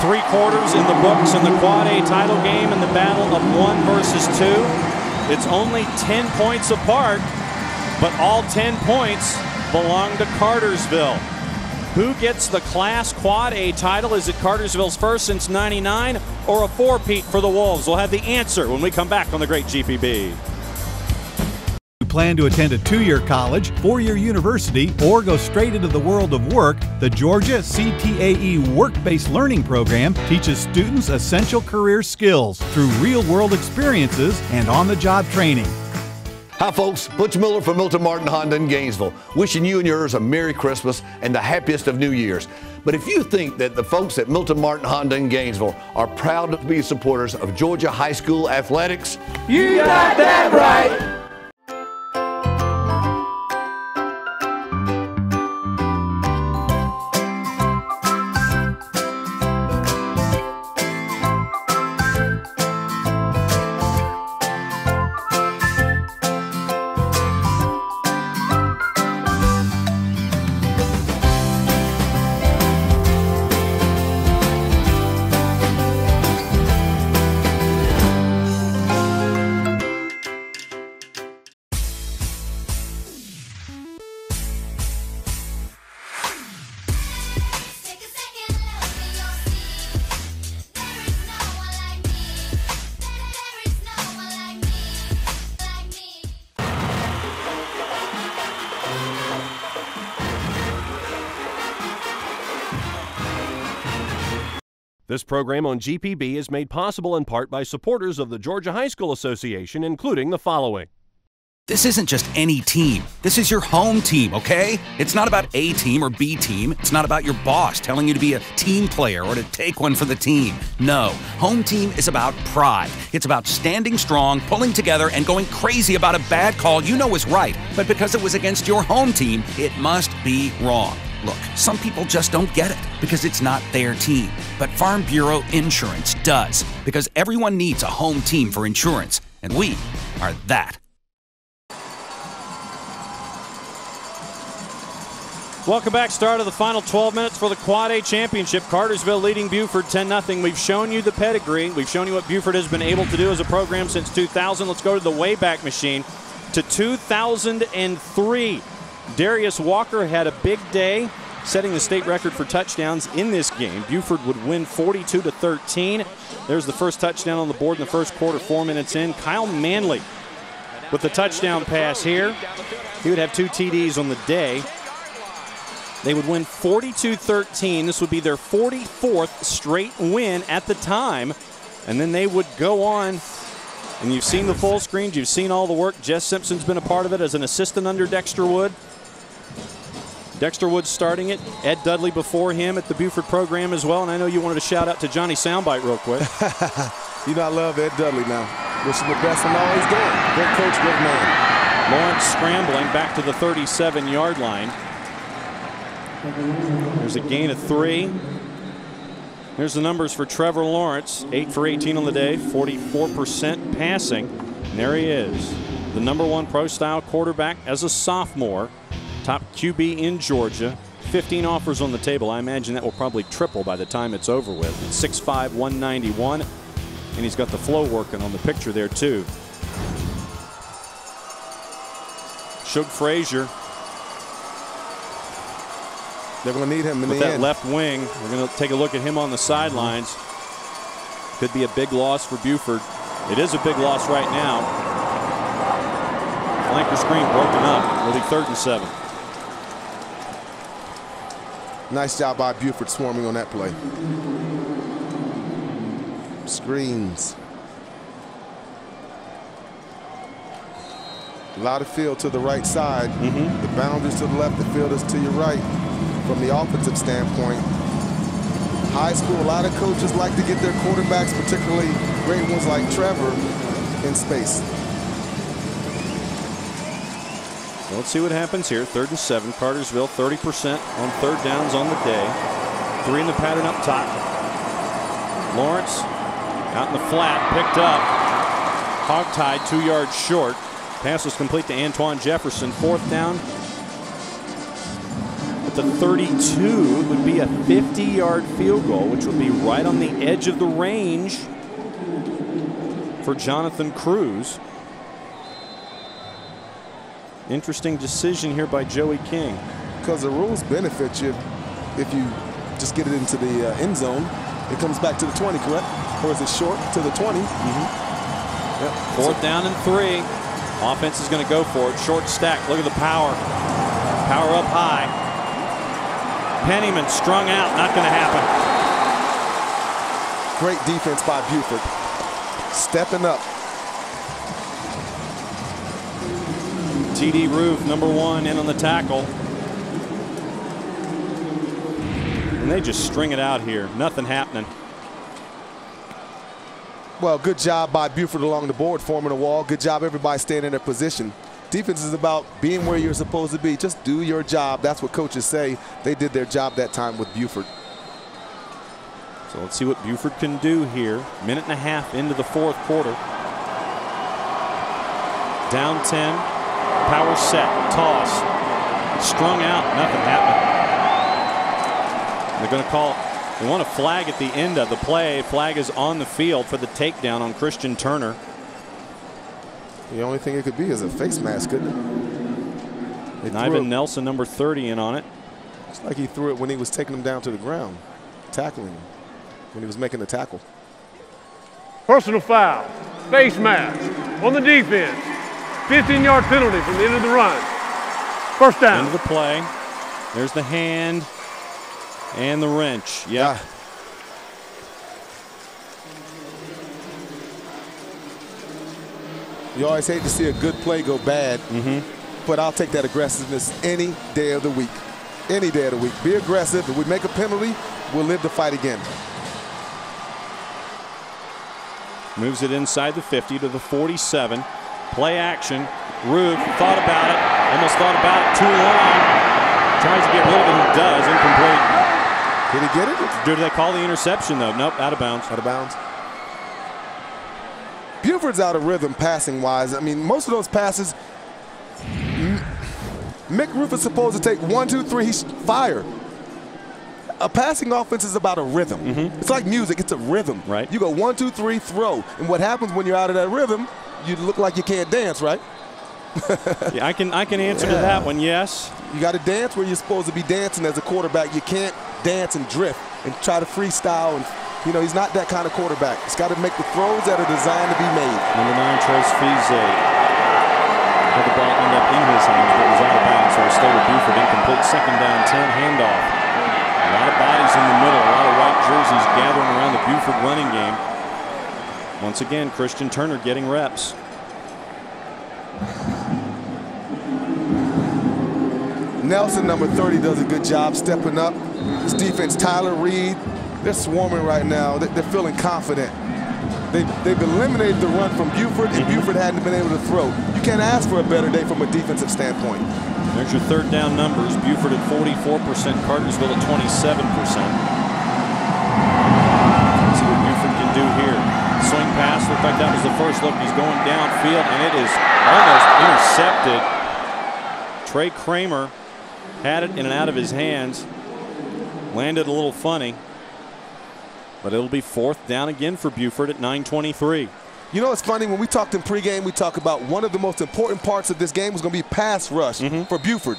Three quarters in the books in the Quad A title game in the battle of one versus two. It's only ten points apart, but all ten points belong to Cartersville. Who gets the class Quad A title? Is it Cartersville's first since ninety-nine or a four-peat for the Wolves? We'll have the answer when we come back on the Great G P B. Plan to attend a two-year college, four-year university, or go straight into the world of work, the Georgia C T A E Work-Based Learning Program teaches students essential career skills through real-world experiences and on-the-job training. Hi folks, Butch Miller from Milton Martin Honda in Gainesville, wishing you and yours a Merry Christmas and the happiest of New Year's. But if you think that the folks at Milton Martin Honda in Gainesville are proud to be supporters of Georgia high school athletics, you got that right! This program on G P B is made possible in part by supporters of the Georgia High School Association, including the following. This isn't just any team. This is your home team, okay? It's not about A team or B team. It's not about your boss telling you to be a team player or to take one for the team. No, home team is about pride. It's about standing strong, pulling together, and going crazy about a bad call you know is right. But because it was against your home team, it must be wrong. Look, some people just don't get it because it's not their team. But Farm Bureau Insurance does, because everyone needs a home team for insurance, and we are that. Welcome back. Start of the final twelve minutes for the Quad A Championship. Cartersville leading Buford ten nothing. We've shown you the pedigree. We've shown you what Buford has been able to do as a program since two thousand. Let's go to the Wayback Machine to two thousand three. Darius Walker had a big day, setting the state record for touchdowns in this game. Buford would win forty-two to thirteen. There's the first touchdown on the board in the first quarter, four minutes in. Kyle Manley with the touchdown pass here. He would have two T Ds on the day. They would win forty-two thirteen. This would be their forty-fourth straight win at the time. And then they would go on. And you've seen the full screens. You've seen all the work. Jess Simpson's been a part of it as an assistant under Dexter Wood. Dexter Wood starting it. Ed Dudley before him at the Buford program as well. And I know you wanted to shout out to Johnny Soundbite real quick. You know I love Ed Dudley now. This is the best in all he's doing. Good coach, good man. Lawrence scrambling back to the thirty-seven-yard line. There's a gain of three. Here's the numbers for Trevor Lawrence. eight for eighteen on the day, forty-four percent passing. And there he is, the number one pro-style quarterback as a sophomore. Top Q B in Georgia. fifteen offers on the table. I imagine that will probably triple by the time it's over with. It's six five, one ninety-one. And he's got the flow working on the picture there, too. Shug Frazier They're going to need him in the end. Left wing. We're going to take a look at him on the sidelines. Could be a big loss for Buford. It is a big loss right now. Flanker screen broken up. It'll be third and seven. Nice job by Buford swarming on that play. Screens. A lot of field to the right side. Mm-hmm. The boundaries to the left, the field is to your right. From the offensive standpoint, high school, a lot of coaches like to get their quarterbacks, particularly great ones like Trevor, in space. So let's see what happens here. Third and seven. Cartersville thirty percent on third downs on the day. Three in the pattern up top. Lawrence out in the flat, picked up. Hogtied, two yards short. Pass was complete to Antoine Jefferson. Fourth down. The thirty-two would be a fifty yard field goal, which would be right on the edge of the range for Jonathan Cruz. Interesting decision here by Joey King. Because the rules benefit you if you just get it into the uh, end zone. It comes back to the twenty, correct? Or is it short to the twenty? Mm-hmm. Yep. Fourth so down and three. Offense is going to go for it. Short stack. Look at the power. Power up high. Pennyman strung out, not going to happen. Great defense by Buford. Stepping up. T D Roof, number one, in on the tackle. And they just string it out here. Nothing happening. Well, good job by Buford along the board, forming a wall. Good job, everybody staying in their position. Defense is about being where you're supposed to be. Just do your job. That's what coaches say. They did their job that time with Buford. So let's see what Buford can do here. Minute and a half into the fourth quarter. Down ten. Power set. Toss. Strung out. Nothing happened. They're going to call. They want a flag at the end of the play. Flag is on the field for the takedown on Christian Turner. The only thing it could be is a face mask, couldn't it? And Ivan Nelson, number thirty, in on it. It's like he threw it when he was taking him down to the ground, tackling him, when he was making the tackle. Personal foul, face mask, on the defense. fifteen yard penalty from the end of the run. First down. End of the play. There's the hand and the wrench. Yeah. Ah. You always hate to see a good play go bad, mm-hmm. but I'll take that aggressiveness any day of the week. Any day of the week. Be aggressive. If we make a penalty, we'll live the fight again. Moves it inside the fifty to the forty-seven. Play action. Rube thought about it. Almost thought about it too long. Tries to get rid of it. He does. Incomplete. Did he get it? Did they call the interception, though? Nope. Out of bounds. Out of bounds. Buford's out of rhythm passing-wise. I mean, most of those passes, Mick Roof is supposed to take one, two, three, he's fire. A passing offense is about a rhythm. Mm-hmm. It's like music. It's a rhythm. Right. You go one, two, three, throw. And what happens when you're out of that rhythm, you look like you can't dance, right? yeah, I can, I can answer yeah. to that one, yes. You got to dance where you're supposed to be dancing as a quarterback. You can't dance and drift and try to freestyle and You know, he's not that kind of quarterback. He's got to make the throws that are designed to be made. Number nine, Trace Fize. Had the ball end up in his hands, but was out of bounds, so it stayed with Buford. Incomplete, second down, ten, handoff. A lot of bodies in the middle, a lot of white jerseys gathering around the Buford running game. Once again, Christian Turner getting reps. Nelson, number thirty, does a good job stepping up. His defense, Tyler Reed. They're swarming right now. They're feeling confident. They've, they've eliminated the run from Buford, and Buford hadn't been able to throw. You can't ask for a better day from a defensive standpoint. There's your third down numbers. Buford at forty-four percent, Cartersville at twenty-seven percent. Let's see what Buford can do here. Swing pass. Looked like that was the first look. He's going downfield, and it is almost intercepted. Trey Kramer had it in and out of his hands. Landed a little funny. But it'll be fourth down again for Buford at nine twenty-three. You know, it's funny, when we talked in pregame, we talked about one of the most important parts of this game was going to be pass rush mm-hmm. for Buford.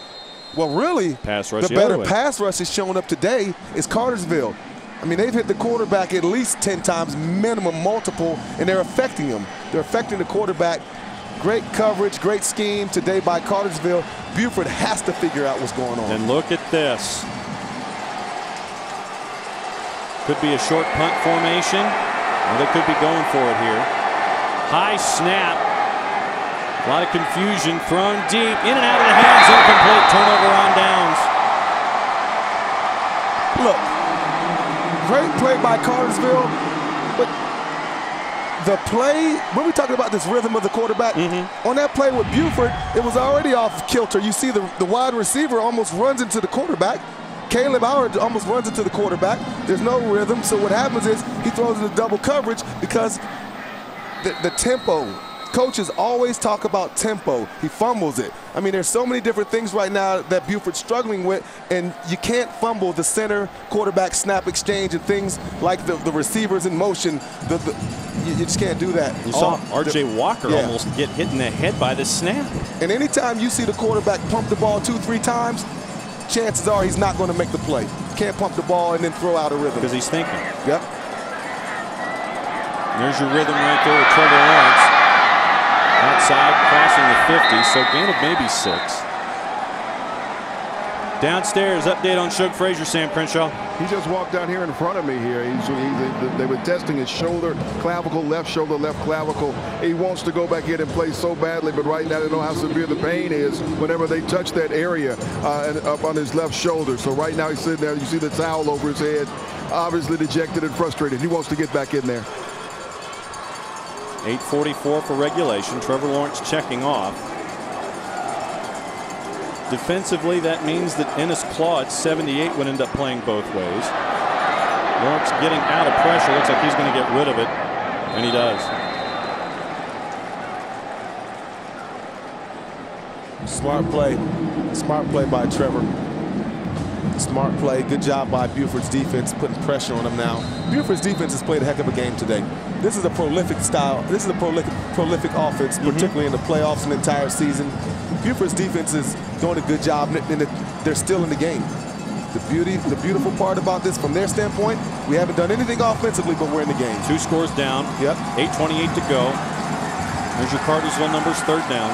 Well, really, pass rush the, the better way. pass rush is showing up today is Cartersville. I mean, they've hit the quarterback at least ten times, minimum, multiple, and they're affecting him. They're affecting the quarterback. Great coverage, great scheme today by Cartersville. Buford has to figure out what's going on. And look at this. Could be a short punt formation. Well, they could be going for it here. High snap. A lot of confusion, thrown deep, in and out of the hands, incomplete, turnover on downs. Look, great play by Cartersville, but the play, when we're talking about this rhythm of the quarterback, mm-hmm. on that play with Buford, it was already off kilter. You see the, the wide receiver almost runs into the quarterback. Caleb Howard almost runs into the quarterback. There's no rhythm, so what happens is he throws into double coverage because the, the tempo. Coaches always talk about tempo. He fumbles it. I mean, there's so many different things right now that Buford's struggling with, and you can't fumble the center quarterback snap exchange and things like the, the receivers in motion. The, the, you, you just can't do that. You saw R J Walker yeah. almost get hit in the head by the snap. And anytime you see the quarterback pump the ball two, three times, chances are he's not going to make the play. Can't pump the ball and then throw out a rhythm. Because he's thinking. Yep. There's your rhythm right there with Trevor Lawrence. Outside, crossing the fifty, so gain of maybe six. Downstairs, update on Shug Frazier, Sam Crenshaw. He just walked down here in front of me here. He's, he, they were testing his shoulder, clavicle, left shoulder, left clavicle. He wants to go back in and play so badly, but right now they know how severe the pain is whenever they touch that area uh, and up on his left shoulder. So right now he's sitting there. You see the towel over his head, obviously dejected and frustrated. He wants to get back in there. eight forty-four for regulation. Trevor Lawrence checking off. Defensively, that means that Ennis Claw at seventy-eight would end up playing both ways. Lawrence getting out of pressure. Looks like he's going to get rid of it, and he does. Smart play. Smart play by Trevor. Smart play. Good job by Buford's defense, putting pressure on him now. Buford's defense has played a heck of a game today. This is a prolific style. This is a prolific, prolific offense, mm-hmm. particularly in the playoffs and entire season. Buford's defense is doing a good job, and they're still in the game. The beauty, the beautiful part about this, from their standpoint, we haven't done anything offensively, but we're in the game. Two scores down. Yep. eight twenty-eight to go. There's your Cartersville numbers, third down.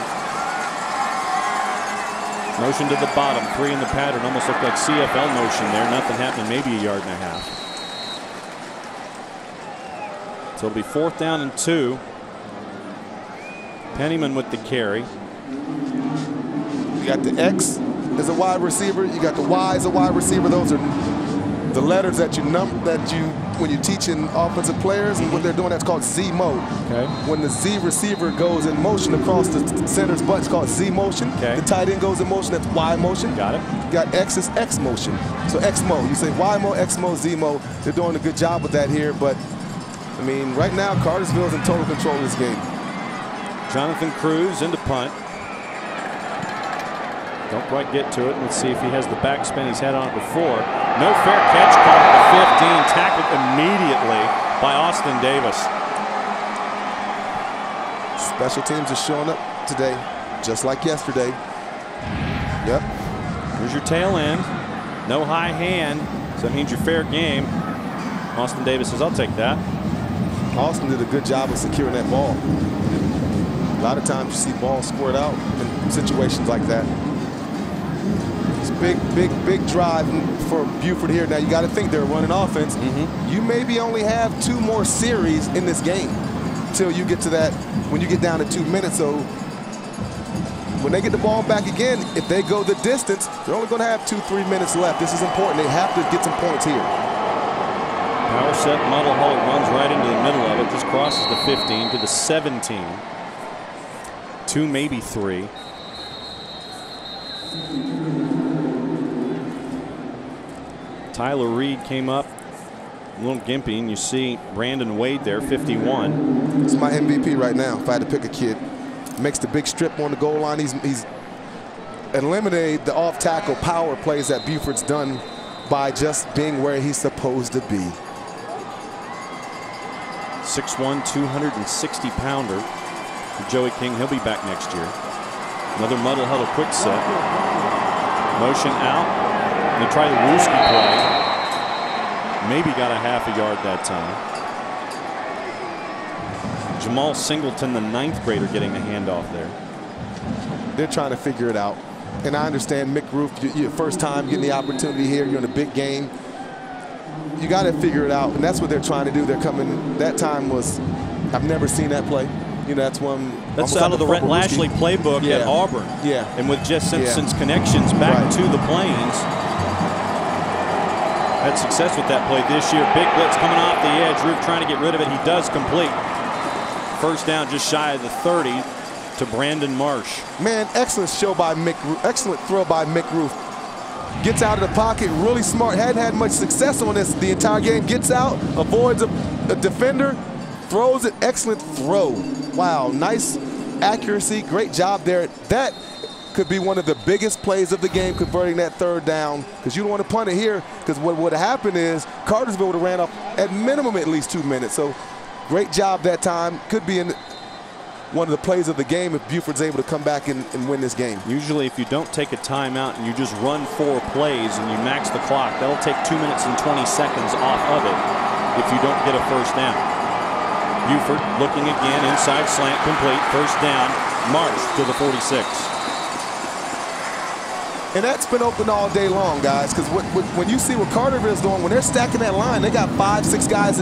Motion to the bottom, three in the pattern. Almost looked like C F L motion there. Nothing happening, maybe a yard and a half. So it'll be fourth down and two. Pennyman with the carry. You got the X as a wide receiver. You got the Y as a wide receiver. Those are the letters that you num that you when you're teaching offensive players and what they're doing. That's called Z mode. Okay. When the Z receiver goes in motion across the center's butt, it's called Z motion. Okay. The tight end goes in motion, that's Y motion. Got it. You got X is X motion. So X mode. You say Y mode, X mode, Z mode. They're doing a good job with that here, but I mean, right now Cartersville's in total control of this game. Jonathan Cruz into punt. Don't quite get to it. Let's see if he has the backspin he's had on it before. No fair catch caught at the fifteen. Tackled immediately by Austin Davis. Special teams are showing up today, just like yesterday. Yep. Here's your tail end. No high hand, so that means you're fair game. Austin Davis says, I'll take that. Austin did a good job of securing that ball. A lot of times you see balls squared out in situations like that. Big, big, big drive for Buford here. Now you got to think they're running offense. Mm-hmm. You maybe only have two more series in this game till you get to that when you get down to two minutes. So when they get the ball back again, if they go the distance, they're only going to have two, three minutes left. This is important. They have to get some points here. Power set, Muddle Hall runs right into the middle of it. Just crosses the fifteen to the seventeen. Two, maybe three. Tyler Reed came up a little gimpy, and you see Brandon Wade there, fifty-one. It's my M V P right now. If I had to pick a kid, makes the big strip on the goal line. He's, he's eliminated the off-tackle power plays that Buford's done by just being where he's supposed to be. six one, two hundred sixty pounder for Joey King. He'll be back next year. Another muddle huddle quick set. Motion out. They try the Wooski play. Maybe got a half a yard that time. Jamal Singleton, the ninth grader, getting the handoff there. They're trying to figure it out. And I understand, Mick Roof, your first time getting the opportunity here. You're in a big game. You got to figure it out, and that's what they're trying to do. They're coming. That time was, I've never seen that play. You know, that's one. That's out like of the Rhett Lashley playbook yeah. at Auburn. Yeah. And with Jess Simpson's yeah. connections back right. to the Plains, had success with that play this year. Big blitz coming off the edge. Roof trying to get rid of it. He does complete. First down, just shy of the thirty, to Brandon Marsh. Man, excellent show by Mick. Excellent throw by Mick Roof. Gets out of the pocket, really smart. Hadn't had much success on this the entire game. Gets out, avoids a, a defender, throws an excellent throw. Wow, nice accuracy. Great job there. That could be one of the biggest plays of the game, converting that third down, because you don't want to punt it here, because what would have happened is Cartersville would have ran up at minimum at least two minutes. So great job that time. Could be in one of the plays of the game if Buford's able to come back and, and win this game. Usually if you don't take a timeout and you just run four plays and you max the clock, that'll take two minutes and twenty seconds off of it if you don't get a first down. Buford looking again, inside slant, complete, first down, Marsh to the forty-six. And that's been open all day long, guys, because when you see what Carterville's doing, when they're stacking that line, they got five, six guys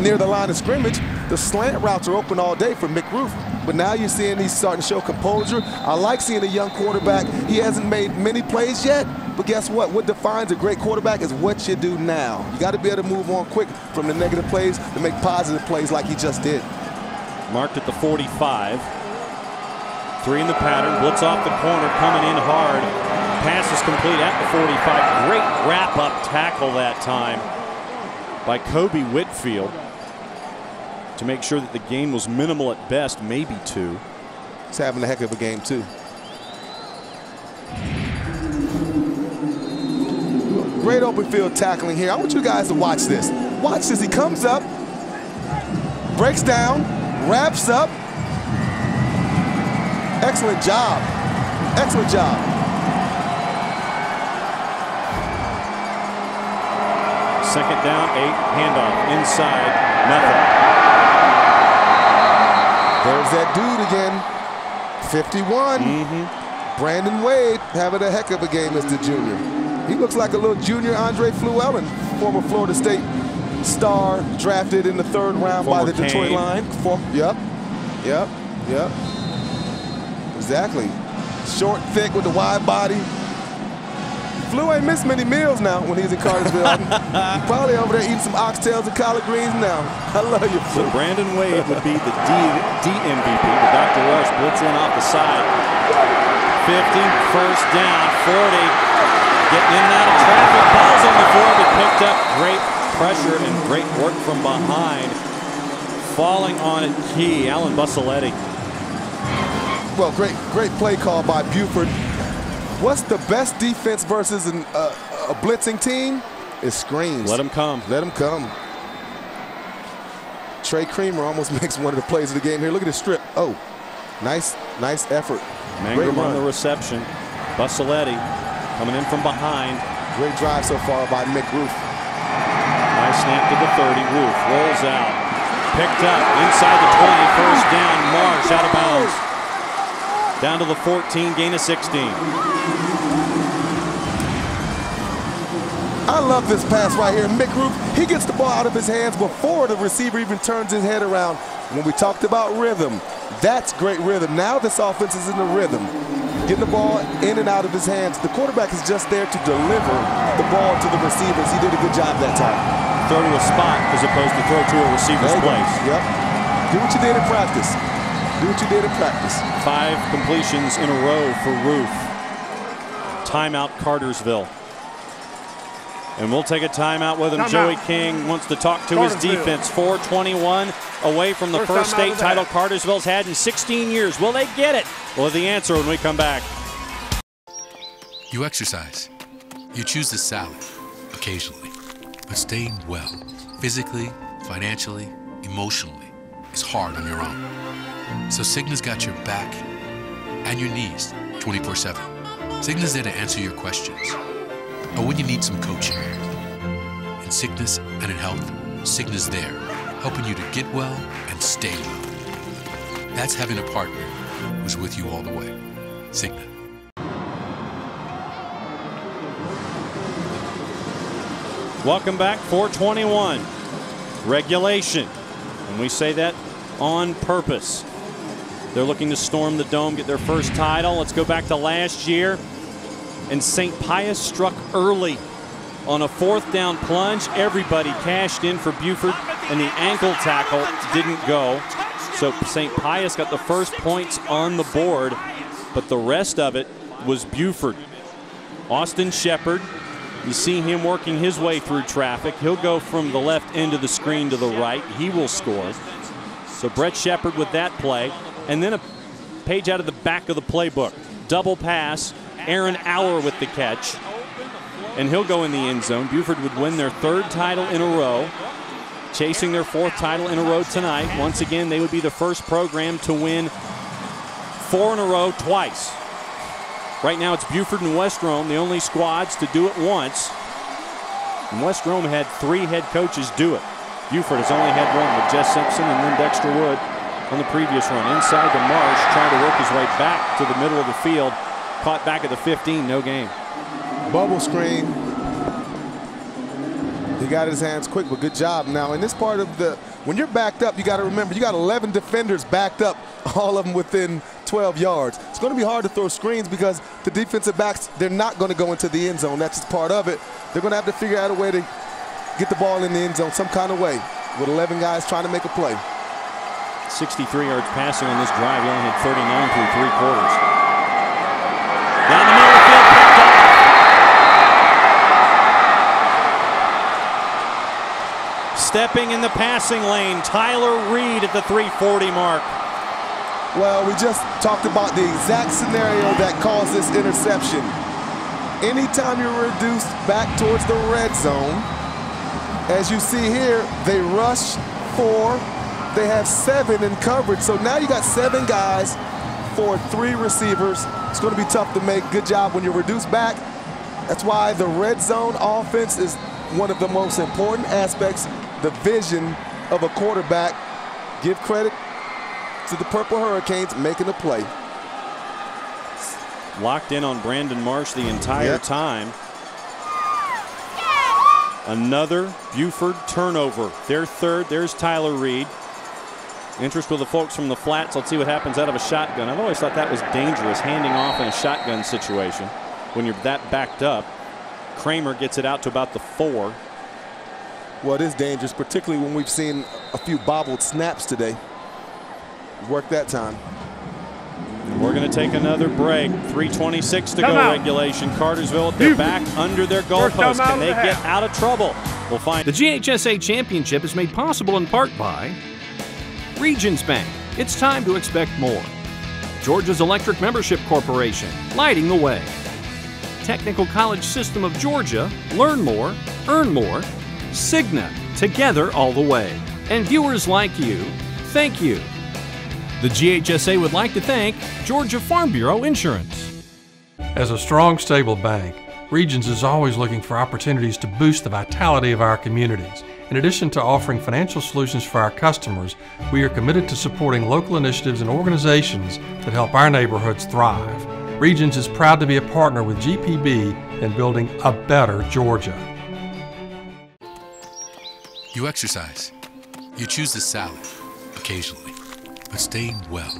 near the line of scrimmage. The slant routes are open all day for Mick Roof. But now you're seeing these starting to show composure. I like seeing a young quarterback. He hasn't made many plays yet, but guess what? What defines a great quarterback is what you do now. You got to be able to move on quick from the negative plays to make positive plays like he just did. Marked at the forty-five. Three in the pattern. Blitz off the corner, coming in hard. Pass is complete at the forty-five. Great wrap-up tackle that time by Kobe Whitfield to make sure that the game was minimal at best, maybe two. He's having a heck of a game, too. Great open field tackling here. I want you guys to watch this. Watch this. He comes up, breaks down, wraps up. Excellent job. Excellent job. Second down, eight, handoff, inside, nothing. There's that dude again, fifty-one. Mm-hmm. Brandon Wade having a heck of a game as the junior. He looks like a little junior Andre Fluellen, former Florida State star, drafted in the third round former by the Kane. Detroit Lions. Yep, yep, yep. Exactly. Short, thick with the wide body. Flew ain't missed many meals now when he's in Cartersville. He's probably over there eating some oxtails and collard greens now. I love you, Flew. So Brandon Wade would be the D, D M V P. The Doctor Rush blitz in off the side. fifty, first down, forty. Getting in and out of traffic. Ball's on the floor, but picked up. Great pressure and great work from behind. Falling on it key, Alan Bussaletti. Well, great, great play call by Buford. What's the best defense versus an, uh, a blitzing team? Is screens. Let them come. Let them come. Trey Creamer almost makes one of the plays of the game here. Look at the strip. Oh, nice, nice effort. Mangrum on the reception. Bussaletti coming in from behind. Great drive so far by Mick Roof. Nice snap to the thirty. Roof rolls out. Picked up inside the twenty. First down. Marsh out of bounds. Down to the fourteen, gain of sixteen. I love this pass right here. Mick Roof, he gets the ball out of his hands before the receiver even turns his head around. When we talked about rhythm, that's great rhythm. Now this offense is in the rhythm. Getting the ball in and out of his hands. The quarterback is just there to deliver the ball to the receivers. He did a good job that time. Throw to a spot as opposed to throw to a receiver's place. Yep. Do what you did in practice. Do what you did in practice. Five completions in a row for Roof. Timeout Cartersville. And we'll take a timeout with him. Time Joey out. King wants to talk to his defense. four twenty-one away from the first, first state title Cartersville's had in sixteen years. Will they get it? Well, the answer when we come back. You exercise. You choose the salad occasionally. But staying well, physically, financially, emotionally, is hard on your own. So Cigna's got your back and your knees twenty-four seven. Cigna's there to answer your questions, or when you need some coaching. In sickness and in health, Cigna's there, helping you to get well and stay well. That's having a partner who's with you all the way. Cigna. Welcome back, four twenty-one. Regulation, and we say that on purpose. They're looking to storm the Dome, get their first title. Let's go back to last year. And Saint Pius struck early on a fourth down plunge. Everybody cashed in for Buford, and the ankle tackle didn't go. So Saint Pius got the first points on the board, but the rest of it was Buford. Austin Shepard, you see him working his way through traffic. He'll go from the left end of the screen to the right. He will score. So Brett Shepard with that play. And then a page out of the back of the playbook. Double pass, Aaron Auer with the catch. And he'll go in the end zone. Buford would win their third title in a row, chasing their fourth title in a row tonight. Once again, they would be the first program to win four in a row twice. Right now it's Buford and West Rome, the only squads to do it once. And West Rome had three head coaches do it. Buford has only had one, with Jess Simpson and then Dexter Wood on the previous run. Inside to Marsh, trying to work his way back to the middle of the field. Caught back at the fifteen, no game. Bubble screen. He got his hands quick, but good job. Now, in this part of the, when you're backed up, you got to remember, you got eleven defenders backed up, all of them within twelve yards. It's going to be hard to throw screens because the defensive backs, they're not going to go into the end zone. That's just part of it. They're going to have to figure out a way to get the ball in the end zone some kind of way with eleven guys trying to make a play. sixty-three yards passing on this drive. He only had thirty-nine through three quarters. Down the middle of the field, picked up. Stepping in the passing lane, Tyler Reed at the three forty mark. Well, we just talked about the exact scenario that caused this interception. Anytime you're reduced back towards the red zone, as you see here, they rush four. They have seven in coverage, so now you got seven guys for three receivers. It's going to be tough to make. Good job when you're reduced back. That's why the red zone offense is one of the most important aspects, the vision of a quarterback. Give credit to the Purple Hurricanes making the play. Locked in on Brandon Marsh the entire yep. time. Another Buford turnover. Their third. There's Tyler Reed. Interest with the folks from the flats. Let's see what happens out of a shotgun. I've always thought that was dangerous, handing off in a shotgun situation when you're that backed up. Kramer gets it out to about the four. Well, it is dangerous, particularly when we've seen a few bobbled snaps today. Work that time. We're going to take another break. three twenty-six to go, regulation. Cartersville, they're back under their goalpost. Can they get out of trouble? We'll find. The G H S A Championship is made possible in part by Regions Bank. It's time to expect more. Georgia's Electric Membership Corporation, lighting the way. Technical College System of Georgia, learn more, earn more. Cigna, together all the way. And viewers like you, thank you. The G H S A would like to thank Georgia Farm Bureau Insurance. As a strong, stable bank, Regions is always looking for opportunities to boost the vitality of our communities. In addition to offering financial solutions for our customers, we are committed to supporting local initiatives and organizations that help our neighborhoods thrive. Regions is proud to be a partner with G P B in building a better Georgia. You exercise. You choose the salad occasionally. But staying well,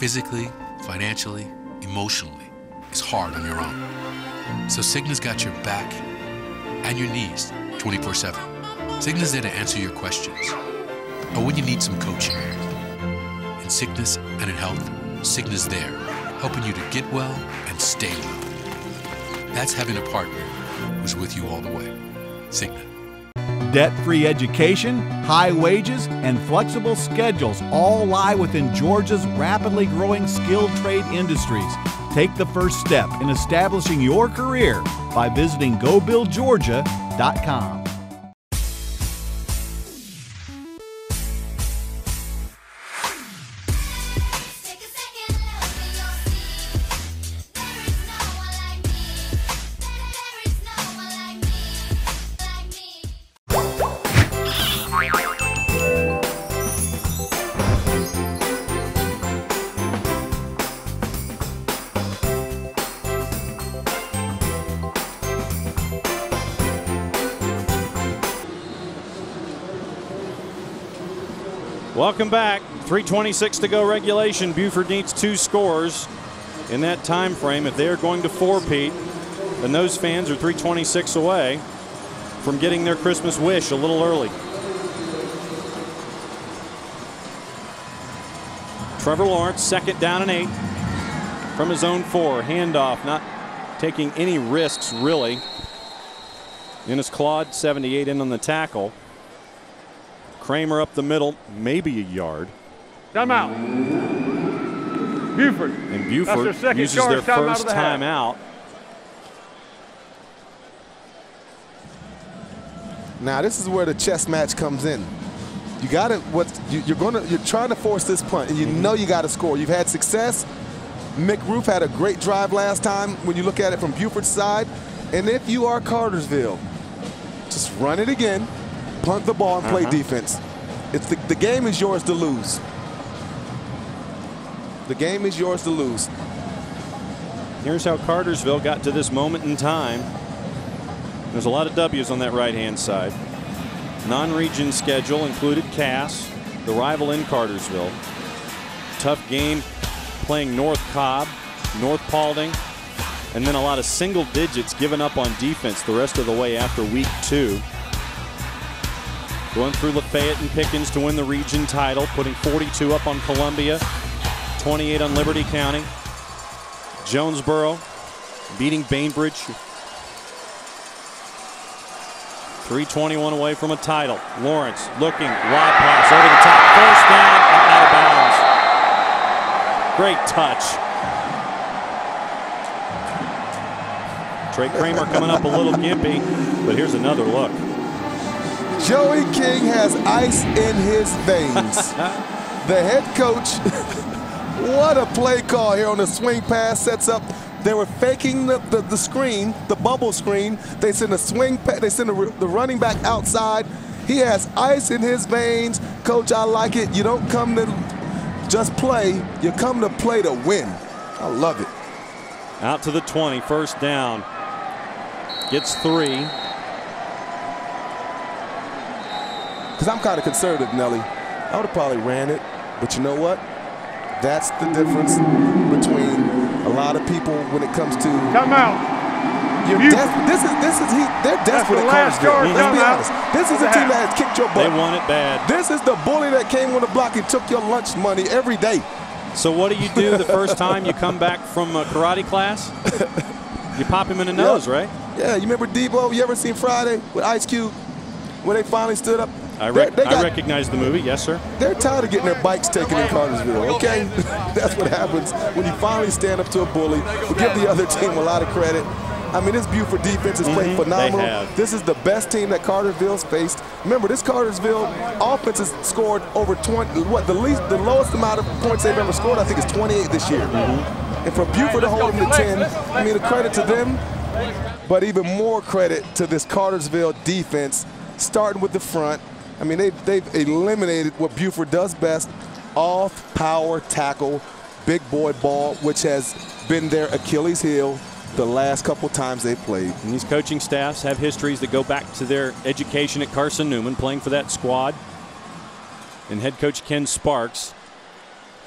physically, financially, emotionally, is hard on your own. So Cigna's got your back and your knees twenty-four seven. Cigna's there to answer your questions, or when you need some coaching. In sickness and in health, Cigna's there, helping you to get well and stay well. That's having a partner who's with you all the way. Cigna. Debt-free education, high wages, and flexible schedules all lie within Georgia's rapidly growing skilled trade industries. Take the first step in establishing your career by visiting go build georgia dot com. Take a second look at your seat. There is no one like me. Welcome back. three twenty-six to go regulation. Buford needs two scores in that time frame if they're going to four-peat. And those fans are three twenty-six away from getting their Christmas wish a little early. Trevor Lawrence, second down and eight from his own four. Handoff, not taking any risks really. Ennis Claude, seventy-eight in on the tackle. Kramer up the middle, maybe a yard. Timeout. Buford. And Buford their uses their first timeout. Now this is where the chess match comes in. You got it. What you, you're going to, you're trying to force this punt, and you know you got to score. You've had success. Mick Roof had a great drive last time. When you look at it from Buford's side, and if you are Cartersville, just run it again, punt the ball, and play uh-huh. defense. It's the, the game is yours to lose. The game is yours to lose. Here's how Cartersville got to this moment in time. There's a lot of W's on that right-hand side. Non-region schedule included Cass, the rival in Cartersville. Tough game playing North Cobb, North Paulding, and then a lot of single digits given up on defense the rest of the way after week two. Going through Lafayette and Pickens to win the region title, putting forty-two up on Columbia, twenty-eight on Liberty County. Jonesboro beating Bainbridge. three twenty-one away from a title. Lawrence looking, wide pass over the top, first down, out of bounds. Great touch. Trey Kramer coming up a little gimpy, but here's another look. Joey King has ice in his veins. The head coach, what a play call here on the swing pass, sets up. They were faking the, the, the screen, the bubble screen. They send a swing, they send a, the running back outside. He has ice in his veins. Coach, I like it. You don't come to just play. You come to play to win. I love it. Out to the twenty, first down. Gets three. Because I'm kind of conservative, Nelly. I would have probably ran it, but you know what? That's the difference between a lot of people when it comes to come out. You're this is this is he. They're desperate. The last yard, let's be honest. This is a team that has kicked your butt. They want it bad. This is the bully that came on the block and took your lunch money every day. So what do you do the first time you come back from a karate class? You pop him in the nose, yeah. right? Yeah. You remember Debo? You ever seen Friday with Ice Cube when they finally stood up? I, rec they got, I recognize the movie, yes, sir. They're tired of getting their bikes taken in Cartersville, okay? That's what happens when you finally stand up to a bully. We give the other team a lot of credit. I mean, this Buford defense is playing mm-hmm. phenomenal. This is the best team that Cartersville's faced. Remember, this Cartersville offense has scored over twenty, what, the least, the lowest amount of points they've ever scored, I think, is twenty-eight this year. Mm-hmm. And for Buford to hold them to ten, I mean, a credit to them, but even more credit to this Cartersville defense, starting with the front. I mean, they've, they've eliminated what Buford does best, off power tackle, big boy ball, which has been their Achilles heel the last couple times they've played. And these coaching staffs have histories that go back to their education at Carson Newman, playing for that squad, and head coach Ken Sparks.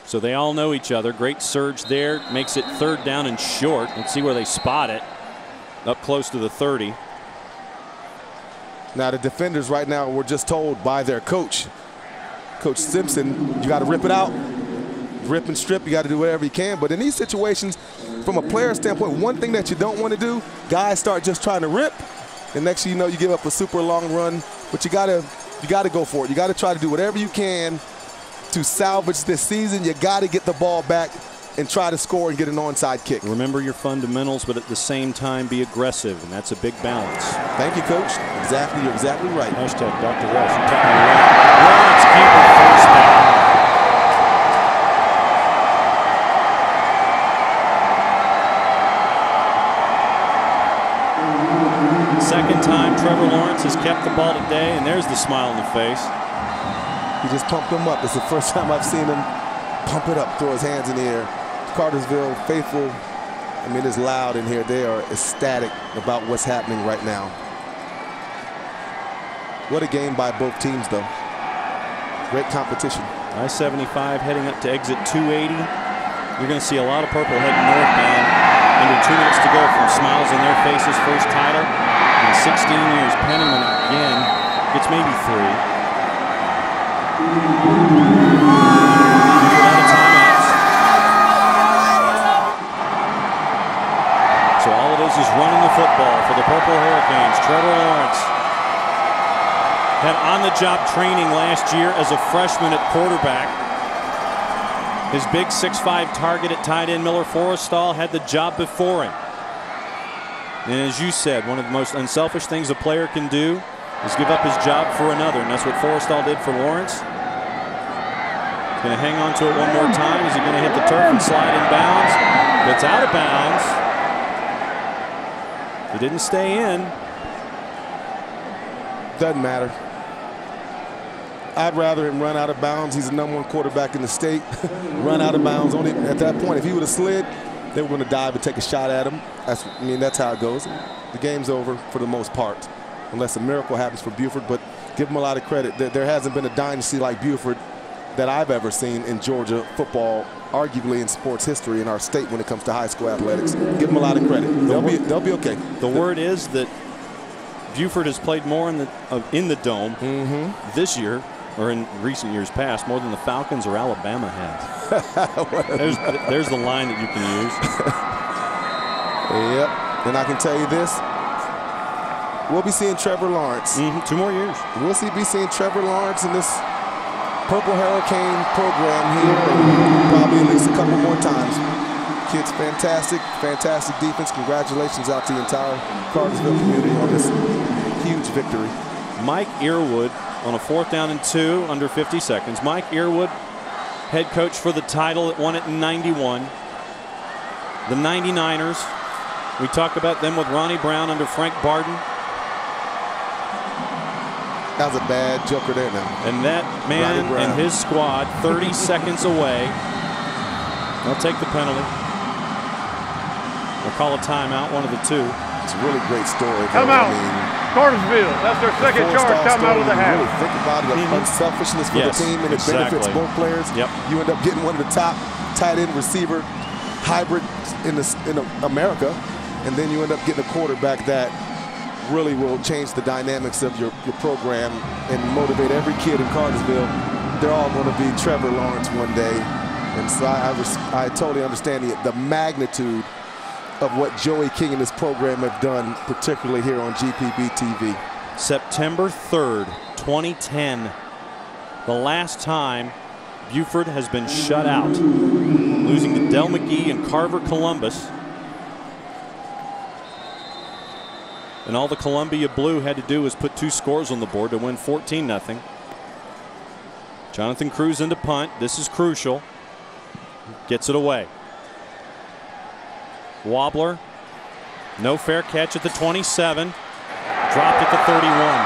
So they all know each other. Great surge there, makes it third down and short. Let's see where they spot it, up close to the thirty. Now, the defenders right now were just told by their coach, Coach Simpson, you got to rip it out, rip and strip, you got to do whatever you can. But in these situations, from a player standpoint, one thing that you don't want to do, guys start just trying to rip, and next thing you know, you give up a super long run. But you got to you got to go for it. You got to try to do whatever you can to salvage this season. You got to get the ball back and try to score and get an onside kick. Remember your fundamentals, but at the same time, be aggressive, and that's a big balance. Thank you, Coach. Exactly, you're exactly right. Hashtag Doctor Walsh. Lawrence keeper first down. Second time Trevor Lawrence has kept the ball today, and there's the smile on the face. He just pumped him up. It's the first time I've seen him pump it up, throw his hands in the air. Cartersville faithful, I mean, it's loud in here. They are ecstatic about what's happening right now. What a game by both teams, though. Great competition. I seventy-five heading up to exit two eighty. You're going to see a lot of purple heading northbound. Under two minutes to go from smiles on their faces. First title in sixteen years. Penniman again gets maybe three. A lot of timeouts. So all it is is running the football for the Purple Hurricanes. Trevor Lawrence had on-the-job training last year as a freshman at quarterback. His big six five target at tight end Miller Forrestal had the job before him. And as you said, one of the most unselfish things a player can do is give up his job for another, and that's what Forrestal did for Lawrence. He's going to hang on to it one more time. Is he going to hit the turf and slide in bounds? That's out of bounds. He didn't stay in. Doesn't matter. I'd rather him run out of bounds. He's the number one quarterback in the state. Run out of bounds on it at that point. If he would have slid, they were going to dive and take a shot at him. That's, I mean, that's how it goes. The game's over for the most part, unless a miracle happens for Buford. But give him a lot of credit. There, there hasn't been a dynasty like Buford that I've ever seen in Georgia football, arguably in sports history in our state when it comes to high school athletics. Give him a lot of credit. They'll be, they'll be okay. The word is that Buford has played more in the uh, in the Dome mm-hmm. this year, or in recent years past, more than the Falcons or Alabama have. there's, there's the line that you can use. Yep, and I can tell you this: we'll be seeing Trevor Lawrence. Mm-hmm. Two more years. We'll be seeing Trevor Lawrence in this Purple Hurricane program here, probably at least a couple more times. Kids, fantastic, fantastic defense. Congratulations out to the entire Cartersville community on this huge victory. Mike Earwood on a fourth down and two, under fifty seconds. Mike Earwood, head coach for the title that won it in ninety-one. The ninety-niners, we talked about them with Ronnie Brown under Frank Barden. That was a bad joker there now. And that man and his squad, thirty seconds away. They'll take the penalty. They'll call a timeout, one of the two. It's a really great story. Come out. I mean, Cartersville, that's their second charge come out of the half. Really think about it, mm-hmm. unselfishness for yes, the team, and exactly. it benefits both players. Yep. You end up getting one of the top tight end receiver hybrid in, the, in America, and then you end up getting a quarterback that really will change the dynamics of your, your program and motivate every kid in Cartersville. They're all going to be Trevor Lawrence one day. And so I, I, I totally understand the, the magnitude of what Joey King and his program have done, particularly here on G P B T V. September third, twenty ten, the last time Buford has been shut out, losing to Del McGee and Carver Columbus. And all the Columbia Blue had to do was put two scores on the board to win fourteen nothing. Jonathan Cruz into punt. This is crucial. Gets it away. Wobbler. No fair catch at the twenty-seven. Dropped at the thirty-one.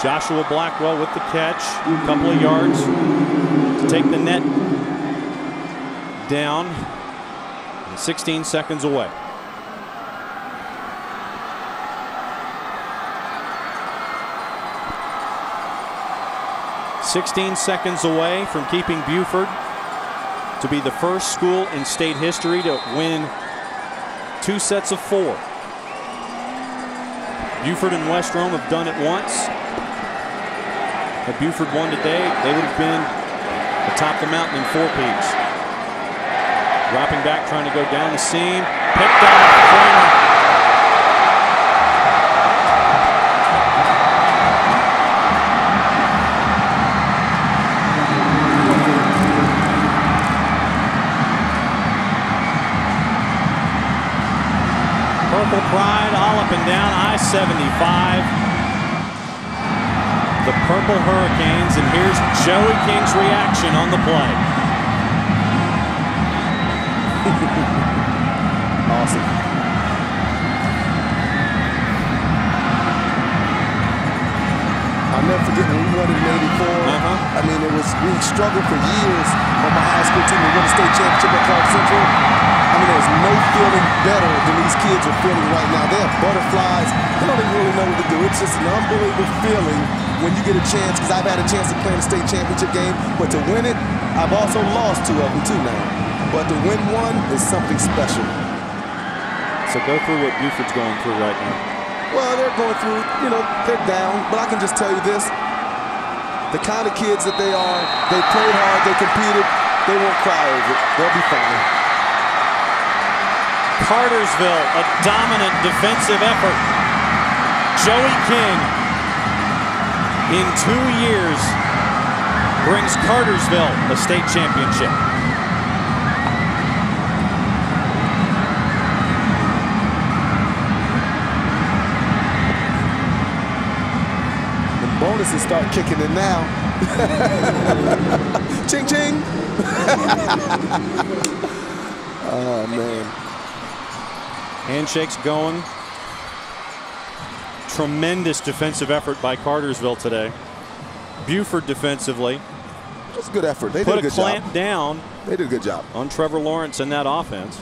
Joshua Blackwell with the catch. A couple of yards to take the net down. And sixteen seconds away. sixteen seconds away from keeping Buford to be the first school in state history to win two sets of four. Buford and West Rome have done it once. Had Buford won today, they would have been atop the mountain in four peaks. Dropping back, trying to go down the seam. Picked off. Pride all up and down I seventy-five. The Purple Hurricanes, and here's Joey King's reaction on the play. Awesome. I'll never forget when we won in eighty-four. Uh-huh. I mean, it was, we struggled for years on my high school team to win a state championship at Clark Central. I mean, there's no feeling better than these kids are feeling right now. They have butterflies. They don't even really know what to do. It's just an unbelievable feeling when you get a chance, because I've had a chance to play in a state championship game, but to win it, I've also lost two of them too now. But to win one is something special. So go through what Buford's going through right now. Well, they're going through, you know, they're down, but I can just tell you this, the kind of kids that they are, they played hard, they competed, they won't cry over it, they'll be fine. Cartersville, a dominant defensive effort. Joey King, in two years, brings Cartersville a state championship. Bonuses start kicking in now. Ching, ching. Oh, man. Handshakes going. Tremendous defensive effort by Cartersville today. Buford defensively. Just good effort. They did a good job. Put a clamp down. They did a good job. On Trevor Lawrence in that offense.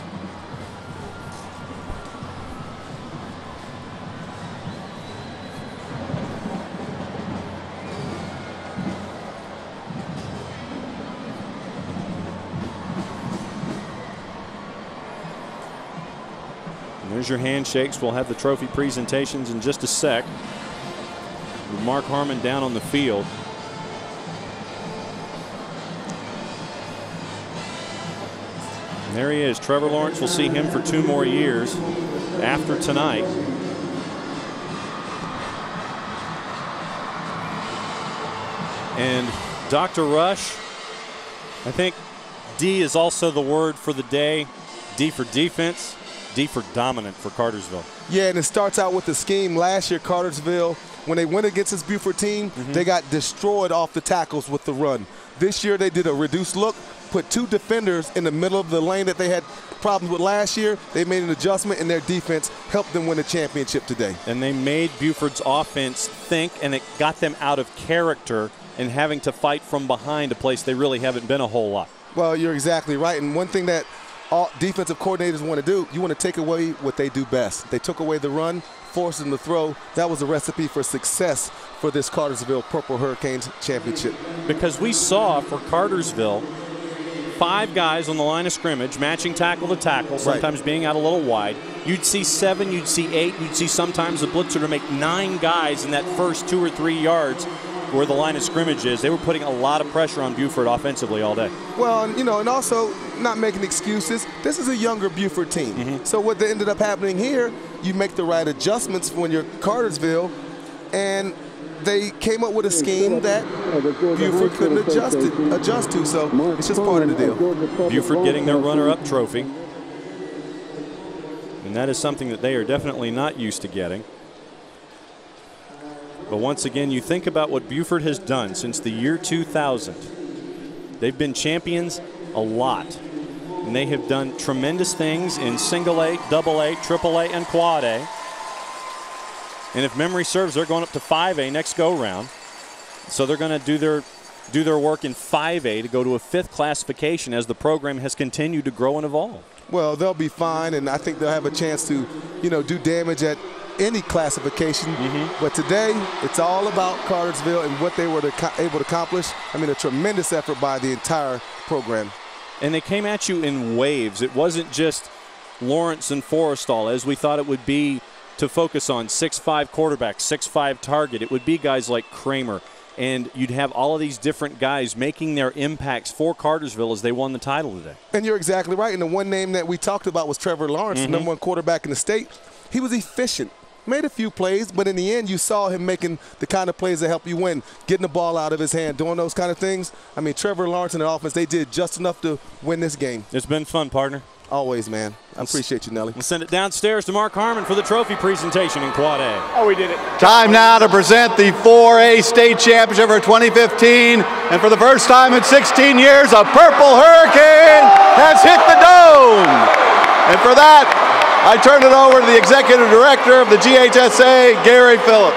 There's your handshakes. We'll have the trophy presentations in just a sec. With Mark Harmon down on the field. And there he is. Trevor Lawrence, we'll see him for two more years after tonight. And Doctor Rush, I think D is also the word for the day. D for defense. D for dominant for Cartersville. Yeah, and it starts out with the scheme. Last year, Cartersville, when they went against this Buford team, mm-hmm. they got destroyed off the tackles with the run. This year, they did a reduced look, put two defenders in the middle of the lane that they had problems with last year. They made an adjustment, and their defense helped them win the championship today. And they made Buford's offense think, and it got them out of character and having to fight from behind, a place they really haven't been a whole lot. Well, you're exactly right, and one thing that all defensive coordinators want to do, you want to take away what they do best. They took away the run, forced them to throw. That was a recipe for success for this Cartersville Purple Hurricanes championship. Because we saw for Cartersville, five guys on the line of scrimmage, matching tackle to tackle, sometimes right. being out a little wide. You'd see seven, you'd see eight, you'd see sometimes the blitzer to make nine guys in that first two or three yards where the line of scrimmage is. They were putting a lot of pressure on Buford offensively all day. Well, you know, and also not making excuses. This is a younger Buford team. Mm-hmm. So what ended up happening here, you make the right adjustments when you're Cartersville, and they came up with a scheme that Buford couldn't adjust, it, adjust to, so it's just part of the deal. Buford getting their runner-up trophy, and that is something that they are definitely not used to getting. But once again, you think about what Buford has done since the year two thousand. They've been champions a lot. And they have done tremendous things in single A, double A, triple A, and quad A. And if memory serves, they're going up to five A next go round. So they're going to do their do their work in five A to go to a fifth classification as the program has continued to grow and evolve. Well, they'll be fine, and I think they'll have a chance to, you know, do damage at any classification, mm-hmm. but today it's all about Cartersville and what they were to able to accomplish. I mean, a tremendous effort by the entire program. And they came at you in waves. It wasn't just Lawrence and Forrestal, as we thought it would be, to focus on six five quarterback, six five target. It would be guys like Kramer, and you'd have all of these different guys making their impacts for Cartersville as they won the title today. And you're exactly right. And the one name that we talked about was Trevor Lawrence, mm-hmm. the number one quarterback in the state. He was efficient. Made a few plays, but in the end, you saw him making the kind of plays that help you win, getting the ball out of his hand, doing those kind of things. I mean, Trevor Lawrence and the offense, they did just enough to win this game. It's been fun, partner. Always, man. I appreciate you, Nelly. We'll send it downstairs to Mark Harmon for the trophy presentation in Quad A. Oh, we did it. Time now to present the four A state championship for twenty fifteen. And for the first time in sixteen years, a Purple Hurricane has hit the Dome. And for that, I turn it over to the executive director of the G H S A, Gary Phillips.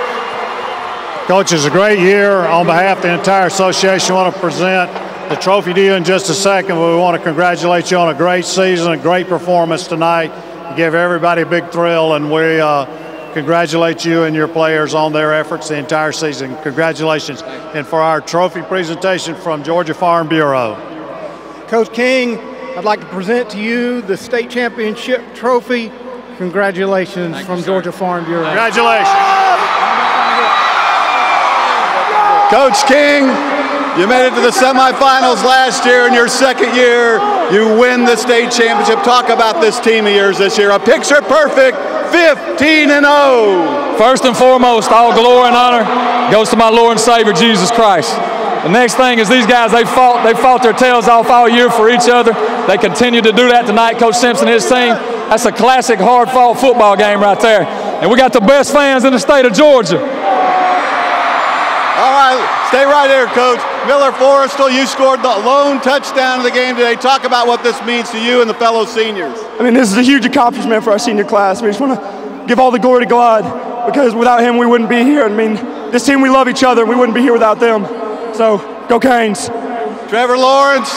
Coach, it's a great year. On behalf of the entire association, I want to present the trophy to you in just a second, but we want to congratulate you on a great season, a great performance tonight. You gave everybody a big thrill, and we uh, congratulate you and your players on their efforts the entire season. Congratulations. And for our trophy presentation from Georgia Farm Bureau. Coach King, I'd like to present to you the state championship trophy. Congratulations Thank from you, Georgia Farm Bureau. Congratulations. Coach King, you made it to the semifinals last year. In your second year, you win the state championship. Talk about this team of yours this year. A picture perfect fifteen and oh. First and foremost, all glory and honor goes to my Lord and Savior, Jesus Christ. The next thing is these guys, they fought, they fought their tails off all year for each other. They continue to do that tonight, Coach Simpson and his team. That's a classic hard-fought football game right there. And we got the best fans in the state of Georgia. All right, stay right there, Coach. Miller Forrestal, you scored the lone touchdown of the game today. Talk about what this means to you and the fellow seniors. I mean, this is a huge accomplishment for our senior class. We just want to give all the glory to God, because without him, we wouldn't be here. I mean, this team, we love each other, and we wouldn't be here without them. So, go Canes. Trevor Lawrence,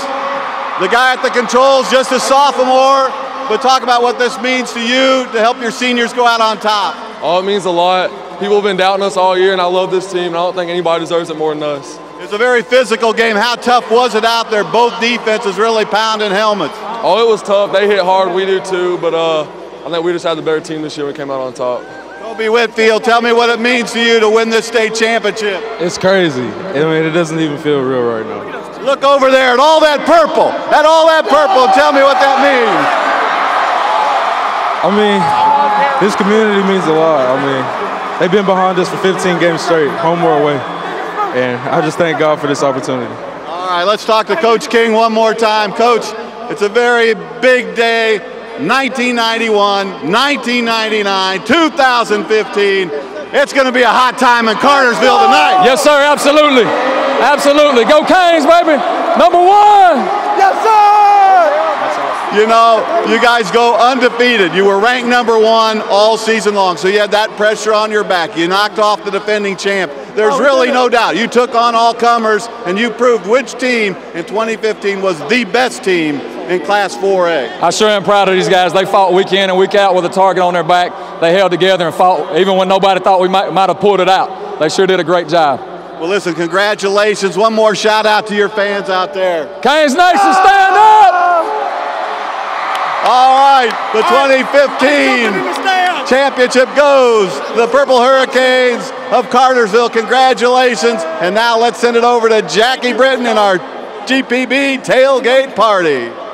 the guy at the controls, just a sophomore, but talk about what this means to you to help your seniors go out on top. Oh, it means a lot. People have been doubting us all year, and I love this team, and I don't think anybody deserves it more than us. It's a very physical game. How tough was it out there? Both defenses really pounding helmets. Oh, it was tough. They hit hard. We do too, but uh, I think we just had the better team this year. We came out on top. Kobe Whitfield, tell me what it means to you to win this state championship. It's crazy. I mean, it doesn't even feel real right now. Look over there at all that purple, at all that purple, and tell me what that means. I mean, this community means a lot. I mean, they've been behind us for fifteen games straight, home or away. And I just thank God for this opportunity. All right, let's talk to Coach King one more time. Coach, it's a very big day. nineteen ninety-one, nineteen ninety-nine, two thousand fifteen. It's going to be a hot time in Cartersville tonight. Yes, sir, absolutely. Absolutely. Go Canes, baby. Number one. Yes, sir. You know, you guys go undefeated. You were ranked number one all season long, so you had that pressure on your back. You knocked off the defending champ. There's really no doubt. You took on all comers, and you proved which team in twenty fifteen was the best team in Class four A. I sure am proud of these guys. They fought week in and week out with a target on their back. They held together and fought even when nobody thought we might, might have pulled it out. They sure did a great job. Well, listen, congratulations. One more shout out to your fans out there. Canes Nation, stand up! All right, the twenty fifteen championship goes to the Purple Hurricanes of Cartersville. Congratulations. And now let's send it over to Jackie Britton and our G P B tailgate party.